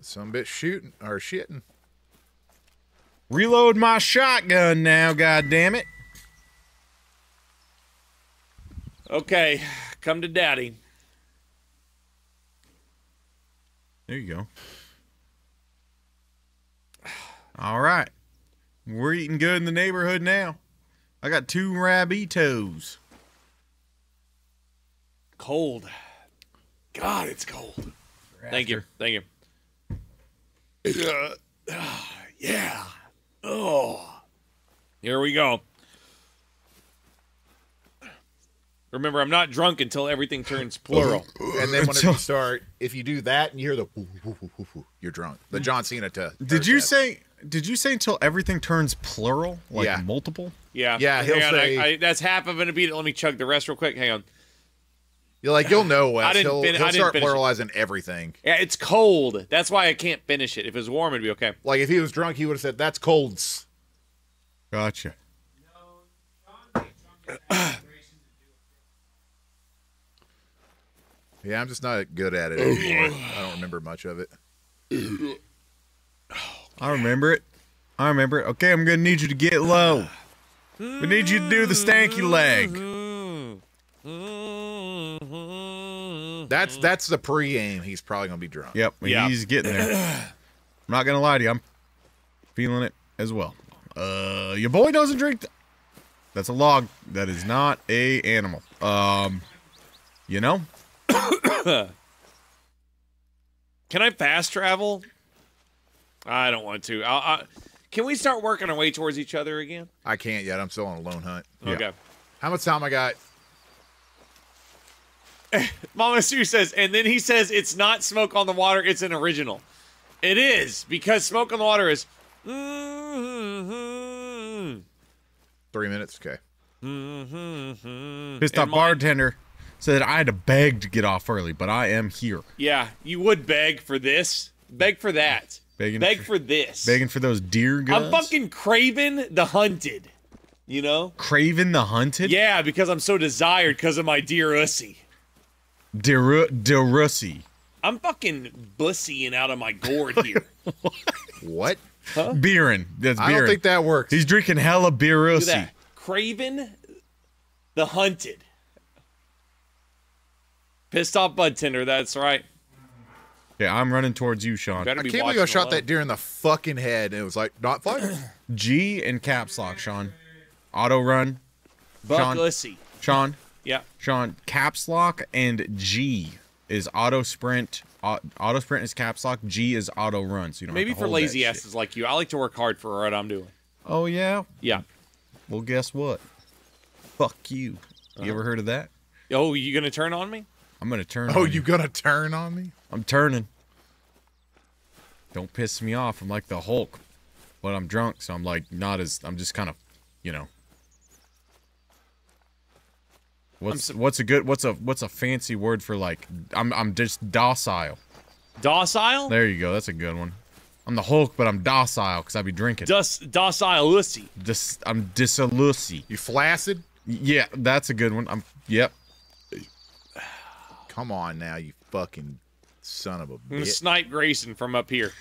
Some bitch shooting or shitting. Reload my shotgun now, goddammit. Okay, come to daddy. There you go. All right. We're eating good in the neighborhood now. I got 2 Rabitos. Cold. God, it's cold. Thank you. Thank you. Yeah. Oh. Here we go. Remember, I'm not drunk until everything turns plural. And then whenever you start, if you do that and you hear the you're drunk. The John Cena Did you say until everything turns plural? Like multiple? Yeah. Yeah, he'll say... that's half of an immediate. Let me chug the rest real quick. Hang on. You're like, you'll know, Wes. He'll start pluralizing everything. Yeah, it's cold. That's why I can't finish it. If it was warm, it'd be okay. Like, if he was drunk, he would have said, that's colds. Gotcha. Yeah, I'm just not good at it anymore. I don't remember much of it. I remember it. I remember it. Okay, I'm going to need you to get low. We need you to do the stanky leg. That's the pre-aim. He's probably going to be drunk. Yep, he's getting there. I'm not going to lie to you. I'm feeling it as well. Your boy doesn't drink. That's a log. That is not a animal. You know? Can I fast travel? I don't want to. Can we start working our way towards each other again? I can't yet. I'm still on a lone hunt. Okay. Yeah. How much time I got? Mama Sue says, and then he says it's not Smoke on the Water, it's an original. It is, because Smoke on the Water is... 3 minutes? Okay. Pissed off bartender said I had to beg to get off early, but I am here. Yeah, you would beg for this. Beg for that. Beg for this. Begging for those deer guns. I'm fucking craving the hunted, you know? Craving the hunted? Yeah, because I'm so desired because of my deer ussy. Deer ussy. I'm fucking bussying out of my gourd here. What? Huh? Beerin. That's beerin. I don't think that works. He's drinking hella beer ussy. Craving the hunted. Pissed off bud tender, that's right. Yeah, I'm running towards you, Sean. I can't believe I shot that deer in the fucking head, and it was like, not fire. G and caps lock, Sean. Auto run. Buck Ussy. Sean. Yeah. Sean, caps lock and G is auto sprint. Auto sprint is caps lock. G is auto run. So you don't have to hold for lazy asses like you. I like to work hard for what I'm doing. Oh, yeah? Yeah. Well, guess what? Fuck you. You ever heard of that? Oh, you going to turn on me? I'm going to turn on you. Oh, you going to turn on me? I'm turning. Don't piss me off. I'm like the Hulk. But I'm drunk, so I'm like not as... I'm just kind of, you know. What's a fancy word for like... I'm just docile. Docile? There you go. That's a good one. I'm the Hulk, but I'm docile because I be drinking. Docile Lucy. I'm disillusi. You flaccid? Yeah, that's a good one. Yep. Come on now, you fucking... son of a bitch. I'm gonna snipe Grayson from up here.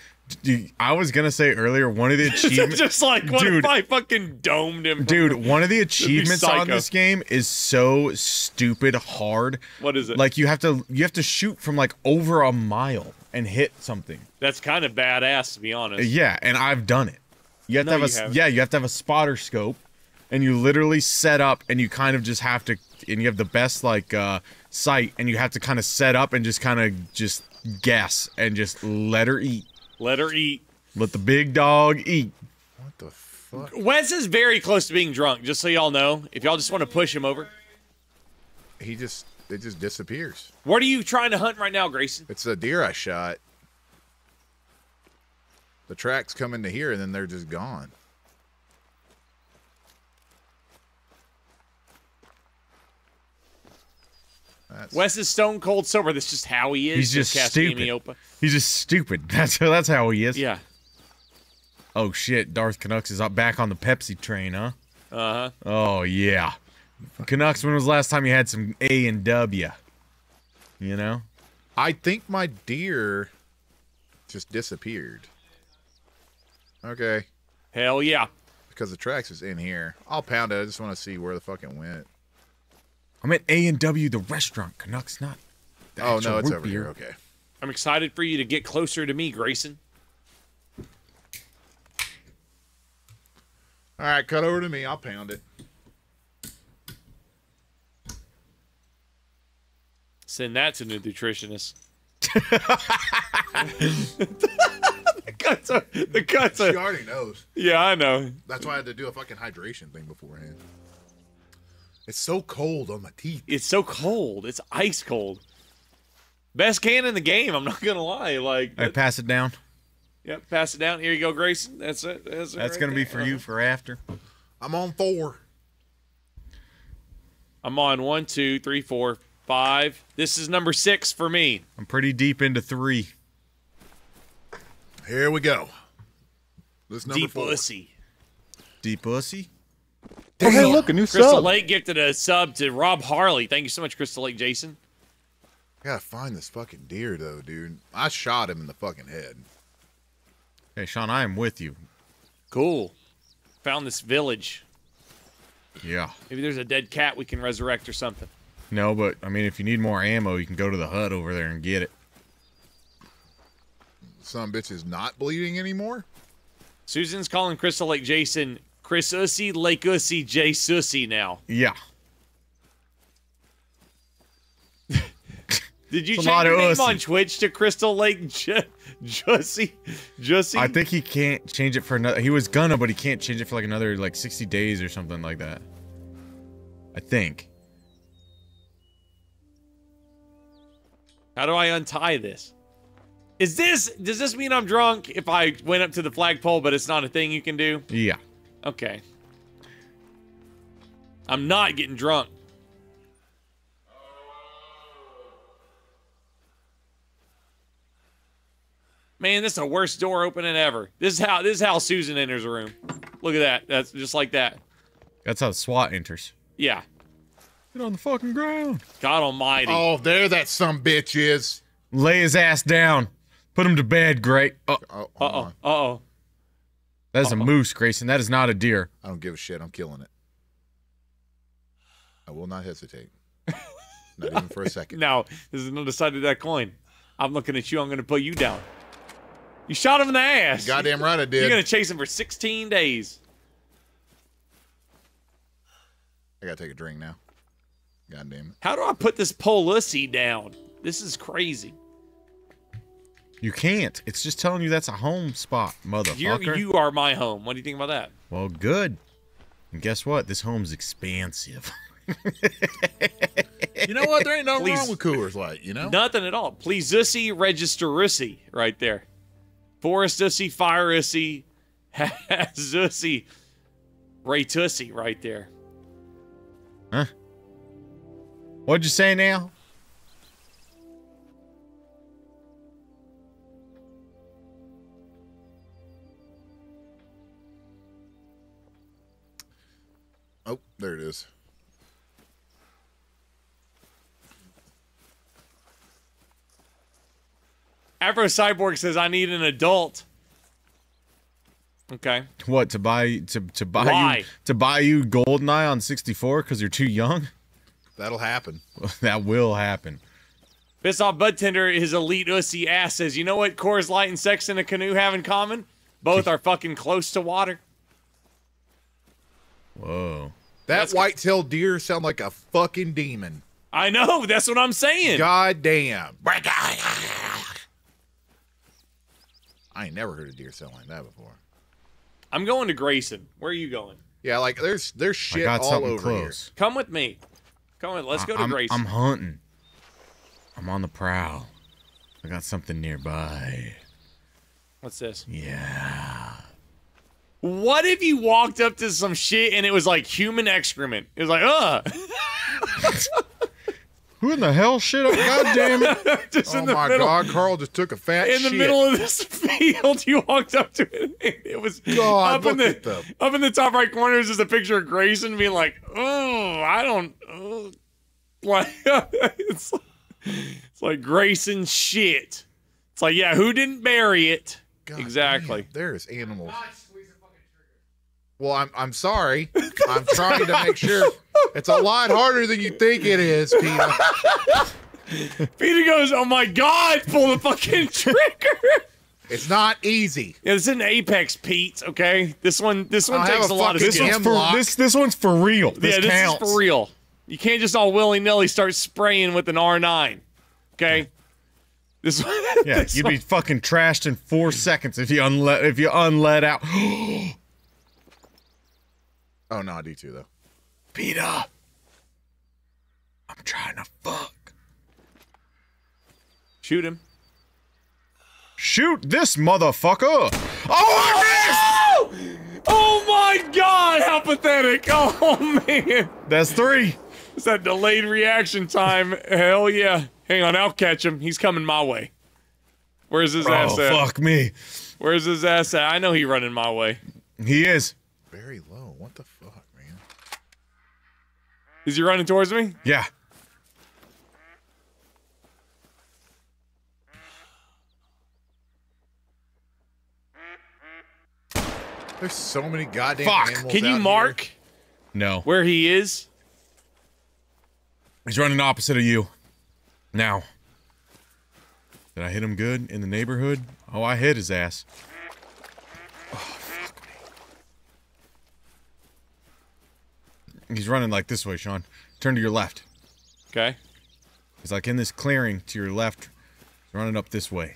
Dude, I was gonna say earlier, one of the achievements... Just like, what if I fucking domed him? Dude, one of the achievements on this game is so stupid hard. What is it? Like, you have to shoot from, like, over a mile and hit something. That's kind of badass, to be honest. Yeah, and I've done it. You have to have a spotter scope, and you literally set up, and you kind of just have to... And you have the best, like, sight, and you have to kind of set up and just kind of just guess and just let her eat. Let her eat. Let the big dog eat. What the fuck? Wes is very close to being drunk, just so y'all know. If y'all just want to push him over. It just disappears. What are you trying to hunt right now, Grayson? It's a deer I shot. The tracks come into here and then they're just gone. That's... Wes is stone cold sober. That's just how he is. He's just stupid. Open. He's just stupid. That's how he is. Yeah. Oh shit, Darth Canucks is back on the Pepsi train, huh? Uh-huh. Oh yeah. Canucks, when was the last time you had some A&W? You know? I think my deer just disappeared. Okay. Hell yeah. Because the tracks is in here. I'll pound it. I just want to see where the fuck it went. I'm at A&W, the restaurant. Canucks, not the actual root beer. Oh, no, it's over here. Okay. I'm excited for you to get closer to me, Grayson. All right, cut over to me. I'll pound it. Send that to the nutritionist. The cuts are. She already knows. Yeah, I know. That's why I had to do a fucking hydration thing beforehand. It's so cold on my teeth. It's so cold. It's ice cold. Best can in the game. I'm not gonna lie. Like, all right, pass it down. Yep, pass it down. Here you go, Grayson. That's it. That's right, gonna be for you for after. I'm on 4. I'm on 1, 2, 3, 4, 5. This is number 6 for me. I'm pretty deep into 3. Here we go. This number deep 4. Pussy. Deep pussy. Oh, hey, look, a new Crystal sub. Lake gifted a sub to Rob Harley. Thank you so much, Crystal Lake Jason. I gotta find this fucking deer, though, dude. I shot him in the fucking head. Hey, Sean, I am with you. Cool. Found this village. Yeah. Maybe there's a dead cat we can resurrect or something. No, but, I mean, if you need more ammo, you can go to the hut over there and get it. Some bitch is not bleeding anymore? Susan's calling Crystal Lake Jason Chris Ussy, Lake Ussy, Jay Sussy now. Yeah. Did you change your name on Twitch to Crystal Lake Jussie? Jussie? I think he can't change it for another... He was gonna, but he can't change it for like another like 60 days or something like that. I think. How do I untie this? Is this... Does this mean I'm drunk if I went up to the flagpole, but it's not a thing you can do? Yeah. Okay. I'm not getting drunk. Man, this is the worst door opening ever. This is how Susan enters a room. Look at that. That's just like that. That's how SWAT enters. Yeah. Get on the fucking ground. God almighty. Oh, there that sumbitch is. Lay his ass down. Put him to bed, Gray. Uh-oh. Uh-oh. Uh-oh. That is a moose, Grayson. That is not a deer. I don't give a shit. I'm killing it. I will not hesitate. Not even for a second. No, this is another side of that coin. I'm looking at you. I'm going to put you down. You shot him in the ass. Goddamn right I did. You're going to chase him for 16 days. I got to take a drink now. Goddamn it. How do I put this Polussy down? This is crazy. You can't. It's just telling you that's a home spot, motherfucker. You are my home. What do you think about that? Well, good. And guess what? This home's expansive. You know what? There ain't nothing wrong with Coors Light, you know? Nothing at all. Please, Zussy, register Russy right there. Forest Ussy, Fire Ussy, Zussy, Ray Tussy right there. Huh? What'd you say now? Oh, there it is. Afro Cyborg says I need an adult. Okay. What, to buy you GoldenEye on 64 because you're too young? That'll happen. That will happen. Piss Off Bud Tender is elite Ussy ass says, you know what Coors Light and sex in a canoe have in common? Both are fucking close to water. Whoa. That white-tailed deer sound like a fucking demon. I know, that's what I'm saying. God damn. I ain't never heard a deer sound like that before. I'm going to Grayson. Where are you going? Yeah, like there's shit all over here. Come with me. Come on, let's go to Grayson. I'm hunting. I'm on the prowl. I got something nearby. What's this? Yeah. What if you walked up to some shit and it was like human excrement? It was like, ugh. Who in the hell shit up? God damn it. Just oh my middle. God, Carl just took a fat shit. In the middle of this field, you walked up to it. And it was God, up in the top right corner is just a picture of Grayson being like, oh, I don't. Like, it's like Grayson shit. It's like, yeah, who didn't bury it? God exactly. Damn, there's animals. Well, I'm sorry. I'm trying to make sure. It's a lot harder than you think it is, Peter. Peter goes, oh my God, pull the fucking trigger. It's not easy. Yeah, it's an Apex, Pete, okay? This one takes a lot of skill. This one's for real. This yeah, this counts. Is for real. You can't just all willy-nilly start spraying with an R9, okay? This one, yeah, this you'd one. Be fucking trashed in 4 seconds if you unlet out. Oh, no, I do too, though. Peter! I'm trying to fuck. Shoot him. Shoot this motherfucker! Oh, my wrist! Oh, my God! How pathetic! Oh, man! That's three. It's that delayed reaction time. Hell yeah. Hang on, I'll catch him. He's coming my way. Where's his ass at? Oh, fuck me. Where's his ass at? I know he's running my way. He is. Very low. What the fuck, man? Is he running towards me? Yeah. There's so many goddamn animals. Can you mark? Here. No. Where he is? He's running opposite of you. Now. Did I hit him good in the neighborhood? Oh, I hit his ass. He's running like this way, Sean. Turn to your left. Okay. He's like in this clearing to your left. He's running up this way.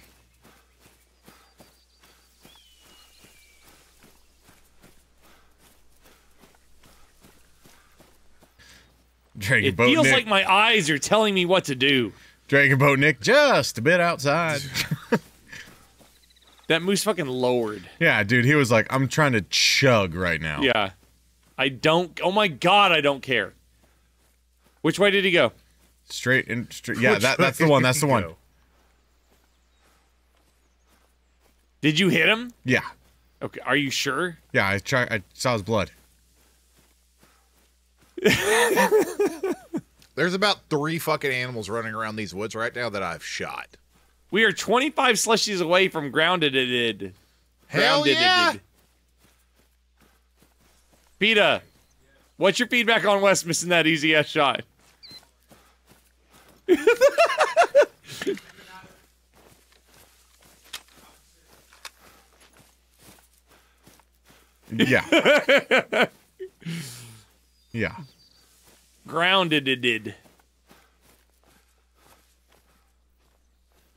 Dragon Boat Nick. It feels like my eyes are telling me what to do. Dragon Boat Nick, just a bit outside. That moose fucking lowered. Yeah, dude, he was like, I'm trying to chug right now. Yeah. I don't. Oh my God, I don't care. Which way did he go? Straight and straight. Yeah, that's the one. That's the one. Did you hit him? Yeah. Okay. Are you sure? Yeah, I saw his blood. There's about 3 fucking animals running around these woods right now that I've shot. We are 25 slushies away from grounded. Hell yeah. Peta, what's your feedback on Wes missing that easy ass shot? Yeah. Yeah. Grounded.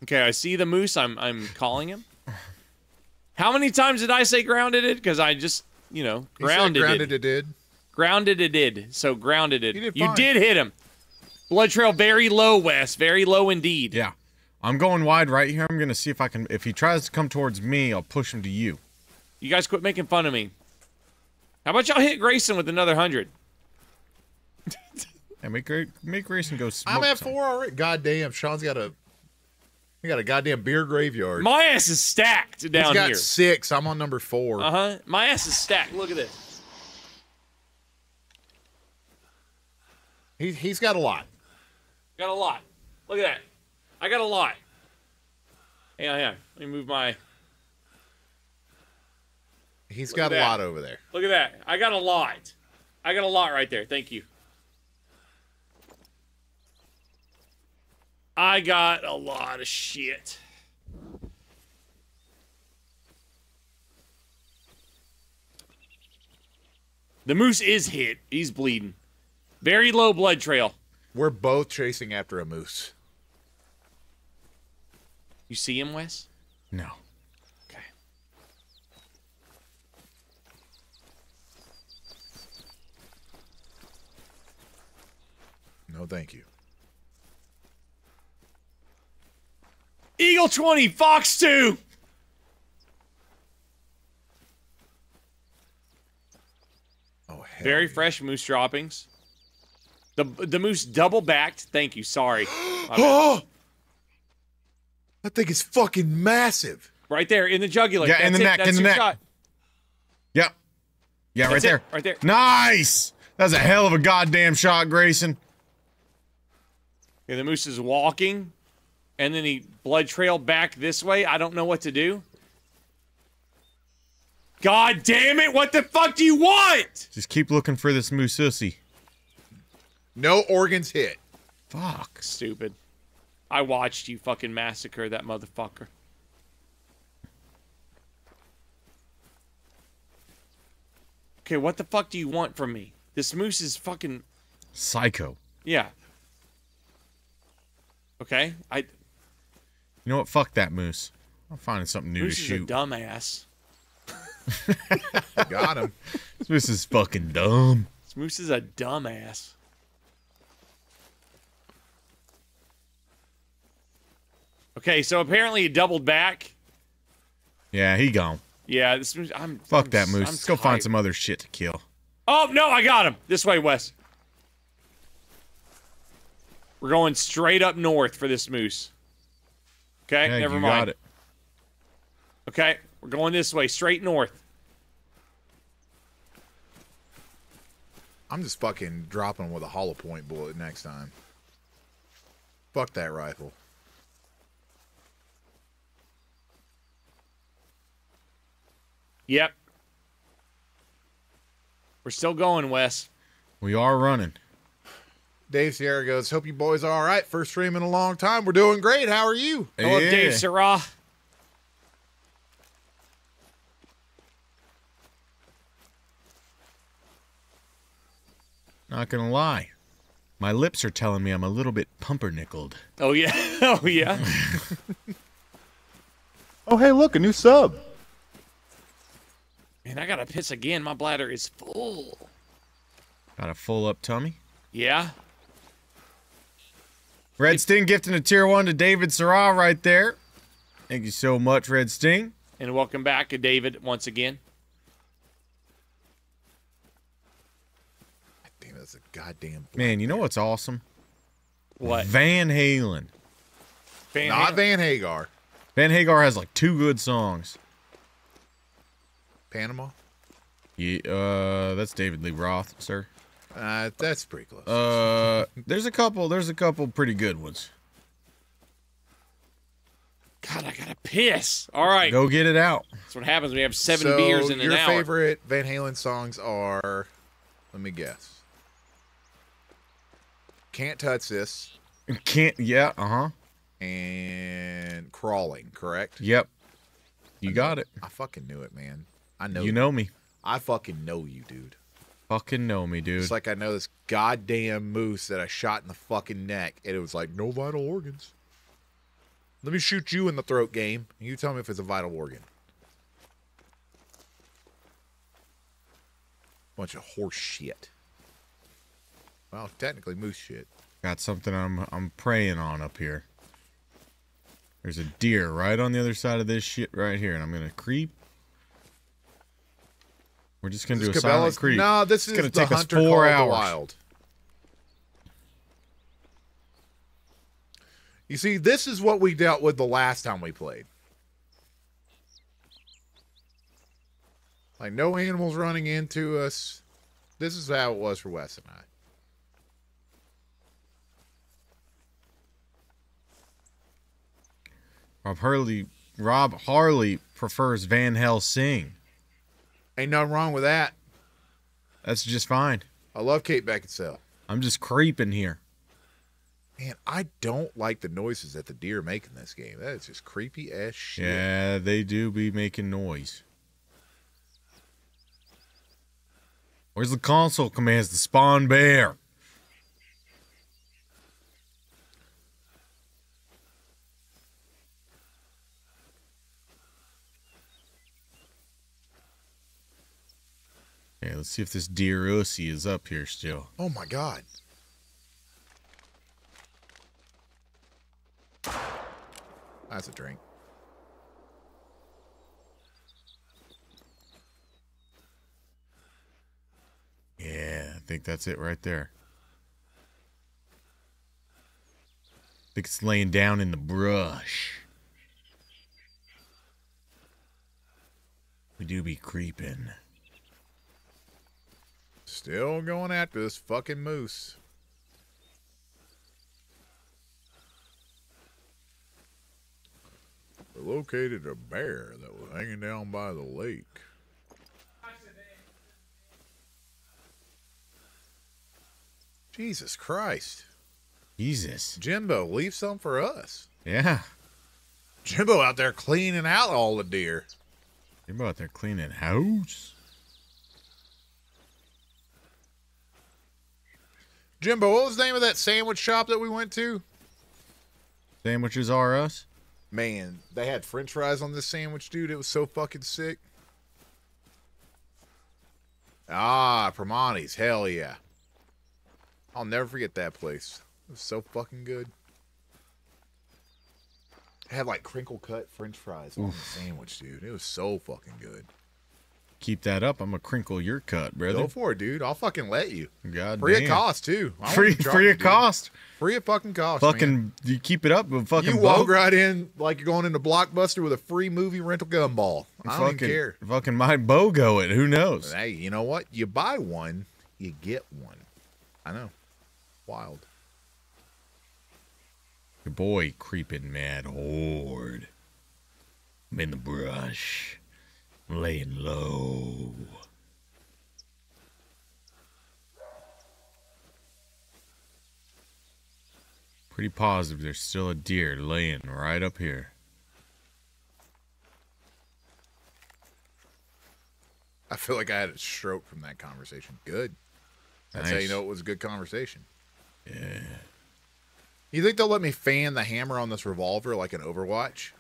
Okay, I see the moose. I'm calling him. How many times did I say grounded it? Because I just. You know, grounded it did. So grounded it. You did hit him. Blood trail very low, Wes. Very low indeed. Yeah, I'm going wide right here. I'm gonna see if I can. If he tries to come towards me, I'll push him to you. You guys quit making fun of me. How about y'all hit Grayson with another 100? Yeah, make Grayson go. I'm at 4 already. Goddamn, Sean's got a. We got a goddamn beer graveyard. My ass is stacked down here. He's got 6. I'm on number 4. Uh-huh. My ass is stacked. Look at this. He's got a lot. Got a lot. Look at that. I got a lot. Hang on. Let me move my... He's got a lot over there. Look at that. I got a lot. I got a lot right there. Thank you. I got a lot of shit. The moose is hit. He's bleeding. Very low blood trail. We're both chasing after a moose. You see him, Wes? No. Okay. No, thank you. Eagle 20, Fox 2. Very fresh moose droppings. The moose double-backed. Thank you. Sorry. Oh! That thing is fucking massive. Right there, in the jugular. Yeah, in the neck. Yep. Yeah, right there. Right there. Nice! That's a hell of a goddamn shot, Grayson. Yeah, the moose is walking, and then he blood trail back this way. I don't know what to do. God damn it! What the fuck do you want? Just keep looking for this moose sissy. No organs hit. Fuck. Stupid. I watched you fucking massacre that motherfucker. Okay, what the fuck do you want from me? This moose is fucking... psycho. Yeah. Okay, You know what? Fuck that moose. I'm finding something new to shoot. Moose is a dumbass. Got him. This moose is fucking dumb. This moose is a dumbass. Okay, so apparently he doubled back. Yeah, he gone. Yeah, this moose... Fuck that moose. Let's go find some other shit to kill. Oh, no, I got him. This way, Wes. We're going straight up north for this moose. Okay, yeah, never mind. Got it. Okay, we're going this way, straight north. I'm just fucking dropping him with a hollow point bullet next time. Fuck that rifle. Yep. We're still going, Wes. We are running. Dave Sierra goes, hope you boys are all right. First stream in a long time. We're doing great. How are you? Yeah. Hello, Dave Sierra. Not gonna lie. My lips are telling me I'm a little bit pumpernickeled. Oh, yeah. Oh, yeah. Oh, hey, look, a new sub. Man, I gotta piss again. My bladder is full. Got a full up tummy? Yeah. Red Sting gifting a tier 1 to David Serra right there. Thank you so much, Red Sting. And welcome back to David once again. I think that's a goddamn... Man, you know what's awesome? What? Van Halen. Not Van Hagar. Van Hagar has like 2 good songs. Panama? Yeah, that's David Lee Roth, sir. That's pretty close. There's a couple pretty good ones. God, I gotta piss. All right. Go get it out. That's what happens when you have 7 beers in an hour. Your favorite Van Halen songs are, let me guess. Can't Touch This. Can't, yeah, uh-huh. And Crawling, correct? Yep. You got it. I fucking knew it, man. I know you. You know me. I fucking know you, dude. Fucking know me, dude. It's like I know this goddamn moose that I shot in the fucking neck, and it was like, no vital organs. Let me shoot you in the throat, game, and you tell me if it's a vital organ. Bunch of horse shit. Well, technically moose shit. Got something I'm preying on up here. There's a deer right on the other side of this shit right here, and I'm gonna creep. We're just gonna do a silent creep. No, this is gonna take us 4 hours. Wild. You see, this is what we dealt with the last time we played. Like no animals running into us. This is how it was for Wes and I. Rob Harley prefers Van Helsing. Ain't nothing wrong with that. That's just fine. I love Kate Beckinsale. I'm just creeping here. Man, I don't like the noises that the deer make in this game. That is just creepy as shit. Yeah, they do be making noise. Where's the console commands to spawn bear? Okay, let's see if this deer Usi is up here still. Oh my god. That's a drink. Yeah, think that's it right there. I think it's laying down in the brush. We do be creeping. Still going after this fucking moose. We located a bear that was hanging down by the lake. Jesus Christ. Jesus. Jimbo, leave some for us. Yeah. Jimbo out there cleaning out all the deer. Jimbo out there cleaning house. Jimbo, what was the name of that sandwich shop that we went to? Sandwiches Are Us? Man, they had french fries on this sandwich, dude. It was so fucking sick. Ah, Primanti's. Hell yeah. I'll never forget that place. It was so fucking good. I had like crinkle cut french fries on the sandwich, dude. It was so fucking good. Keep that up. I'm going to crinkle your cut, brother. Go for it, dude. I'll fucking let you. God free damn. Of cost, too. Free of cost. Free of fucking cost, fucking, man. You keep it up with fucking You walk boat. Right in like you're going into Blockbuster with a free movie rental gumball. I don't even care. Fucking might BOGO it. Who knows? Hey, you know what? You buy one, you get one. I know. Wild. Your boy creeping mad horde. I'm in the brush. I'm laying low. Pretty positive there's still a deer laying right up here. I feel like I had a stroke from that conversation. Good. That's nice. How you know it was a good conversation. Yeah. You think they'll let me fan the hammer on this revolver like an Overwatch?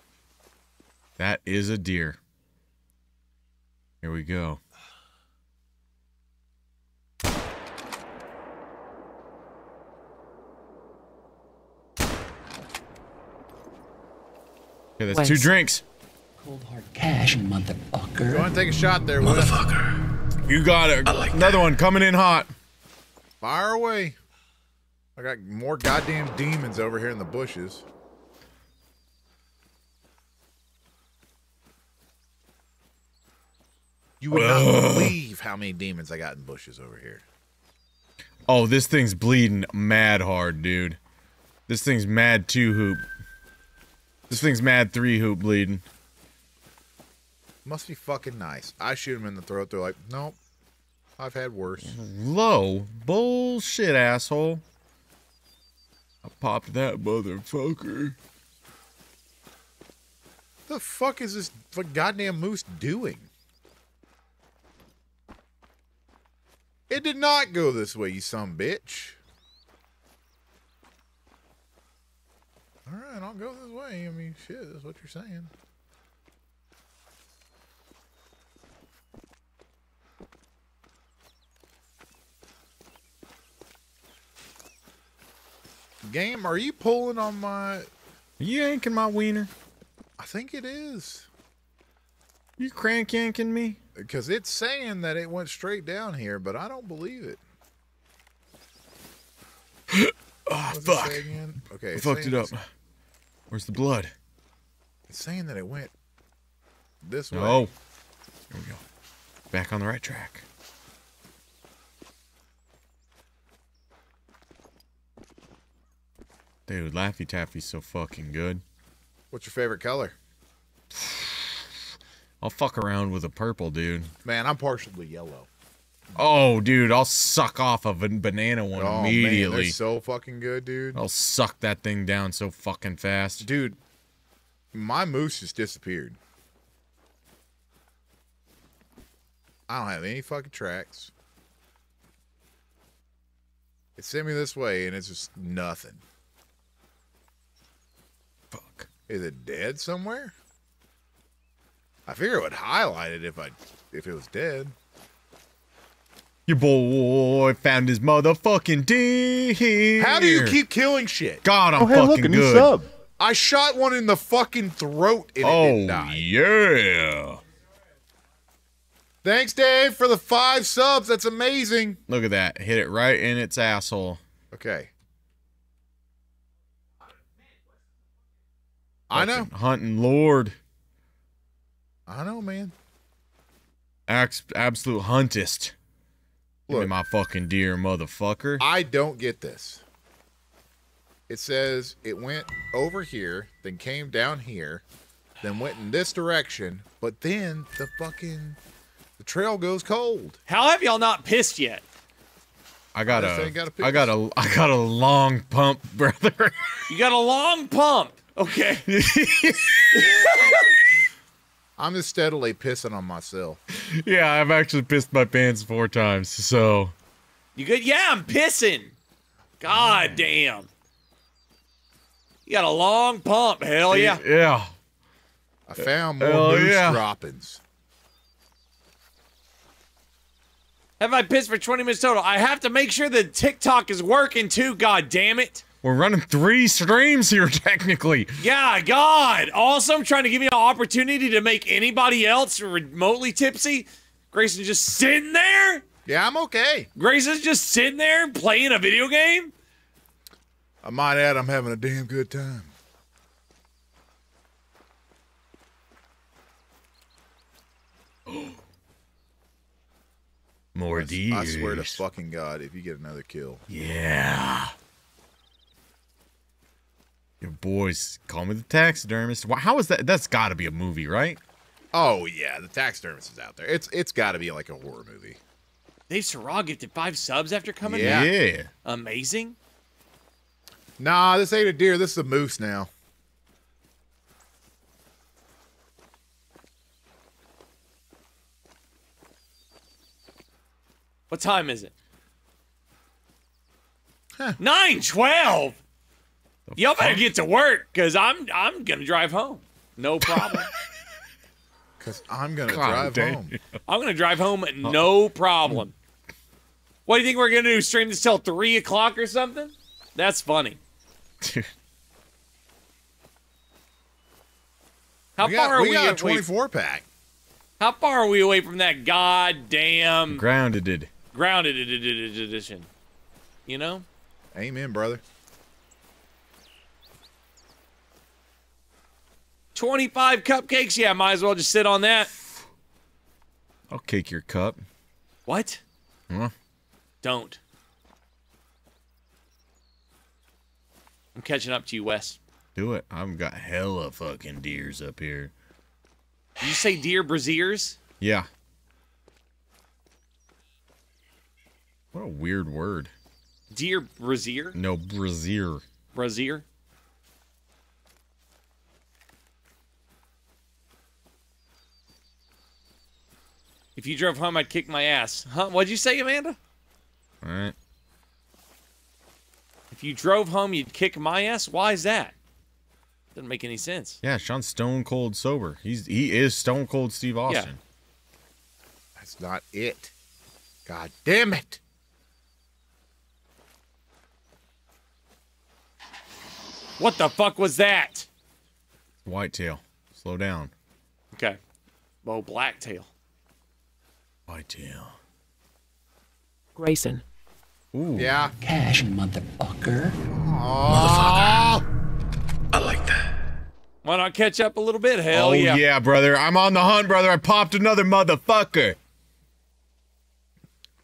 That is a deer. Here we go. Okay, that's two drinks. Cold hard cash, motherfucker. Go on, take a shot there, motherfucker. You got it. Like another one coming in hot. Fire away. I got more goddamn demons over here in the bushes. You would not believe how many demons I got in bushes over here. Oh, this thing's bleeding mad hard, dude. This thing's mad two hoop. This thing's mad three hoop bleeding. Must be fucking nice. I shoot him in the throat. They're like, nope. I've had worse. Low bullshit, asshole. I popped that motherfucker. The fuck is this goddamn moose doing? It did not go this way, you son of a bitch. Alright, I'll go this way. I mean, shit, that's what you're saying. Game, are you pulling on my... Are you yanking my wiener? I think it is. You crank yanking me? Because it's saying that it went straight down here, but I don't believe it. Oh, fuck. It okay, I fucked it up. Where's the blood? It's saying that it went this way. Oh. Here we go. Back on the right track. Dude, Laffy Taffy's so fucking good. What's your favorite color? I'll fuck around with a purple, dude. Man, I'm partially yellow. Oh, dude, I'll suck off of a banana one immediately. Man, they're so fucking good, dude. I'll suck that thing down so fucking fast. Dude, my moose has disappeared. I don't have any fucking tracks. It sent me this way, and it's just nothing. Fuck. Is it dead somewhere? I figure it would highlight it if it was dead. Your boy found his motherfucking deer. How do you keep killing shit? God, I'm fucking good. New sub. I shot one in the fucking throat and it didn't die. Oh, yeah. Thanks, Dave, for the 5 subs. That's amazing. Look at that. Hit it right in its asshole. Okay. I know. Hunting Lord. I know, man. Absolute huntist. Look, give me my fucking deer, motherfucker. I don't get this. It says it went over here, then came down here, then went in this direction, but then the fucking trail goes cold. How have y'all not pissed yet? I got a long pump, brother. You got a long pump. Okay. I'm just steadily pissing on myself. Yeah, I've actually pissed my pants 4 times, so. You good? Yeah, I'm pissing. God damn. You got a long pump, hell yeah. Yeah. I found more loose droppings. Have I pissed for 20 minutes total? I have to make sure the TikTok is working too, god damn it. We're running 3 streams here, technically. Yeah, God. Also, I'm trying to give you an opportunity to make anybody else remotely tipsy. Grayson's just sitting there. Yeah, I'm okay. Grayson's just sitting there playing a video game. I might add, I'm having a damn good time. More deers. I swear to fucking God, if you get another kill. Yeah. Your boys call me the taxidermist. How is that? That's got to be a movie, right? Oh yeah, the taxidermist is out there. It's got to be like a horror movie. Dave Sarah gifted 5 subs after coming out. Yeah, amazing. Nah, this ain't a deer. This is a moose now. What time is it? 9:12. Y'all better get to work, cause I'm gonna drive home. No problem. Cause I'm gonna drive home. I'm gonna drive home, no problem. What do you think we're gonna do? Stream this till 3 o'clock or something? That's funny. How far are we away? 24-pack. How far are we away from that goddamn grounded edition? You know? Amen, brother. 25 cupcakes? Yeah, might as well just sit on that. I'll cake your cup. What? Huh? Don't. I'm catching up to you, Wes. Do it. I've got hella fucking deers up here. Did you say deer braziers? Yeah. What a weird word. Deer brazier? No, brazier. Brazier? If you drove home, I'd kick my ass. Huh? What'd you say, Amanda? All right. If you drove home, you'd kick my ass? Why is that? Doesn't make any sense. Yeah, Sean's stone cold sober. He is Stone Cold Steve Austin. Yeah. That's not it. God damn it. What the fuck was that? Whitetail. Slow down. Okay. Well, blacktail. Whitetail. Grayson. Ooh. Yeah. Cash, motherfucker. Aww. Motherfucker. I like that. Why not catch up a little bit? Hell yeah. Oh yeah, brother. I'm on the hunt, brother. I popped another motherfucker.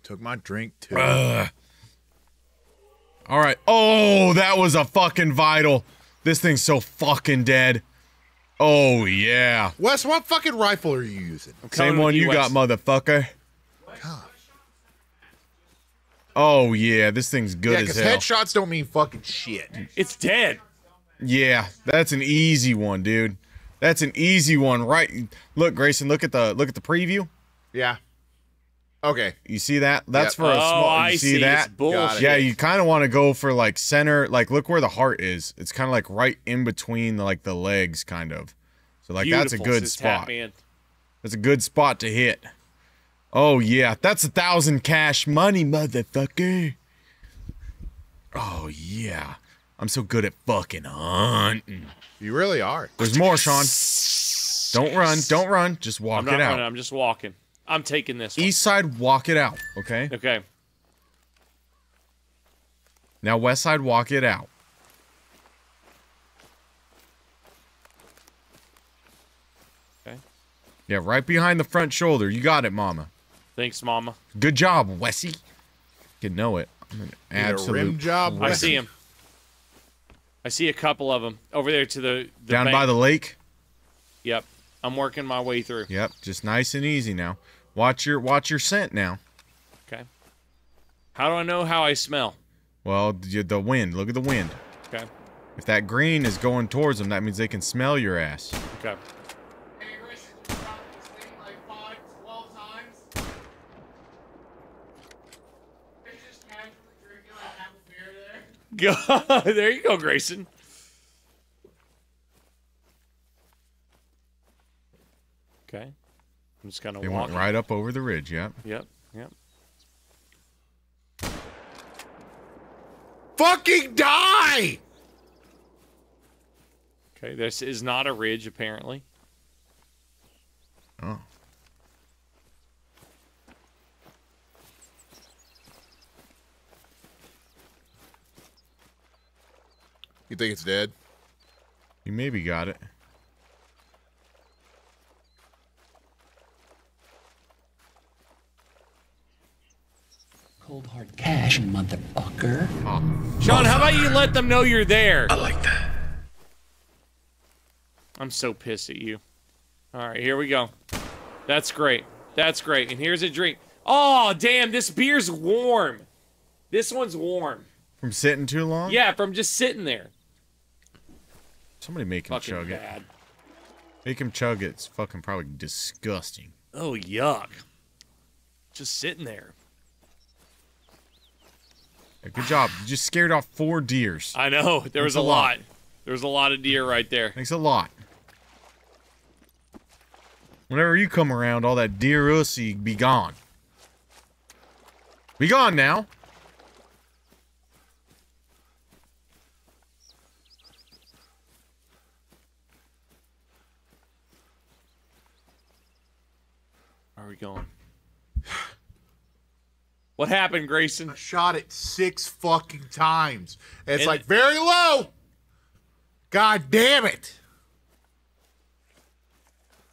Took my drink too. All right. Oh, that was a fucking vital. This thing's so fucking dead. Oh yeah. Wes, what fucking rifle are you using? Same one you got, motherfucker. God. Oh yeah, this thing's good as hell. Yeah, because headshots don't mean fucking shit. It's dead. Yeah, that's an easy one, dude. That's an easy one, right? Look, Grayson, look at the preview. Yeah. Okay. You see that? That's for a small. You see that? Bullshit. Yeah, you kind of want to go for like center, like look where the heart is. It's kind of like right in between like the legs, kind of. So like beautiful. That's a good spot. That's a good spot to hit. Oh yeah, that's 1,000 cash money, motherfucker. Oh yeah, I'm so good at fucking hunting. You really are. There's more, Sean. Don't run. Just walk it out. I'm not running, I'm just walking. I'm taking this one. East side, walk it out, okay? Okay. Now west side, walk it out. Okay. Yeah, right behind the front shoulder. You got it, mama. Thanks, mama. Good job, Wessie. You know it. I'm an absolute rim job. Wessie. I see him. I see a couple of them over there to the down bank. By the lake. Yep, I'm working my way through. Yep, just nice and easy now. Watch your scent now. Okay. How do I know how I smell? Well, the wind. Look at the wind. Okay. If that green is going towards them, that means they can smell your ass. Okay. God, there you go, Grayson. Okay. I'm just kind of walking. They went right up over the ridge, yep. Yep, yep. Fucking die! Okay, this is not a ridge, apparently. Oh. You think it's dead? You maybe got it. Cold hard cash, motherfucker. Oh. Sean, how about you let them know you're there? I like that. I'm so pissed at you. All right, here we go. That's great. That's great. And here's a drink. Oh, damn, this beer's warm. This one's warm. From sitting too long? Yeah, from just sitting there. Somebody make him fucking chug bad. It. Make him chug it. It's fucking probably disgusting. Oh, yuck. Just sitting there. Yeah, good job. You just scared off 4 deers. I know. There was a lot. There was a lot of deer right there. Thanks a lot. Whenever you come around, all that deer ussy be gone. Be gone now. Where are we going? What happened, Grayson? I shot it 6 fucking times. It's like very low. God damn it.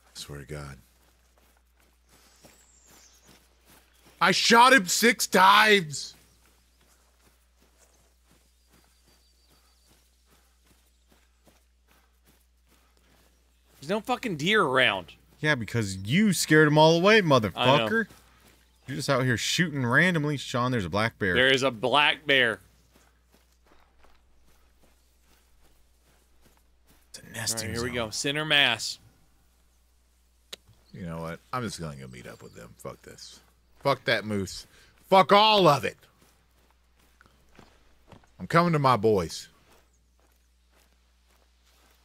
I swear to God. I shot him 6 times. There's no fucking deer around. Yeah, because you scared them all away, motherfucker. You're just out here shooting randomly. Sean, there's a black bear. There is a black bear. It's a nesting zone. All right, here we go. Center mass. You know what? I'm just going to go meet up with them. Fuck this. Fuck that moose. Fuck all of it. I'm coming to my boys.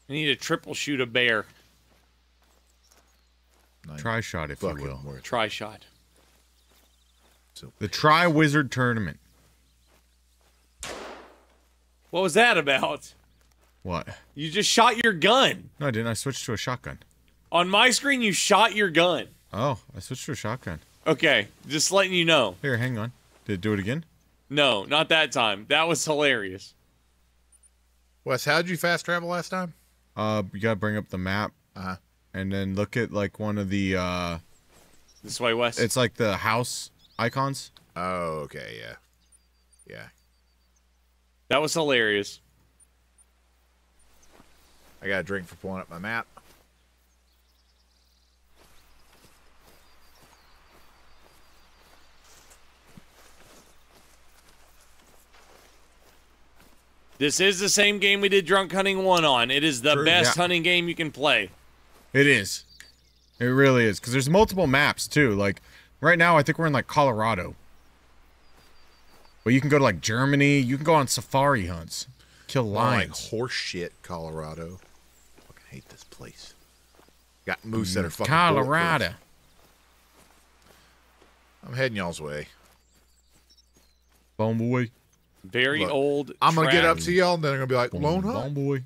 I need to triple shoot a bear. Try shot, if you will. Try shot. The Tri Wizard Tournament. What was that about? What? You just shot your gun. No, I didn't. I switched to a shotgun. On my screen, you shot your gun. Oh, I switched to a shotgun. Okay, just letting you know. Here, hang on. Did it do it again? No, not that time. That was hilarious. Wes, how'd you fast travel last time? You gotta bring up the map. Uh-huh. And then look at, like, one of the, This way, West? It's like the house icons. Oh, okay, yeah. Yeah. That was hilarious. I got a drink for pulling up my map. This is the same game we did Drunk Hunting 1 on. It is the best hunting game you can play. It is. It really is. Because there's multiple maps, too. Like, right now, I think we're in, like, Colorado. But you can go to, like, Germany. You can go on safari hunts. Kill lions. Like horse shit, Colorado. I fucking hate this place. Got moose that are fucking Colorado. Bulletproof. I'm heading y'all's way. Bone boy. Very old. I'm going to get up to y'all, and then I'm going to be like, lone hunt. Bone boy.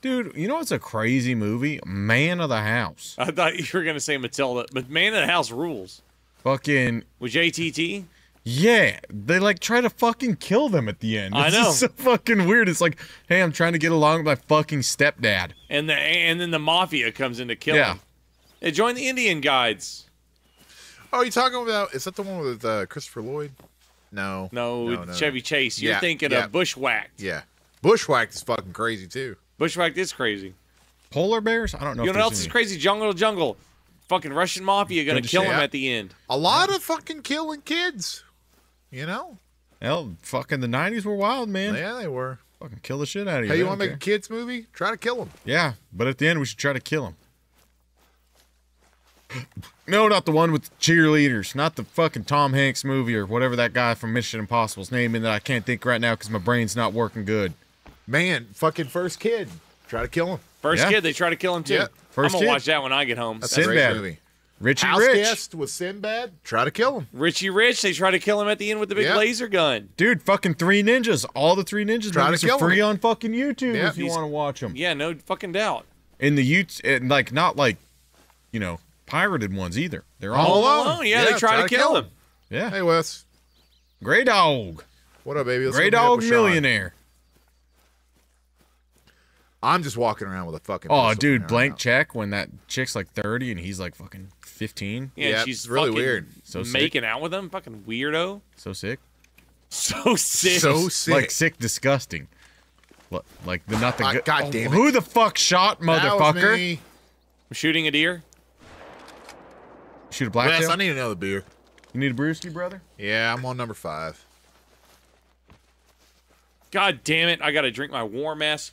Dude, you know what's a crazy movie? Man of the House. I thought you were going to say Matilda, but Man of the House rules. Fucking... With JTT? Yeah. They, like, try to fucking kill them at the end. I know. It's so fucking weird. It's like, hey, I'm trying to get along with my fucking stepdad. And then the mafia comes in to kill him. They join the Indian Guides. Oh, you talking about... Is that the one with Christopher Lloyd? No. No, Chevy Chase. You're thinking of Bushwhacked. Yeah. Bushwhacked is fucking crazy, too. Bushwhacked is crazy. Polar bears? I don't know. You know what else is crazy? Jungle to Jungle. Fucking Russian mafia gonna kill him at the end. A lot of fucking killing kids. You know? Hell, fucking the 90s were wild, man. Yeah, they were. Fucking kill the shit out of you. Hey, you want to make a kids movie? Try to kill them. Yeah, but at the end, we should try to kill them. No, not the one with the cheerleaders. Not the fucking Tom Hanks movie or whatever that guy from Mission Impossible's name in that I can't think right now because my brain's not working good. Man, fucking first kid. Try to kill him. First kid, they try to kill him too. Yep. First I'm going to watch that when I get home. That's a great movie. Richie House Rich. Guest with Sinbad. Try to kill him. Richie Rich, they try to kill him at the end with the big laser gun. Dude, fucking Three Ninjas. All the Three Ninjas movies are free on fucking YouTube if you want to watch them. Yeah, no fucking doubt. In the YouTube, like, not like, you know, pirated ones either. They're all alone. Yeah, they try to kill him. Yeah. Hey, Wes. Grey Dog. What up, baby? Grey Dog Millionaire. I'm just walking around with a fucking... Oh, dude, blank check when that chick's like 30 and he's like fucking 15. Yeah, yeah, she's really weird. So making out with him, fucking weirdo. So sick. So sick. So sick. Like sick, disgusting. Like the nothing. God damn it. Who the fuck shot, motherfucker? Me. I'm shooting a deer. Shoot a blacktail. Yes, I need another beer. You need a brewski, brother? Yeah, I'm on number 5. God damn it! I gotta drink my warm ass.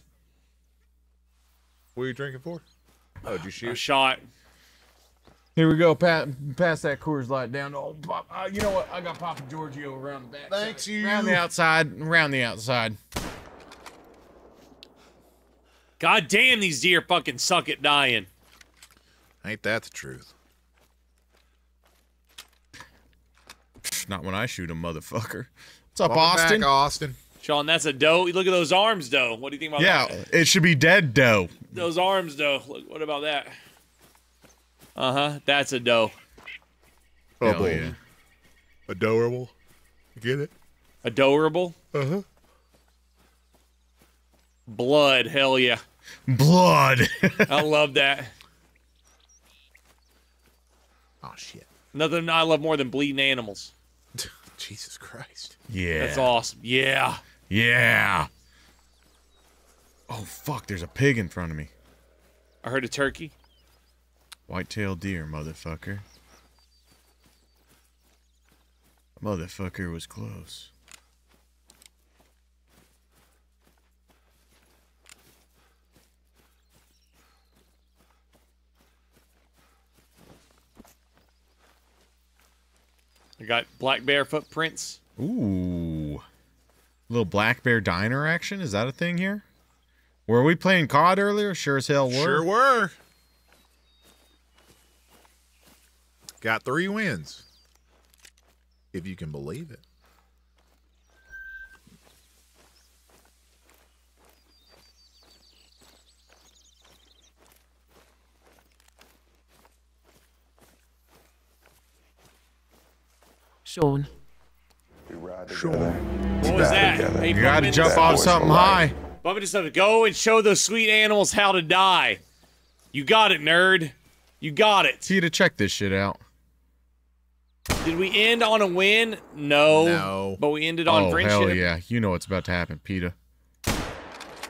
What are you drinking for? Oh, did you shoot? I shot. Here we go. Pass that Coors Light down. Oh, Pop, you know what? I got Papa Giorgio around the back. Thanks, you. Around the outside. Around the outside. God damn, these deer fucking suck at dying. Ain't that the truth? Not when I shoot a motherfucker. What's up, Austin? Back, Austin. Sean, that's a doe. Look at those arms, doe. What do you think about that? Yeah, it should be dead doe. Those arms, doe. Look, what about that? Uh-huh, that's a doe. Oh, boy. Yeah. Adorable. You get it? Adorable? Uh-huh. Blood, hell yeah. Blood. I love that. Oh, shit. Nothing I love more than bleeding animals. Jesus Christ. Yeah. That's awesome. Yeah. Yeah. Oh, fuck. There's a pig in front of me. I heard a turkey. White-tailed deer, motherfucker. Motherfucker was close. I got black bear footprints. Ooh. Little black bear diner action? Is that a thing here? Were we playing COD earlier? Sure as hell were. Sure were. Got 3 wins. If you can believe it. Sean. What was that? Hey, you gotta jump off something high. Bubba just said, go and show those sweet animals how to die. You got it, nerd. You got it. See you to check this shit out. Did we end on a win? No. No. But we ended on friendship. Oh, hell yeah. You know what's about to happen, PETA.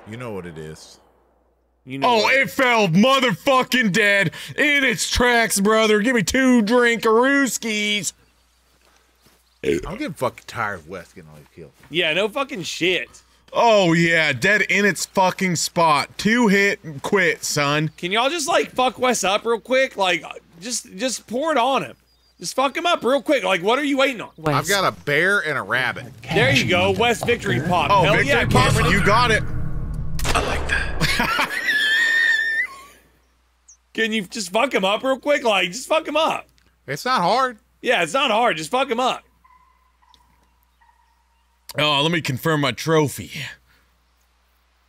You know what it is. You know it fell motherfucking dead in its tracks, brother. Give me 2 drinkarooskies. I'm getting fucking tired of West getting all these kills. Yeah, no fucking shit. Oh, yeah, dead in its fucking spot. 2 hit and quit, son. Can y'all just, like, fuck Wes up real quick? Like, just pour it on him. Just fuck him up real quick. Like, what are you waiting on? Wes. I've got a bear and a rabbit. There you go, Wes Victory Pop. Oh, hell yeah, Cameron. You got it. I like that. Can you just fuck him up real quick? Like, just fuck him up. It's not hard. Yeah, it's not hard. Just fuck him up. Oh, let me confirm my trophy.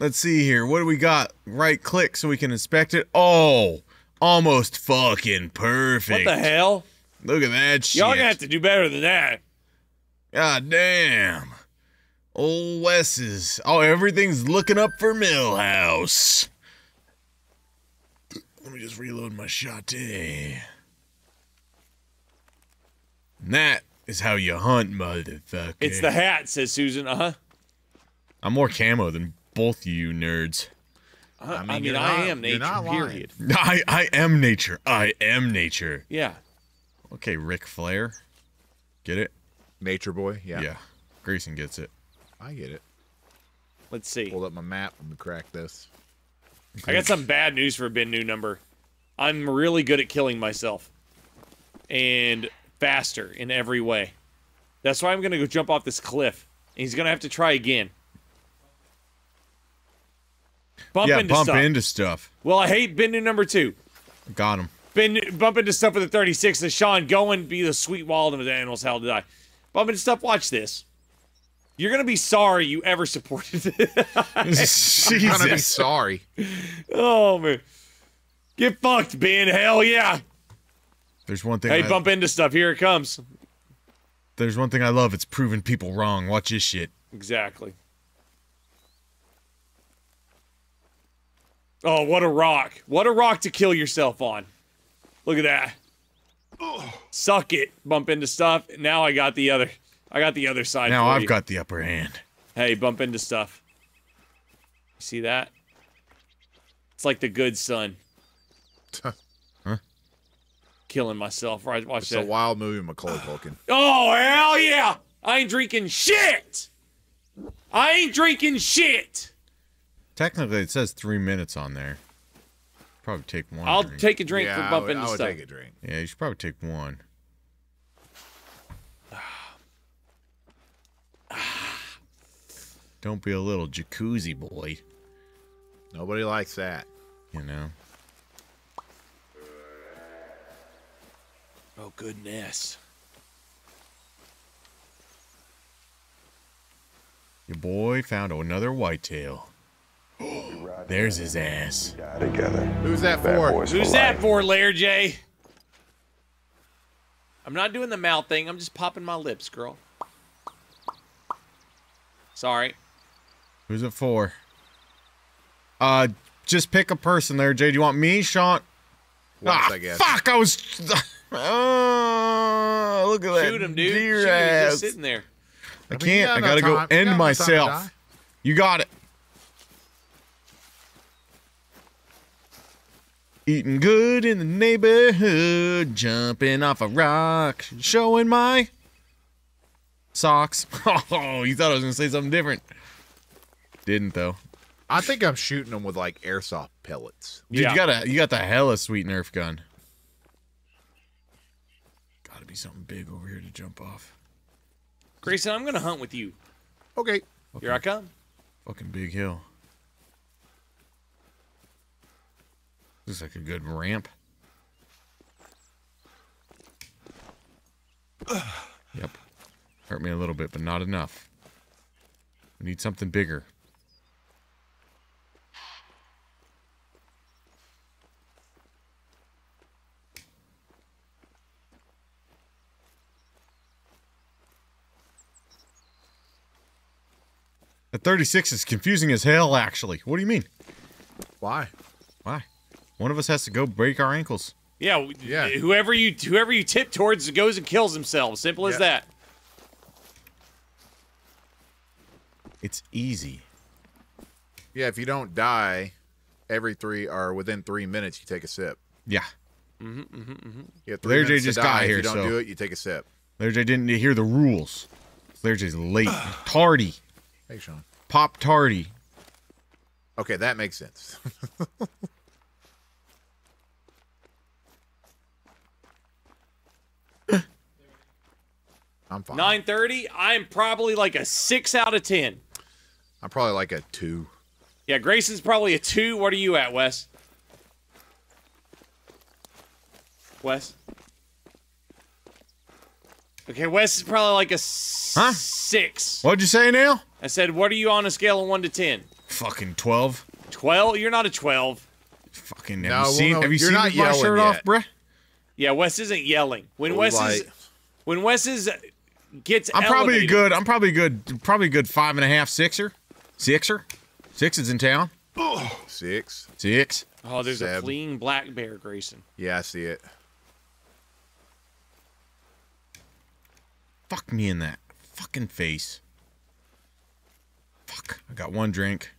Let's see here. What do we got? Right click so we can inspect it. Oh, almost fucking perfect. What the hell? Look at that shit. Y'all gonna have to do better than that. God damn. Old Wes's. Oh, everything's looking up for Millhouse. Let me just reload my shotty. And that is how you hunt, motherfucker. It's the hat, says Susan. Uh-huh. I'm more camo than both you nerds. I mean I am nature, period. I am nature. I am nature. Yeah. Okay, Ric Flair. Get it? Nature boy, yeah. Yeah. Grayson gets it. I get it. Let's see. Hold up my map. I'm gonna crack this. I got some bad news for a Ben New number. I'm really good at killing myself. And faster in every way. That's why I'm gonna go jump off this cliff. And he's gonna have to try again. Bump into stuff. Well, I hate Ben New number 2. Got him. Bump into stuff with the 36 and Sean going be the sweet wild of the animals. How did I? Bump into stuff. Watch this. You're gonna be sorry you ever supported it. Jesus. I'm gonna be sorry. Oh man. Get fucked, Ben. Hell yeah. There's one thing. Hey, bump into stuff. Here it comes. There's one thing I love. It's proving people wrong. Watch this shit. Exactly. Oh, what a rock. What a rock to kill yourself on. Look at that. Ugh. Suck it. Bump into stuff. Now I got the other side. Now I've got the upper hand. Hey, bump into stuff. See that? It's like the good son. Huh? Killing myself. Right, watch that. It's a wild movie, Macaulay Culkin. Oh, hell yeah! I ain't drinking shit! I ain't drinking shit! Technically, it says 3 minutes on there. Probably take one. I'll take a drink for bumping into stuff. I would take a drink. Yeah, you should probably take one. Don't be a little jacuzzi boy. Nobody likes that. You know? Oh, goodness. Your boy found another whitetail. There's his ass. Who's that for? Who's that for, Lair J? I'm not doing the mouth thing. I'm just popping my lips, girl. Sorry. Who's it for? Just pick a person there, Jay. Do you want me, Sean? Once, I guess. Fuck, I was... Oh, look at that. Shoot him, dude. Deer ass. He's just sitting there. I can't. I gotta go end myself. You got it. Eating good in the neighborhood. Jumping off a rock. Showing my... socks. Oh, you thought I was gonna say something different. Didn't though. I think I'm shooting them with like airsoft pellets. Dude, yeah. You got the hella sweet Nerf gun. Gotta be something big over here to jump off. Grayson, I'm gonna hunt with you. Okay. Here I come. Fucking big hill. Looks like a good ramp. Yep. Hurt me a little bit, but not enough. We need something bigger. The 36 is confusing as hell, actually. What do you mean? Why? Why? One of us has to go break our ankles. Yeah, yeah. Whoever you tip towards goes and kills themselves. Simple as that. It's easy. Yeah, if you don't die, every 3 or within 3 minutes, you take a sip. Yeah. Yeah, Larry J just got here, so if you don't do it, you take a sip. Larry J didn't hear the rules. Larry J's late, tardy. Hey, Sean. Pop tardy. Okay, that makes sense. I'm fine. 9:30. I'm probably like a 6 out of 10. I'm probably like a 2. Yeah, Grayson's probably a 2. What are you at, Wes? Wes? Okay, Wes is probably like a six. What'd you say, Neil? I said, what are you on a scale of 1 to 10? Fucking 12. 12? You're not a 12. Fucking have no, you seen? Well, no, have you seen my shirt yet. Off, bruh? Yeah, Wes isn't yelling. When Wes is, when Wes is gets, I'm probably elevated. probably a good 5½, 6er, 6er, 6 is in town. 6, 6. Oh, there's a fleeing black bear, Grayson. Yeah, I see it. Fuck me in that fucking face. Fuck. I got one drink.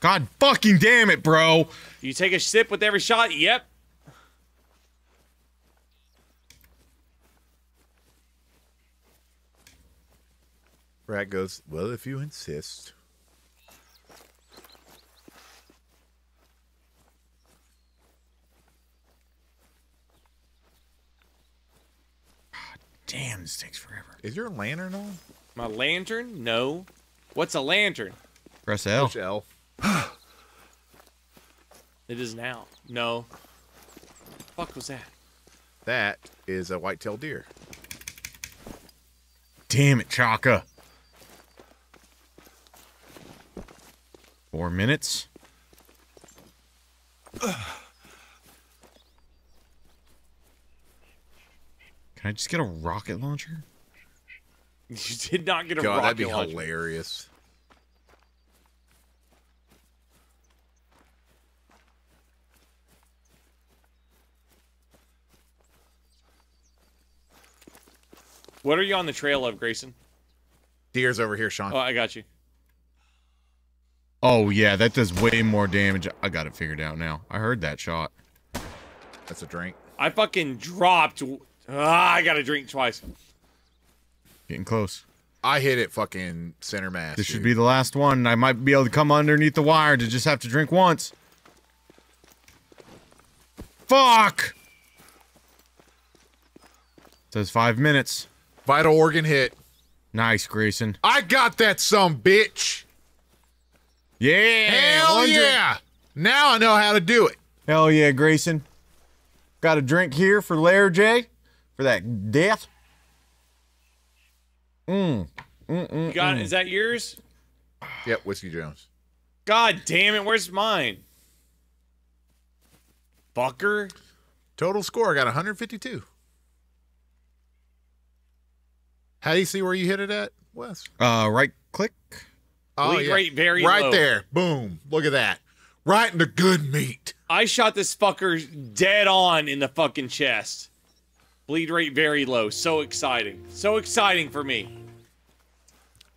God fucking damn it, bro. You take a sip with every shot? Yep. Rat goes, well, if you insist. God damn, this takes forever. Is your lantern on? My lantern? No. What's a lantern? Press L. Push L. It is now. No. What the fuck was that? That is a white-tailed deer. Damn it, Chaka. 4 minutes. Can I just get a rocket launcher? You did not get a rocket launcher. God, that'd be hilarious. What are you on the trail of, Grayson? Deer's over here, Sean. Oh, I got you. Oh, yeah, that does way more damage. I got it figured out now. I heard that shot. That's a drink. I fucking dropped. Ah, I got a drink twice. Getting close. I hit it fucking center mass. This should be the last one. I might be able to come underneath the wire to just have to drink once. Fuck! It says 5 minutes. Vital organ hit. Nice, Grayson. I got that some bitch. Yeah. Hell yeah. Now I know how to do it. Hell yeah, Grayson. Got a drink here for Lair J for that death. You got it. Is that yours? Yep, Whiskey Jones. God damn it, where's mine? Fucker. Total score, I got 152. How do you see where you hit it at, Wes? Right click. Oh, yeah. Right there. Boom. Look at that. Right in the good meat. I shot this fucker dead on in the fucking chest. Bleed rate very low. So exciting. So exciting for me.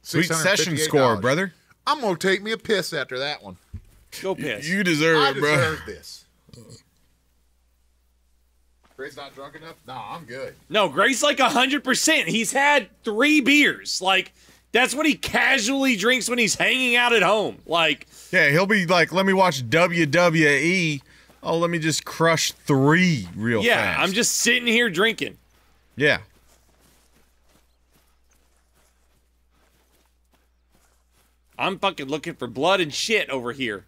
Sweet session score, brother. I'm going to take me a piss after that one. Go piss. You deserve it, bro. I deserve this. Gray's not drunk enough? No, I'm good. No, Gray's like 100%. He's had 3 beers. Like, that's what he casually drinks when he's hanging out at home. Like, yeah, he'll be like, let me watch WWE. Oh, let me just crush 3 real fast. Yeah, I'm just sitting here drinking. Yeah. I'm fucking looking for blood and shit over here.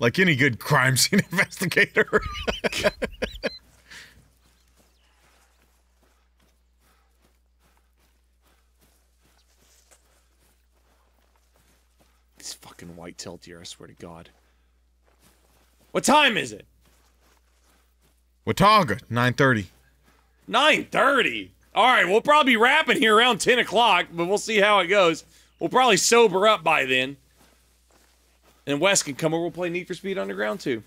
Like any good crime scene investigator. This fucking white-tailed deer, I swear to God. What time is it? Watauga, 9:30. 9:30? All right, we'll probably be wrapping here around 10 o'clock, but we'll see how it goes. We'll probably sober up by then. And Wes can come over, we'll play Need for Speed Underground, too.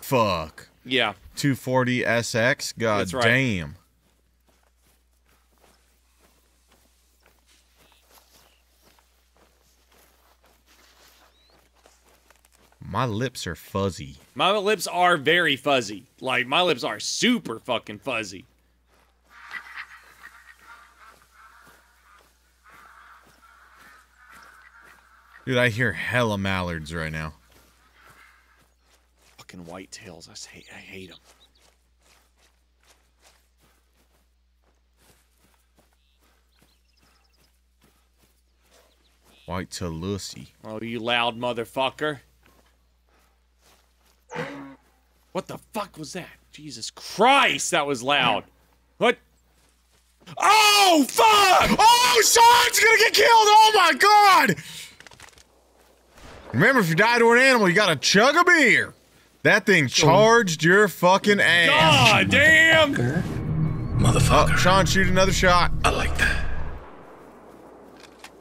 Fuck. Yeah. 240 SX? God That's right. damn. My lips are fuzzy. My lips are very fuzzy. Like, my lips are super fucking fuzzy. Dude, I hear hella mallards right now. Fucking white tails. I hate them. White Talusi. Oh, you loud motherfucker. What the fuck was that? Jesus Christ, that was loud. What? Oh, fuck! Oh, Sean's gonna get killed! Oh my god! Remember, if you die to an animal, you gotta chug a beer. That thing charged your fucking ass. God damn! Motherfucker. Oh, Sean, shoot another shot. I like that.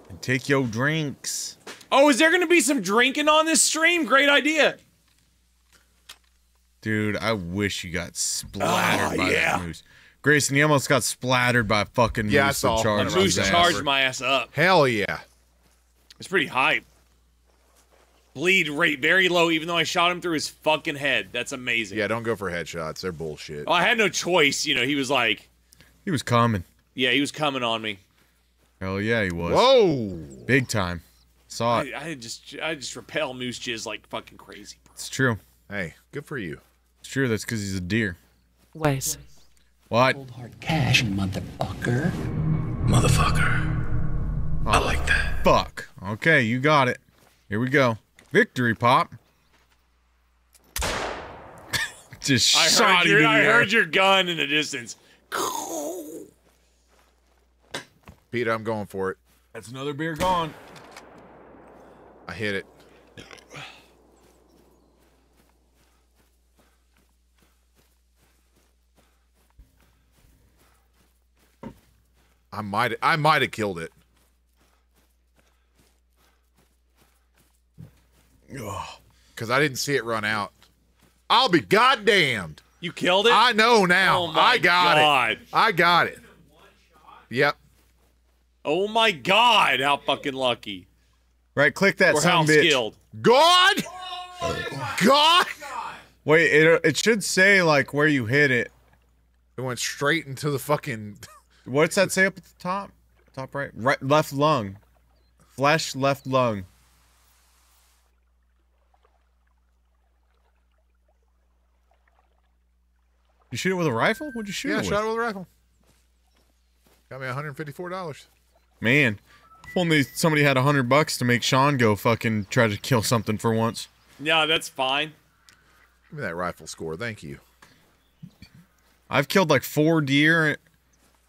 And take your drinks. Oh, is there gonna be some drinking on this stream? Great idea. Dude, I wish you got splattered by that moose. Grayson, you almost got splattered by fucking moose. Yeah, I saw. The moose charged my ass up. Hell yeah. It's pretty hype. Bleed rate very low, even though I shot him through his fucking head. That's amazing. Yeah, don't go for headshots. They're bullshit. Oh, I had no choice. You know, he was like... He was coming. Yeah, he was coming on me. Hell yeah, he was. Whoa! Big time. Saw it. I just repel moose jizz like fucking crazy, bro. It's true. Hey, good for you. It's true, that's because he's a deer. Wes. What? Cold hard cash, motherfucker. Motherfucker. Oh, I like that. Fuck. Okay, you got it. Here we go. Victory pop. Just shot you. I heard your gun in the distance. Pete, I'm going for it. That's another beer gone. I hit it. I might have killed it. Because I didn't see it run out. I'll be goddamned. You killed it? I know now. Oh I got god. It. I got it. Yep. Oh my god, how fucking lucky. Right, click that son of a bitch. Skilled. God! God! Wait, it should say, like, where you hit it. It went straight into the fucking... What's that say up at the top? Top right? Right, left lung. Flesh, left lung. You shoot it with a rifle? What'd you shoot it with? Yeah, I shot it with a rifle. Got me $154. Man, if only somebody had $100 to make Sean go fucking try to kill something for once. Yeah, that's fine. Give me that rifle score, thank you. I've killed like 4 deer.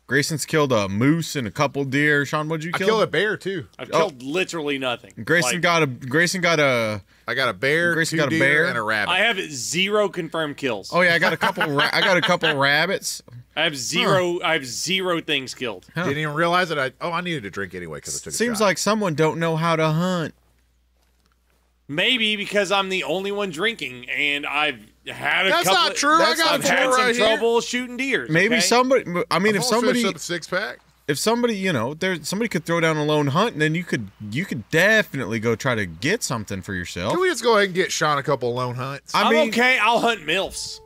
Grayson's killed a moose and a couple deer. Sean, what'd you kill? I killed a bear too. I've killed literally nothing. Grayson like, I got a bear. Grayson got a bear and a rabbit. I have 0 confirmed kills. Oh yeah, I got a couple. I got a couple rabbits. I have 0. I have 0 things killed. Huh. Didn't even realize that. I needed to drink anyway because I took. Seems a shot. Like someone don't know how to hunt. Maybe because I'm the only one drinking, and I've had a couple. That's not true. I got some trouble shooting deer. Maybe somebody. I mean, if somebody up a 6-pack. If somebody, you know, somebody could throw down a lone hunt, and then you could definitely go try to get something for yourself. Can we just go ahead and get Sean a couple lone hunts? I mean, okay. I'll hunt milfs.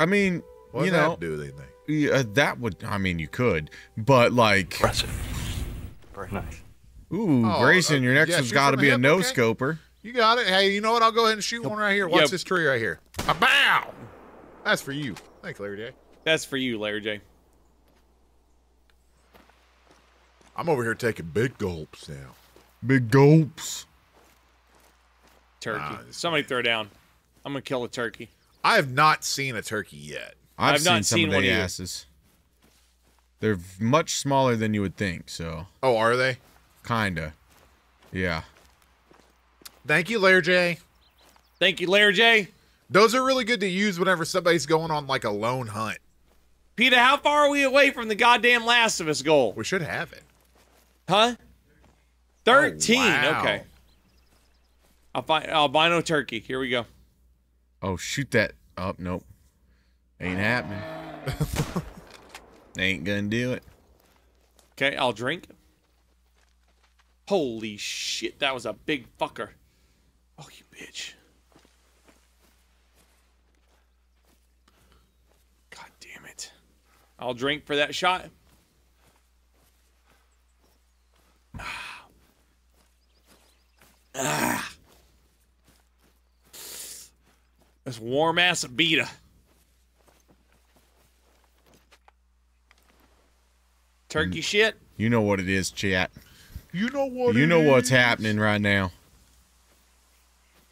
I mean, you know, do anything? That would. I mean, you could, but like. Impressive. Very nice. Ooh, Grayson, your next one's got to be a no scoper. You got it. Hey, you know what? I'll go ahead and shoot one right here. Watch this tree right here. Bow! That's for you. Thanks, Larry J. That's for you, Larry J. I'm over here taking big gulps now. Big gulps. Turkey. Somebody throw down. I'm going to kill a turkey. I have not seen a turkey yet. I've not seen some of their asses. They're much smaller than you would think, so. Oh, are they? Kinda. Yeah. Thank you, Lair J. Thank you, Lair J. Those are really good to use whenever somebody's going on, like, a lone hunt. Peter, how far are we away from the goddamn Last of Us goal? We should have it. Huh? 13. Oh, wow. Okay. I'll find albino turkey. Here we go. Oh, shoot that. Oh, nope. Ain't happening. Ain't gonna do it. Okay, I'll drink. Holy shit, that was a big fucker. Oh, you bitch. God damn it. I'll drink for that shot. Ah. Ah. That's warm ass abita. Turkey shit. You know what it is, chat. You know what's happening right now.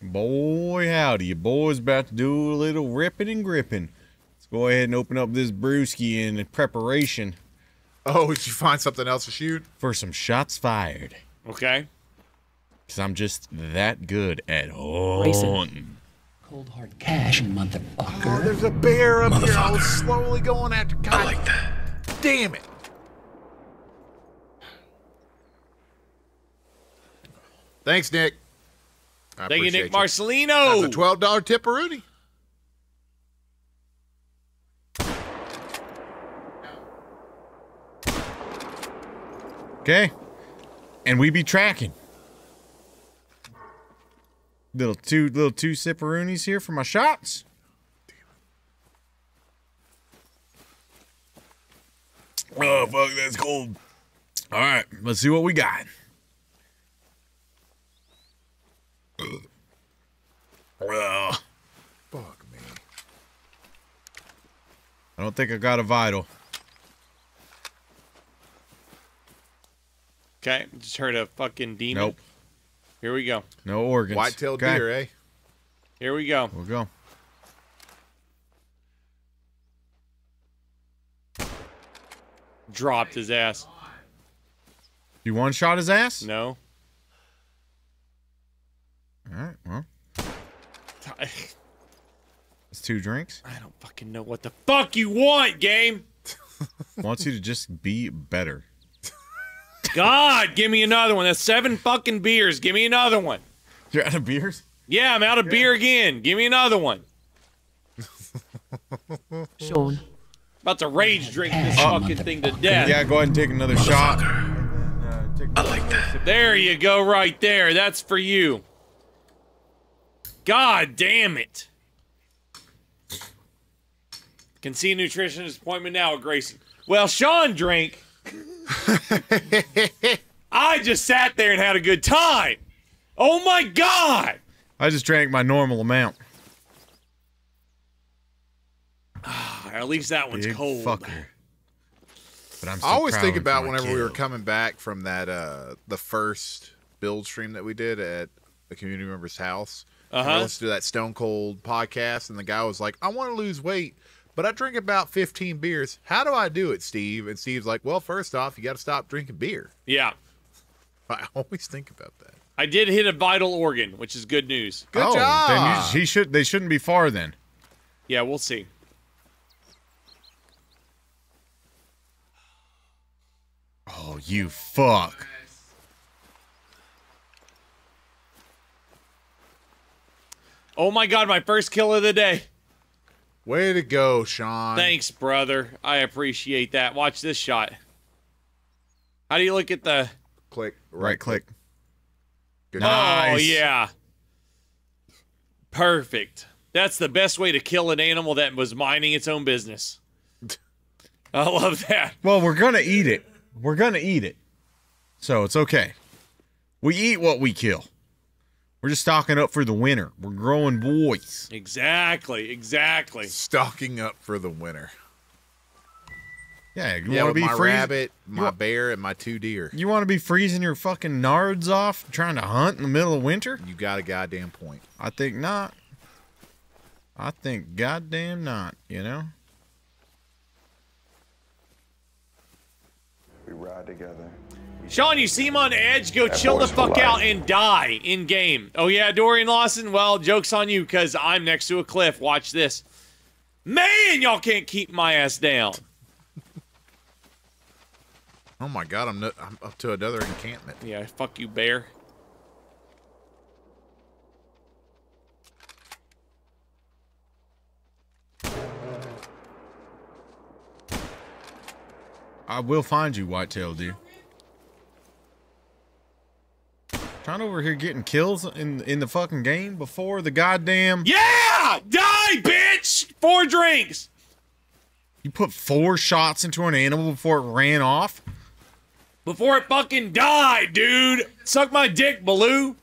Boy howdy, your boy's about to do a little ripping and gripping. Let's go ahead and open up this brewski in preparation. Oh, did you find something else to shoot? For some shots fired. Okay. Because I'm just that good at haunting. Cold hard cash, motherfucker. Oh, there's a bear up here. I was slowly going after God. I like that. Damn it. Thanks, Nick. Thank you, Nick Marcelino. That's a $12 tip-a-rooney. Okay. And we be tracking. Little two sipperoonies here for my shots. Oh, fuck, that's cold. All right, let's see what we got. Fuck me. I don't think I got a vital. Okay, just heard a fucking demon. Nope. Here we go. No organs. White-tailed deer, eh? Here we go. We'll go. Dropped his ass. You one-shot his ass? No. Alright, well. That's two drinks. I don't fucking know what the fuck you want, game! Wants you to just be better. God, give me another one. That's 7 fucking beers. Give me another one. You're out of beers? Yeah, I'm out of beer again. Give me another one. Sean. About to rage drink this fucking thing to death. Yeah, go ahead and take another shot. I like that. There you go right there. That's for you. God damn it. Can see a nutritionist appointment now at Grayson. Well, Sean drank. I just sat there and had a good time. Oh my God! I just drank my normal amount. At least that one's big cold. Fucker. But I'm still I always think about whenever we were coming back from that the first build stream that we did at a community member's house. Uh-huh. Let's do that Stone Cold podcast, and the guy was like, "I want to lose weight, but I drink about 15 beers. How do I do it, Steve?" And Steve's like, "Well, first off, you got to stop drinking beer." Yeah. I always think about that. I did hit a vital organ, which is good news. Good job. Then you, they shouldn't be far then. Yeah, we'll see. Oh, you fuck. Oh, my God, my first kill of the day. Way to go, Sean. Thanks, brother. I appreciate that. Watch this shot. How do you look at the... Click. Right click. Good. Nice. Oh, yeah. Perfect. That's the best way to kill an animal that was minding its own business. I love that. Well, we're going to eat it. We're going to eat it. So it's okay. We eat what we kill. We're just stocking up for the winter. We're growing boys. Exactly, exactly. Stocking up for the winter. Yeah, you want to be freezing. My rabbit, my bear, and my 2 deer. You want to be freezing your fucking nards off trying to hunt in the middle of winter? You got a goddamn point. I think not. I think goddamn not, you know? We ride together. Sean, you seem on edge. Go chill the fuck out and die in game. Oh yeah, Dorian Lawson. Well, joke's on you, cause I'm next to a cliff. Watch this, man. Y'all can't keep my ass down. Oh my God, I'm up to another encampment. Yeah, fuck you, bear. I will find you, white-tailed deer. Trying over here getting kills in the fucking game before the goddamn... Yeah! Die, bitch! 4 drinks! You put 4 shots into an animal before it ran off? Before it fucking died, dude! Suck my dick, Baloo!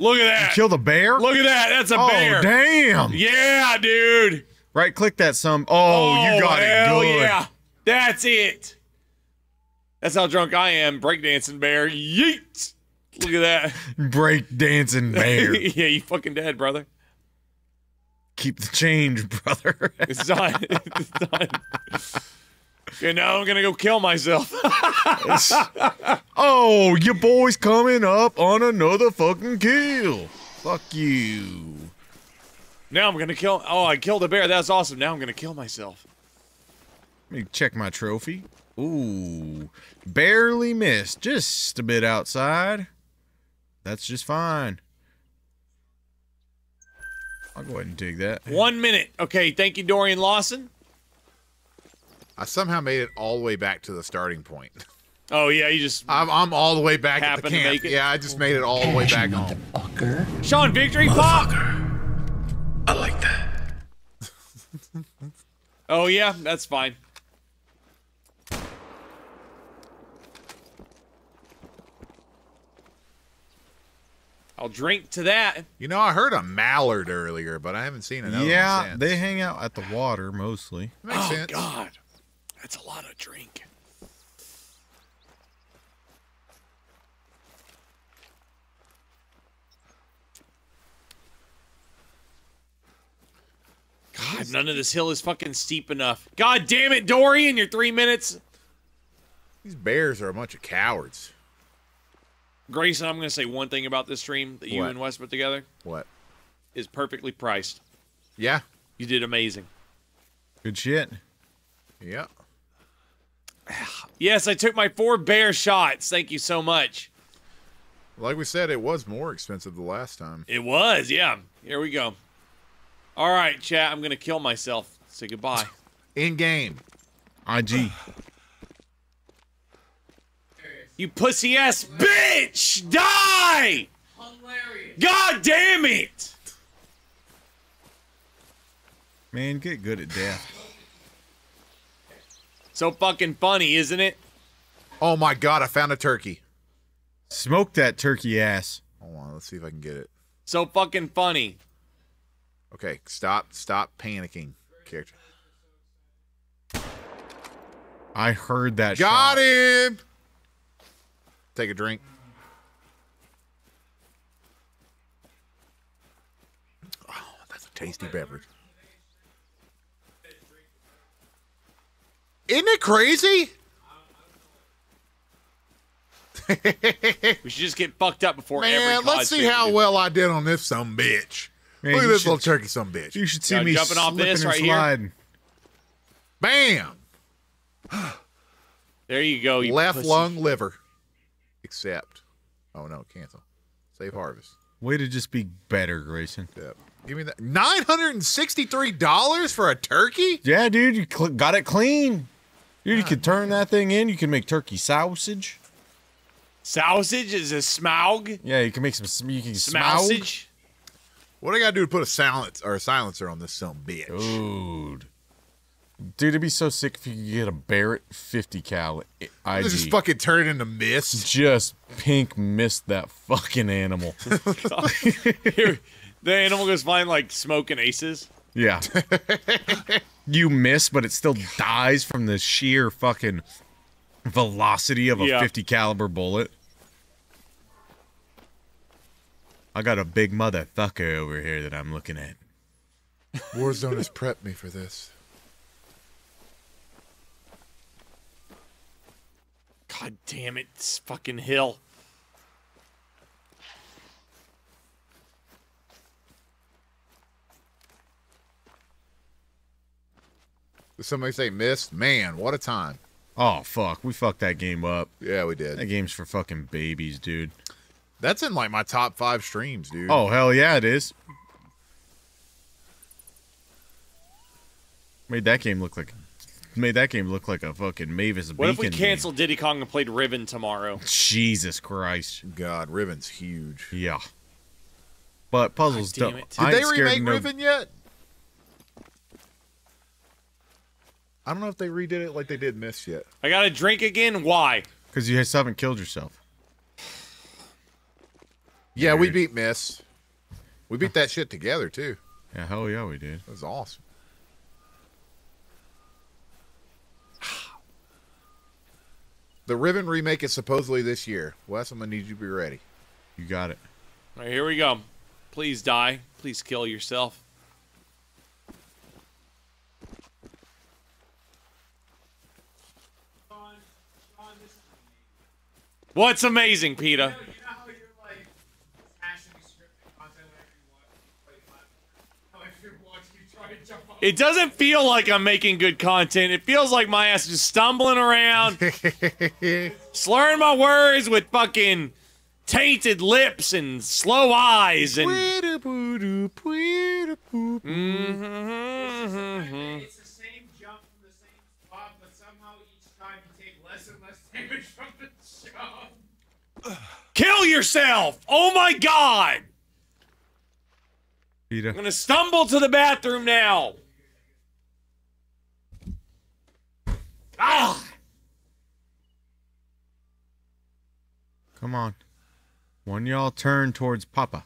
Look at that! You killed a bear? Look at that! That's a bear! Oh, damn! Yeah, dude! Right click that some. Oh, you got it. Good. Yeah. That's it. That's how drunk I am. Breakdancing bear. Yeet. Look at that. Breakdancing bear. Yeah, you fucking dead, brother. Keep the change, brother. It's done. It's done. Okay, now I'm gonna go kill myself. Oh, your boy's coming up on another fucking kill. Fuck you. Now I'm gonna kill. Oh, I killed a bear. That's awesome. Now I'm gonna kill myself. Let me check my trophy. Ooh, barely missed. Just a bit outside. That's just fine. I'll go ahead and take that. 1 minute. Okay, thank you, Dorian Lawson. I somehow made it all the way back to the starting point. Oh, yeah, you just... I'm all the way back at the camp. Yeah, I just made it all the way back home. Sean Victory Pop! I like that. Oh, yeah, that's fine. I'll drink to that. You know, I heard a mallard earlier, but I haven't seen another one since. They hang out at the water, mostly. Makes sense. God. That's a lot of drink. God, none of this hill is fucking steep enough. God damn it, Dorian, your 3 minutes. These bears are a bunch of cowards. Grayson, I'm going to say one thing about this stream that you and Wes put together. What? Is perfectly priced. Yeah. You did amazing. Good shit. Yeah. Yes, I took my 4 bear shots. Thank you so much. Like we said, it was more expensive the last time. It was, yeah. Here we go. All right, chat, I'm going to kill myself. Say goodbye. In game. IG. You pussy ass bitch! Die! Hilarious. God damn it! Man, get good at death. So fucking funny, isn't it? Oh my god, I found a turkey. Smoke that turkey ass. Hold on, let's see if I can get it. So fucking funny. Okay, stop panicking, character. I heard that shot. Got him! Take a drink. Oh, that's a tasty beverage. Isn't it crazy? We should just get fucked up before every let's see how well I did on this some bitch. Man, look at this little turkey some bitch. You should see me jumping off this right here. Bam. There you go. You left pussy. Lung liver. Except, oh no, cancel. Save harvest. Way to just be better, Grayson. Yep. Give me that. $963 for a turkey? Yeah, dude, you got it clean. Dude, you can turn that thing in. You can make turkey sausage. Sausage is a smaug. Yeah, you can make some. You can smaug. What do I gotta do to put a silencer on this some bitch? Dude, it'd be so sick if you could get a Barrett 50 cal IG. Just fucking turn it into Myst. Just pink Myst that fucking animal. Here, the animal goes flying like smoke and aces. Yeah. You miss, but it still dies from the sheer fucking velocity of a 50 caliber bullet. I got a big motherfucker over here that I'm looking at. Warzone has prepped me for this. God damn it, this fucking hill. Did somebody say missed? Man, what a time. Oh, fuck. We fucked that game up. Yeah, we did. That game's for fucking babies, dude. That's in, like, my top 5 streams, dude. Oh, hell yeah, it is. Made that game look like a fucking Mavis Beacon. What if we canceled Diddy Kong and played Riven tomorrow? Jesus Christ. God, Riven's huge. Yeah. But puzzles don't... Did they remake Riven yet? I don't know if they redid it like they did Myst yet. I gotta drink again? Why? Because you still haven't killed yourself. Yeah, we beat Myst. We beat that shit together, too. Yeah, hell yeah, we did. That was awesome. The Riven remake is supposedly this year. Wes, I'm going to need you to be ready. You got it. All right, here we go. Please die. Please kill yourself. What's amazing, PETA? It doesn't feel like I'm making good content. It feels like my ass is just stumbling around, slurring my words with fucking tainted lips and slow eyes and. It's the same jump from the same spot, but somehow each time you take less and less damage from the jump. Kill yourself! Oh my god! PETA. I'm gonna stumble to the bathroom now. Ah! Come on. One y'all turn towards Papa.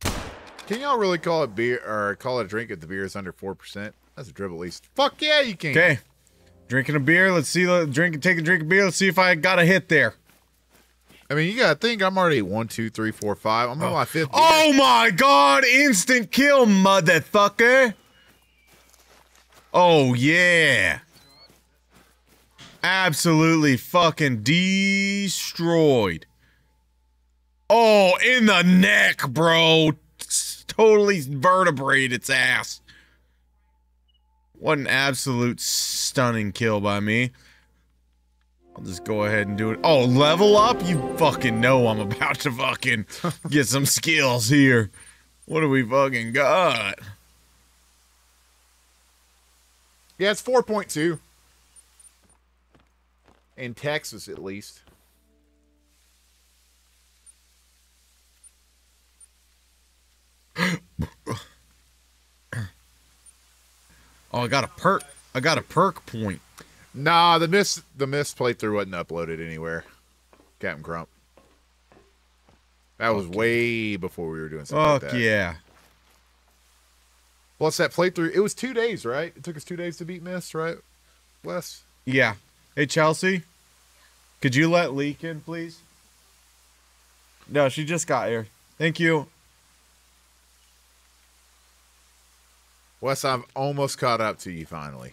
Can y'all really call it beer or call it a drink if the beer is under 4%? That's a drip at least. Fuck yeah, you can. Okay. Drinking a beer, let's see take a drink of beer, let's see if I got a hit there. I mean, you gotta think I'm already 1, 2, 3, 4, 5. I'm on my 5th. Oh my god, instant kill, motherfucker. Oh yeah. Absolutely fucking destroyed. Oh, in the neck, bro. Totally vertebrated its ass. What an absolute stunning kill by me. I'll just go ahead and do it. Oh, level up? You fucking know I'm about to fucking get some skills here. What do we fucking got? Yeah, it's 4.2. In Texas, at least. Oh, I got a perk point. Nah, the Myst playthrough wasn't uploaded anywhere. Captain Crump. That was way before we were doing something like that. Fuck yeah. Plus that playthrough, it was 2 days, right? It took us 2 days to beat Myst, right, Wes? Yeah. Hey, Chelsea, could you let Leak in, please? No, she just got here. Thank you. Wes, I've almost caught up to you finally.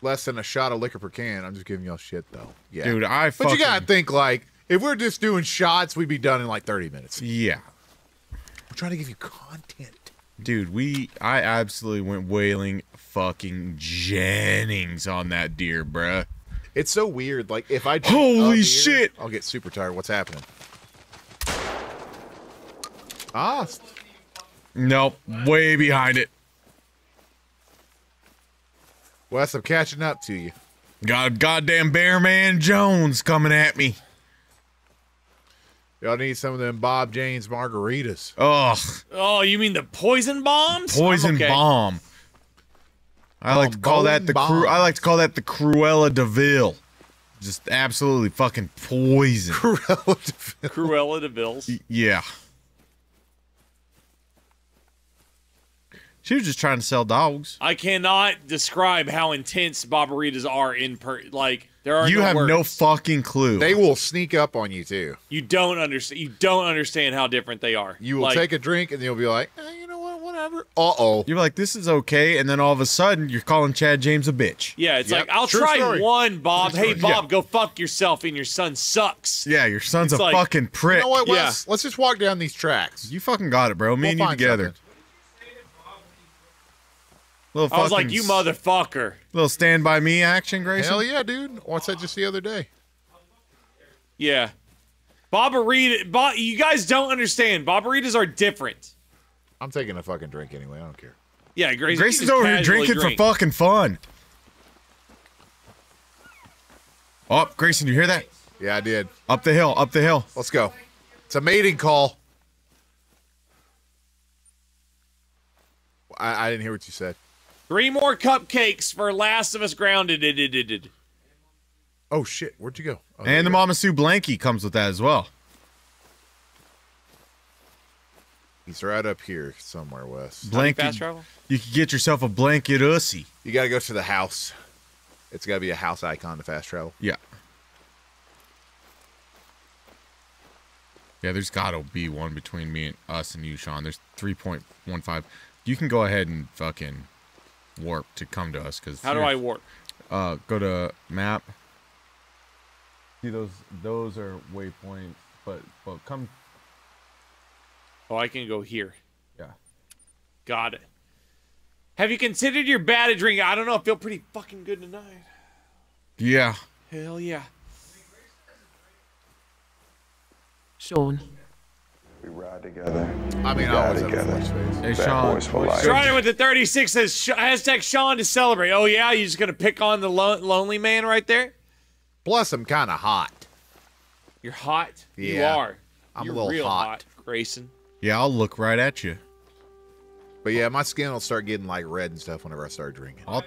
Less than a shot of liquor per can. I'm just giving y'all shit, though. Yeah, dude, But you gotta think, like, if we're just doing shots, we'd be done in like 30 minutes. Yeah. We're trying to give you content. Dude, I absolutely went wailing fucking Jennings on that deer, bruh. It's so weird. Like, if I drink shit, I'll get super tired. What's happening? Ah. Nope. Way behind it. Wes, I'm catching up to you. Goddamn Bearman Jones coming at me. Y'all need some of them Bob James margaritas. Ugh. Oh, you mean the poison bombs? Poison bomb. I like to call that the Cruella de Vil. Just absolutely fucking poison. Cruella de Vil. Cruella de Vil's. Yeah. She was just trying to sell dogs. I cannot describe how intense Bobaritas are in like there are. You have no fucking clue. They will sneak up on you too. You don't understand. You don't understand how different they are. You will take a drink and you'll be like, eh, you know what, whatever. You're like, this is okay, and then all of a sudden you're calling Chad James a bitch. Yeah, it's like I'll try one, Bob. Hey, Bob, go fuck yourself, and your son sucks. Yeah, your son's a fucking prick. You know what? Let's just walk down these tracks. You fucking got it, bro. Me and you together. I was like, you motherfucker. Little Stand By Me action, Grayson. Hell yeah, dude. Watched that just the other day. Yeah. Bobarita, you guys don't understand. Bobaritas are different. I'm taking a fucking drink anyway. I don't care. Yeah, Grayson's over here drinking for fucking fun. Oh, Grayson, you hear that? Yeah, I did. Up the hill, up the hill. Let's go. It's a mating call. I didn't hear what you said. 3 more cupcakes for Last of Us Grounded. Oh, shit. Where'd you go? Oh, and the Mama Sue Blankie comes with that as well. He's right up here somewhere, Wes. Blanket. Fast travel? You can get yourself a blanket ussy. You got to go to the house. It's got to be a house icon to fast travel. Yeah. Yeah, there's got to be one between me and us and you, Sean. There's 3.15. You can go ahead and fucking warp to come to us. Cause how do I warp? Go to map. See, those are waypoints, but come... Oh, I can go here. Yeah. Got it. Have you considered your battery drink? I don't know. I feel pretty fucking good tonight. Yeah. Hell yeah. Sean. We ride together. I mean, I was together. Hey, Sean. Starting with the 36 says hashtag Sean to celebrate. Oh, yeah. You're just going to pick on the lonely man right there? Plus, I'm kind of hot. You're hot? Yeah. You are. I'm a little hot. Grayson. Yeah, I'll look right at you. But yeah, my skin will start getting like red and stuff whenever I start drinking. I'll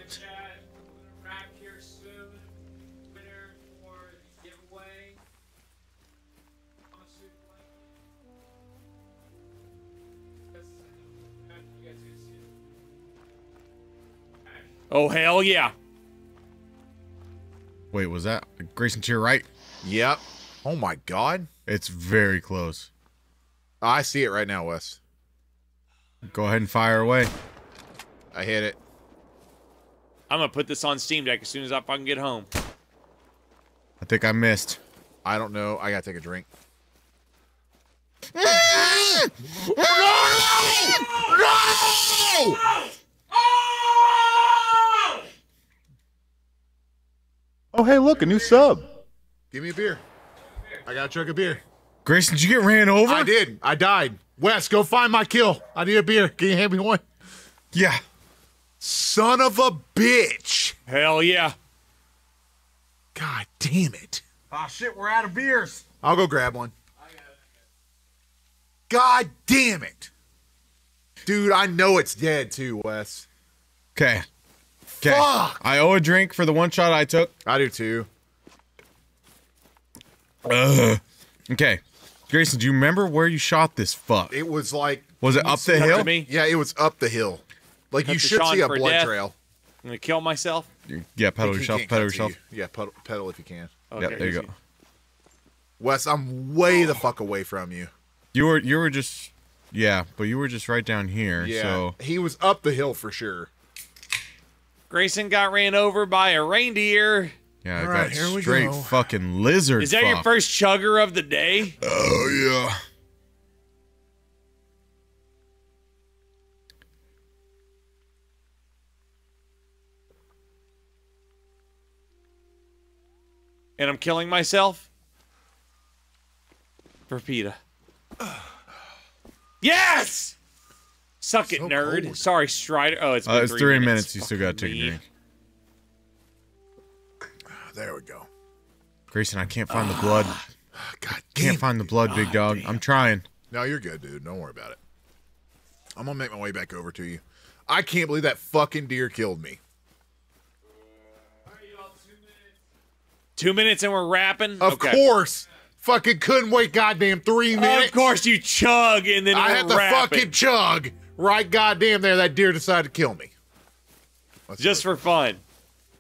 oh, hell yeah. Wait, was that Grayson to your right? Yep. Oh my God. It's very close. I see it right now, Wes. Go ahead and fire away. I hit it. I'm going to put this on Steam Deck as soon as I fucking get home. I think I missed. I don't know. I got to take a drink. No! No! No! Oh, hey, look, a new sub. Give me a beer. I got a chug of beer. Grayson, did you get ran over? I did. I died. Wes, go find my kill. I need a beer. Can you hand me one? Yeah. Son of a bitch. Hell yeah. God damn it. Ah, shit, we're out of beers. I'll go grab one. I got it. God damn it. Dude, I know it's dead too, Wes. Okay. Okay. Fuck. I owe a drink for the one shot I took. I do too. Ugh. Okay. Grayson, do you remember where you shot this fuck? It was like... Was it up the hill? Yeah, it was up the hill. Like, you should see a blood trail. I'm gonna kill myself? Yeah, pedal yourself, pedal yourself. Yeah, pedal if you can. Okay, yeah, there you go. Wes, I'm way the fuck away from you. You were just... Yeah, but you were just right down here, yeah, so... He was up the hill for sure. Grayson got ran over by a reindeer. Yeah, I got straight fucking lizard. Is that your first chugger of the day? Oh, yeah. And I'm killing myself? For PETA. Yes! Suck it, nerd. Cold. Sorry, Strider. Oh, it's been it's 3 minutes. You still got to take a drink. There we go. Grayson, I can't find the blood. God damn. Can't find the blood, big dog. Damn. I'm trying. No, you're good, dude. Don't worry about it. I'm going to make my way back over to you. I can't believe that fucking deer killed me. All right, y'all, 2 minutes. 2 minutes and we're rapping? Of course. Fucking couldn't wait goddamn 3 minutes. Of course you chug and then I had to fucking chug. Right goddamn there, that deer decided to kill me. Just for fun.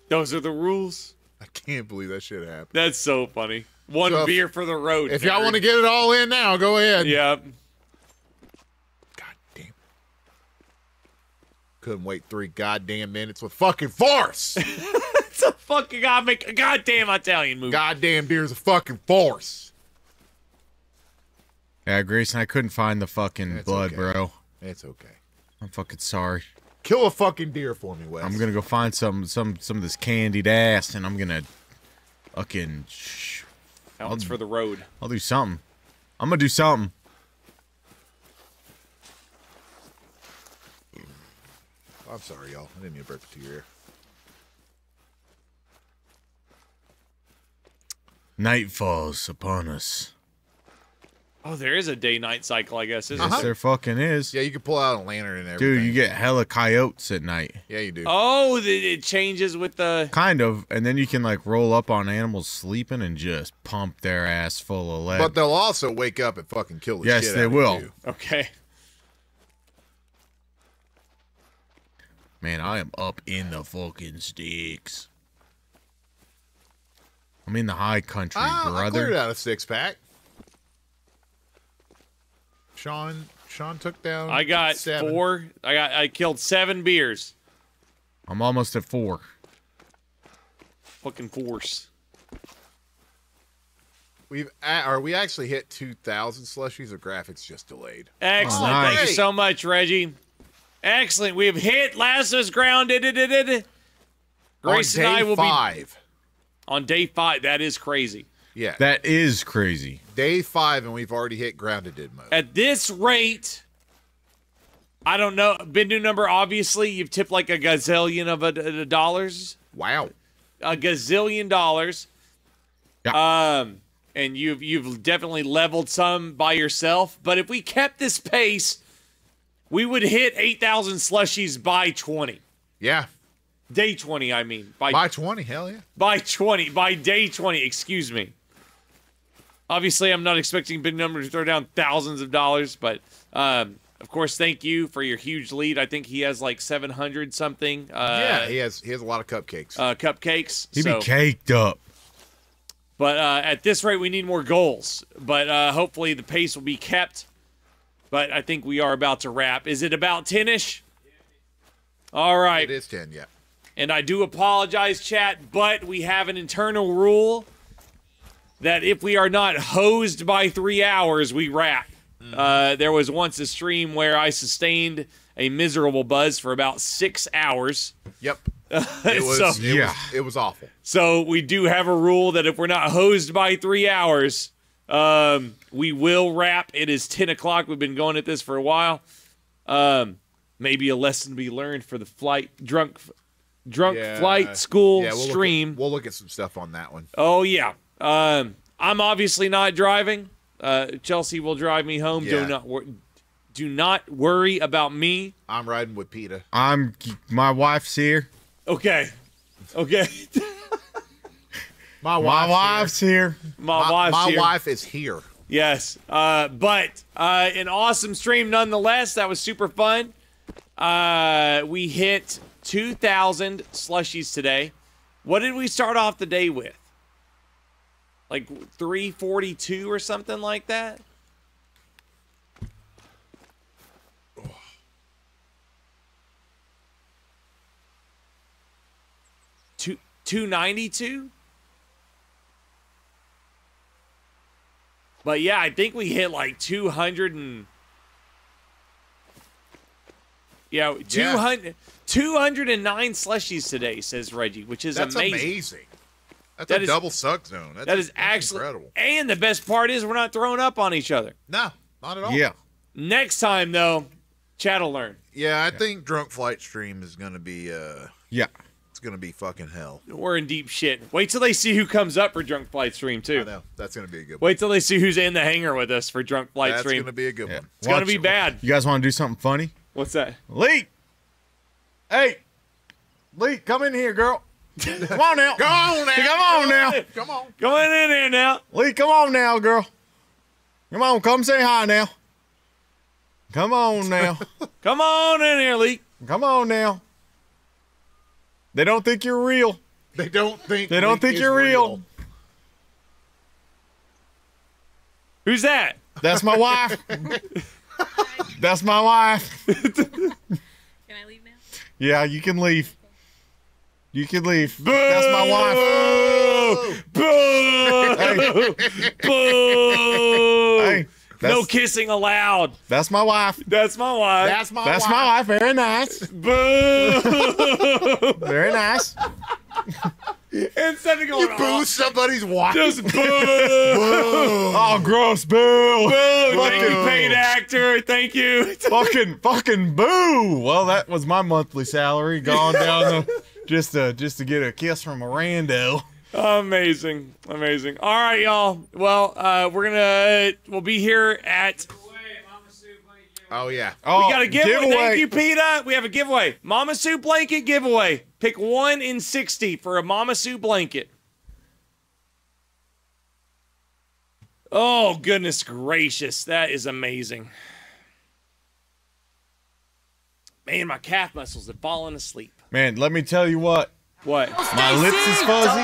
Those are the rules. I can't believe that shit happened. That's so funny. One beer for the road. If y'all want to get it all in now, go ahead. Yeah. God damn it. Couldn't wait 3 goddamn minutes with fucking farce. It's a fucking goddamn Italian movie. Goddamn beer's a fucking farce. Yeah, Grayson, I couldn't find the fucking blood, bro. It's okay. I'm fucking sorry. Kill a fucking deer for me, Wes. I'm gonna go find some of this candied ass, and I'm gonna fucking. Counts for the road. I'll do something. I'm gonna do something. I'm sorry, y'all. I didn't mean to burp into your ear. Night falls upon us. Oh, there is a day-night cycle, I guess, isn't there? Yes, there fucking is. Yeah, you can pull out a lantern and everything. Dude, you get hella coyotes at night. Yeah, you do. Oh, it changes with the... Kind of, and then you can, like, roll up on animals sleeping and just pump their ass full of lead. But they'll also wake up and fucking kill the shit out of you. Yes, they will. Okay. Man, I am up in the fucking sticks. I'm in the high country, brother. I cleared out a six-pack. Sean took down seven. I killed 7 beers. I'm almost at 4. Fucking force. We actually hit 2,000 slushies, or graphics just delayed. Excellent. Oh, nice. Thank you so much, Reggie. Excellent. We've hit Lasso's ground. Grace and I will be on day 5. That is crazy. Yeah. That is crazy. Day 5, and we've already hit grounded mode. At this rate, I don't know. Bindu number, obviously, you've tipped like a gazillion of dollars. Wow. A gazillion dollars. Yeah. And you've definitely leveled some by yourself. But if we kept this pace, we would hit 8,000 slushies by 20. Yeah. Day 20, I mean. By 20, hell yeah. By 20. By day 20, excuse me. Obviously, I'm not expecting big numbers to throw down thousands of dollars, but of course, thank you for your huge lead. I think he has like 700 something. Yeah, he has a lot of cupcakes. Cupcakes. He'd be caked up. But at this rate, we need more goals. But hopefully, the pace will be kept. But I think we are about to wrap. Is it about 10-ish? All right. It is 10, yeah. And I do apologize, chat, but we have an internal rule that if we are not hosed by 3 hours, we wrap. Mm-hmm. There was once a stream where I sustained a miserable buzz for about 6 hours. Yep. It was awful. So we do have a rule that if we're not hosed by 3 hours, we will wrap. It is 10 o'clock. We've been going at this for a while. Maybe a lesson to be learned for the flight school stream. We'll look at some stuff on that one. Oh, yeah. I'm obviously not driving. Chelsea will drive me home. Yeah. Do not worry about me. I'm riding with PETA. My wife's here. Okay. Okay. My wife is here. Yes. But an awesome stream nonetheless. That was super fun. We hit 2,000 slushies today. What did we start off the day with? Like 342 or something like that? $292? But yeah, I think we hit like 209 slushies today, says Reggie, which is amazing. That's amazing. That is a double suck zone. That's incredible. And the best part is we're not throwing up on each other. No, not at all. Yeah. Next time, though, chat will learn. Yeah, I think Drunk Flight Stream is going to be... It's going to be fucking hell. We're in deep shit. Wait till they see who comes up for Drunk Flight Stream, too. I know. That's going to be a good one. Wait till they see who's in the hangar with us for Drunk Flight Stream. That's going to be a good one. It's going to be bad. You guys want to do something funny? What's that? Lee! Hey! Lee, come in here, girl. Come on now. Come on now. Come on now. Come on. Come on in here now. Lee, come on now, girl. Come on. Come say hi now. Come on now. Come on in here, Lee. Come on now. They don't think you're real. They don't think you're real. Who's that? That's my wife. That's my wife. Can I leave now? Yeah, you can leave. You can leave. Boo! That's my wife. Boo! Hey. Boo! Hey. No kissing allowed. That's my wife. That's my wife. That's my wife. That's my wife. Very nice. Boo! Very nice. Instead of going, you boo somebody's wife. Just boo. Boo. Oh, gross. Boo. Boo. Thank you, paid actor. Thank you. Fucking boo. Well, that was my monthly salary gone down the, just to get a kiss from a rando. Amazing, amazing. All right, y'all. Well, we'll be here at. Oh yeah. Oh, we got a giveaway. Thank you, PETA. We have a giveaway. Mama Sue blanket giveaway. Pick 1 in 60 for a Mama Sue blanket. Oh goodness gracious, that is amazing. Man, my calf muscles had fallen asleep. Man, let me tell you what. What? My lips is fuzzy.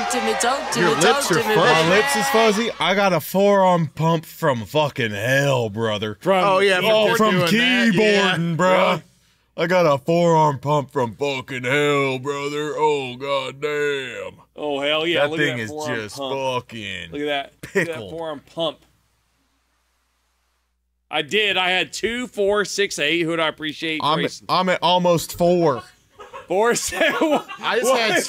Your lips are fuzzy. My lips is fuzzy. I got a forearm pump from fucking hell, brother. From keyboarding, bro. I got a forearm pump from fucking hell, brother. Oh, goddamn. Oh, hell yeah. That thing is just fucking pickled. Look at that. Look at that forearm pump. I did. I had 2, 4, 6, 8. Who do I appreciate? I'm at almost 4. 4, 6. I just had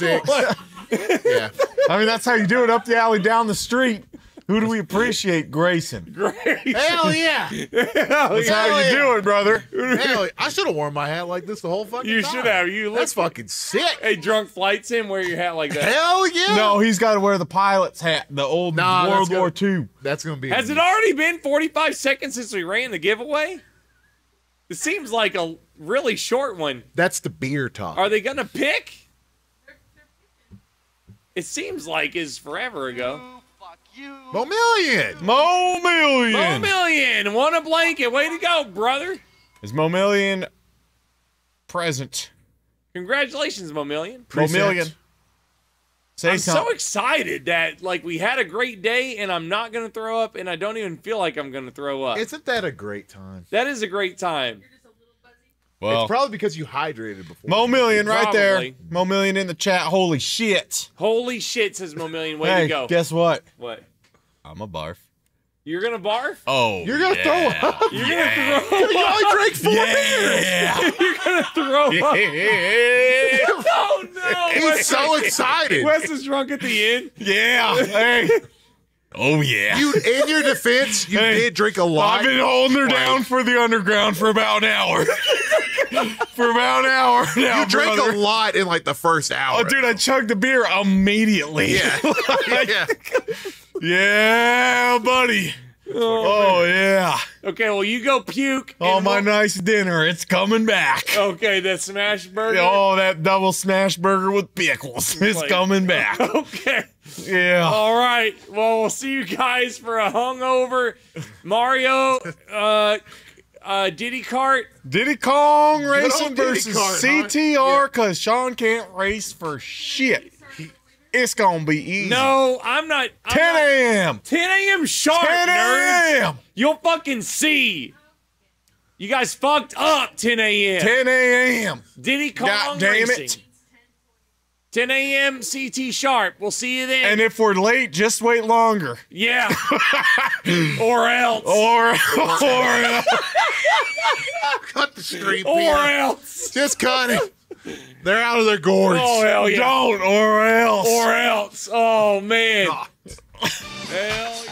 6. Yeah. I mean, that's how you do it. Up the alley, down the street. Who do we appreciate? Grayson. Grayson. Hell yeah. That's how you do it, brother. Hell, I should have worn my hat like this the whole fucking time. You should have. You look that's fucking sick. Hey, Drunk Flight's in. Wear your hat like that. Hell yeah. No, he's got to wear the pilot's hat, the old World War II. That's going to be. Has it already been 45 seconds since we ran the giveaway? It seems like a really short one. That's the beer talk. Are they going to pick? It seems like it's forever ago. Mo Million won a blanket. Way to go, brother. Is Mo Million present? Congratulations, Mo Million. I'm so excited that like we had a great day, and I'm not gonna throw up, and I don't even feel like I'm gonna throw up. Isn't that a great time? That is a great time. You're just a little buzzy. Well, it's probably because you hydrated before. Mo Million right there. Mo Million in the chat. Holy shit. Holy shit, says Mo Million. Way to go. Guess what? What? I'm a barf. You're gonna barf? Oh, you're gonna throw up. You're gonna throw up. You only drank 4 beers. Yeah. You're gonna throw up. Yeah. Oh no! He's so excited. Wes is drunk at the end. Yeah. Hey. Oh yeah. You, in your defense, you did drink a lot. I've been holding her down for the underground for about an hour. For about an hour now, you drank a lot in like the first hour. Oh, dude, I chugged the beer immediately. Yeah. Yeah, buddy. Oh, yeah. Okay, well, you go puke. Oh, my nice dinner. It's coming back. Okay, that smash burger. Oh, that double smash burger with pickles. It's like, coming back. Okay. Yeah. All right. Well, we'll see you guys for a hungover Mario Diddy Kart. Diddy Kong Racing versus CTR because Sean can't race for shit. It's gonna be easy. No, I'm not. 10 a.m. 10 a.m. sharp, nerds. 10 a.m. You'll fucking see. You guys fucked up. 10 a.m. 10 a.m. Diddy Kong Racing. 10 a.m. CT sharp. We'll see you then. And if we're late, just wait longer. Yeah. Or else. Or else. Cut the stream. Or else. Just cut it. They're out of their gourds. Oh, hell yeah. Don't, or else. Or else. Oh, man. Hell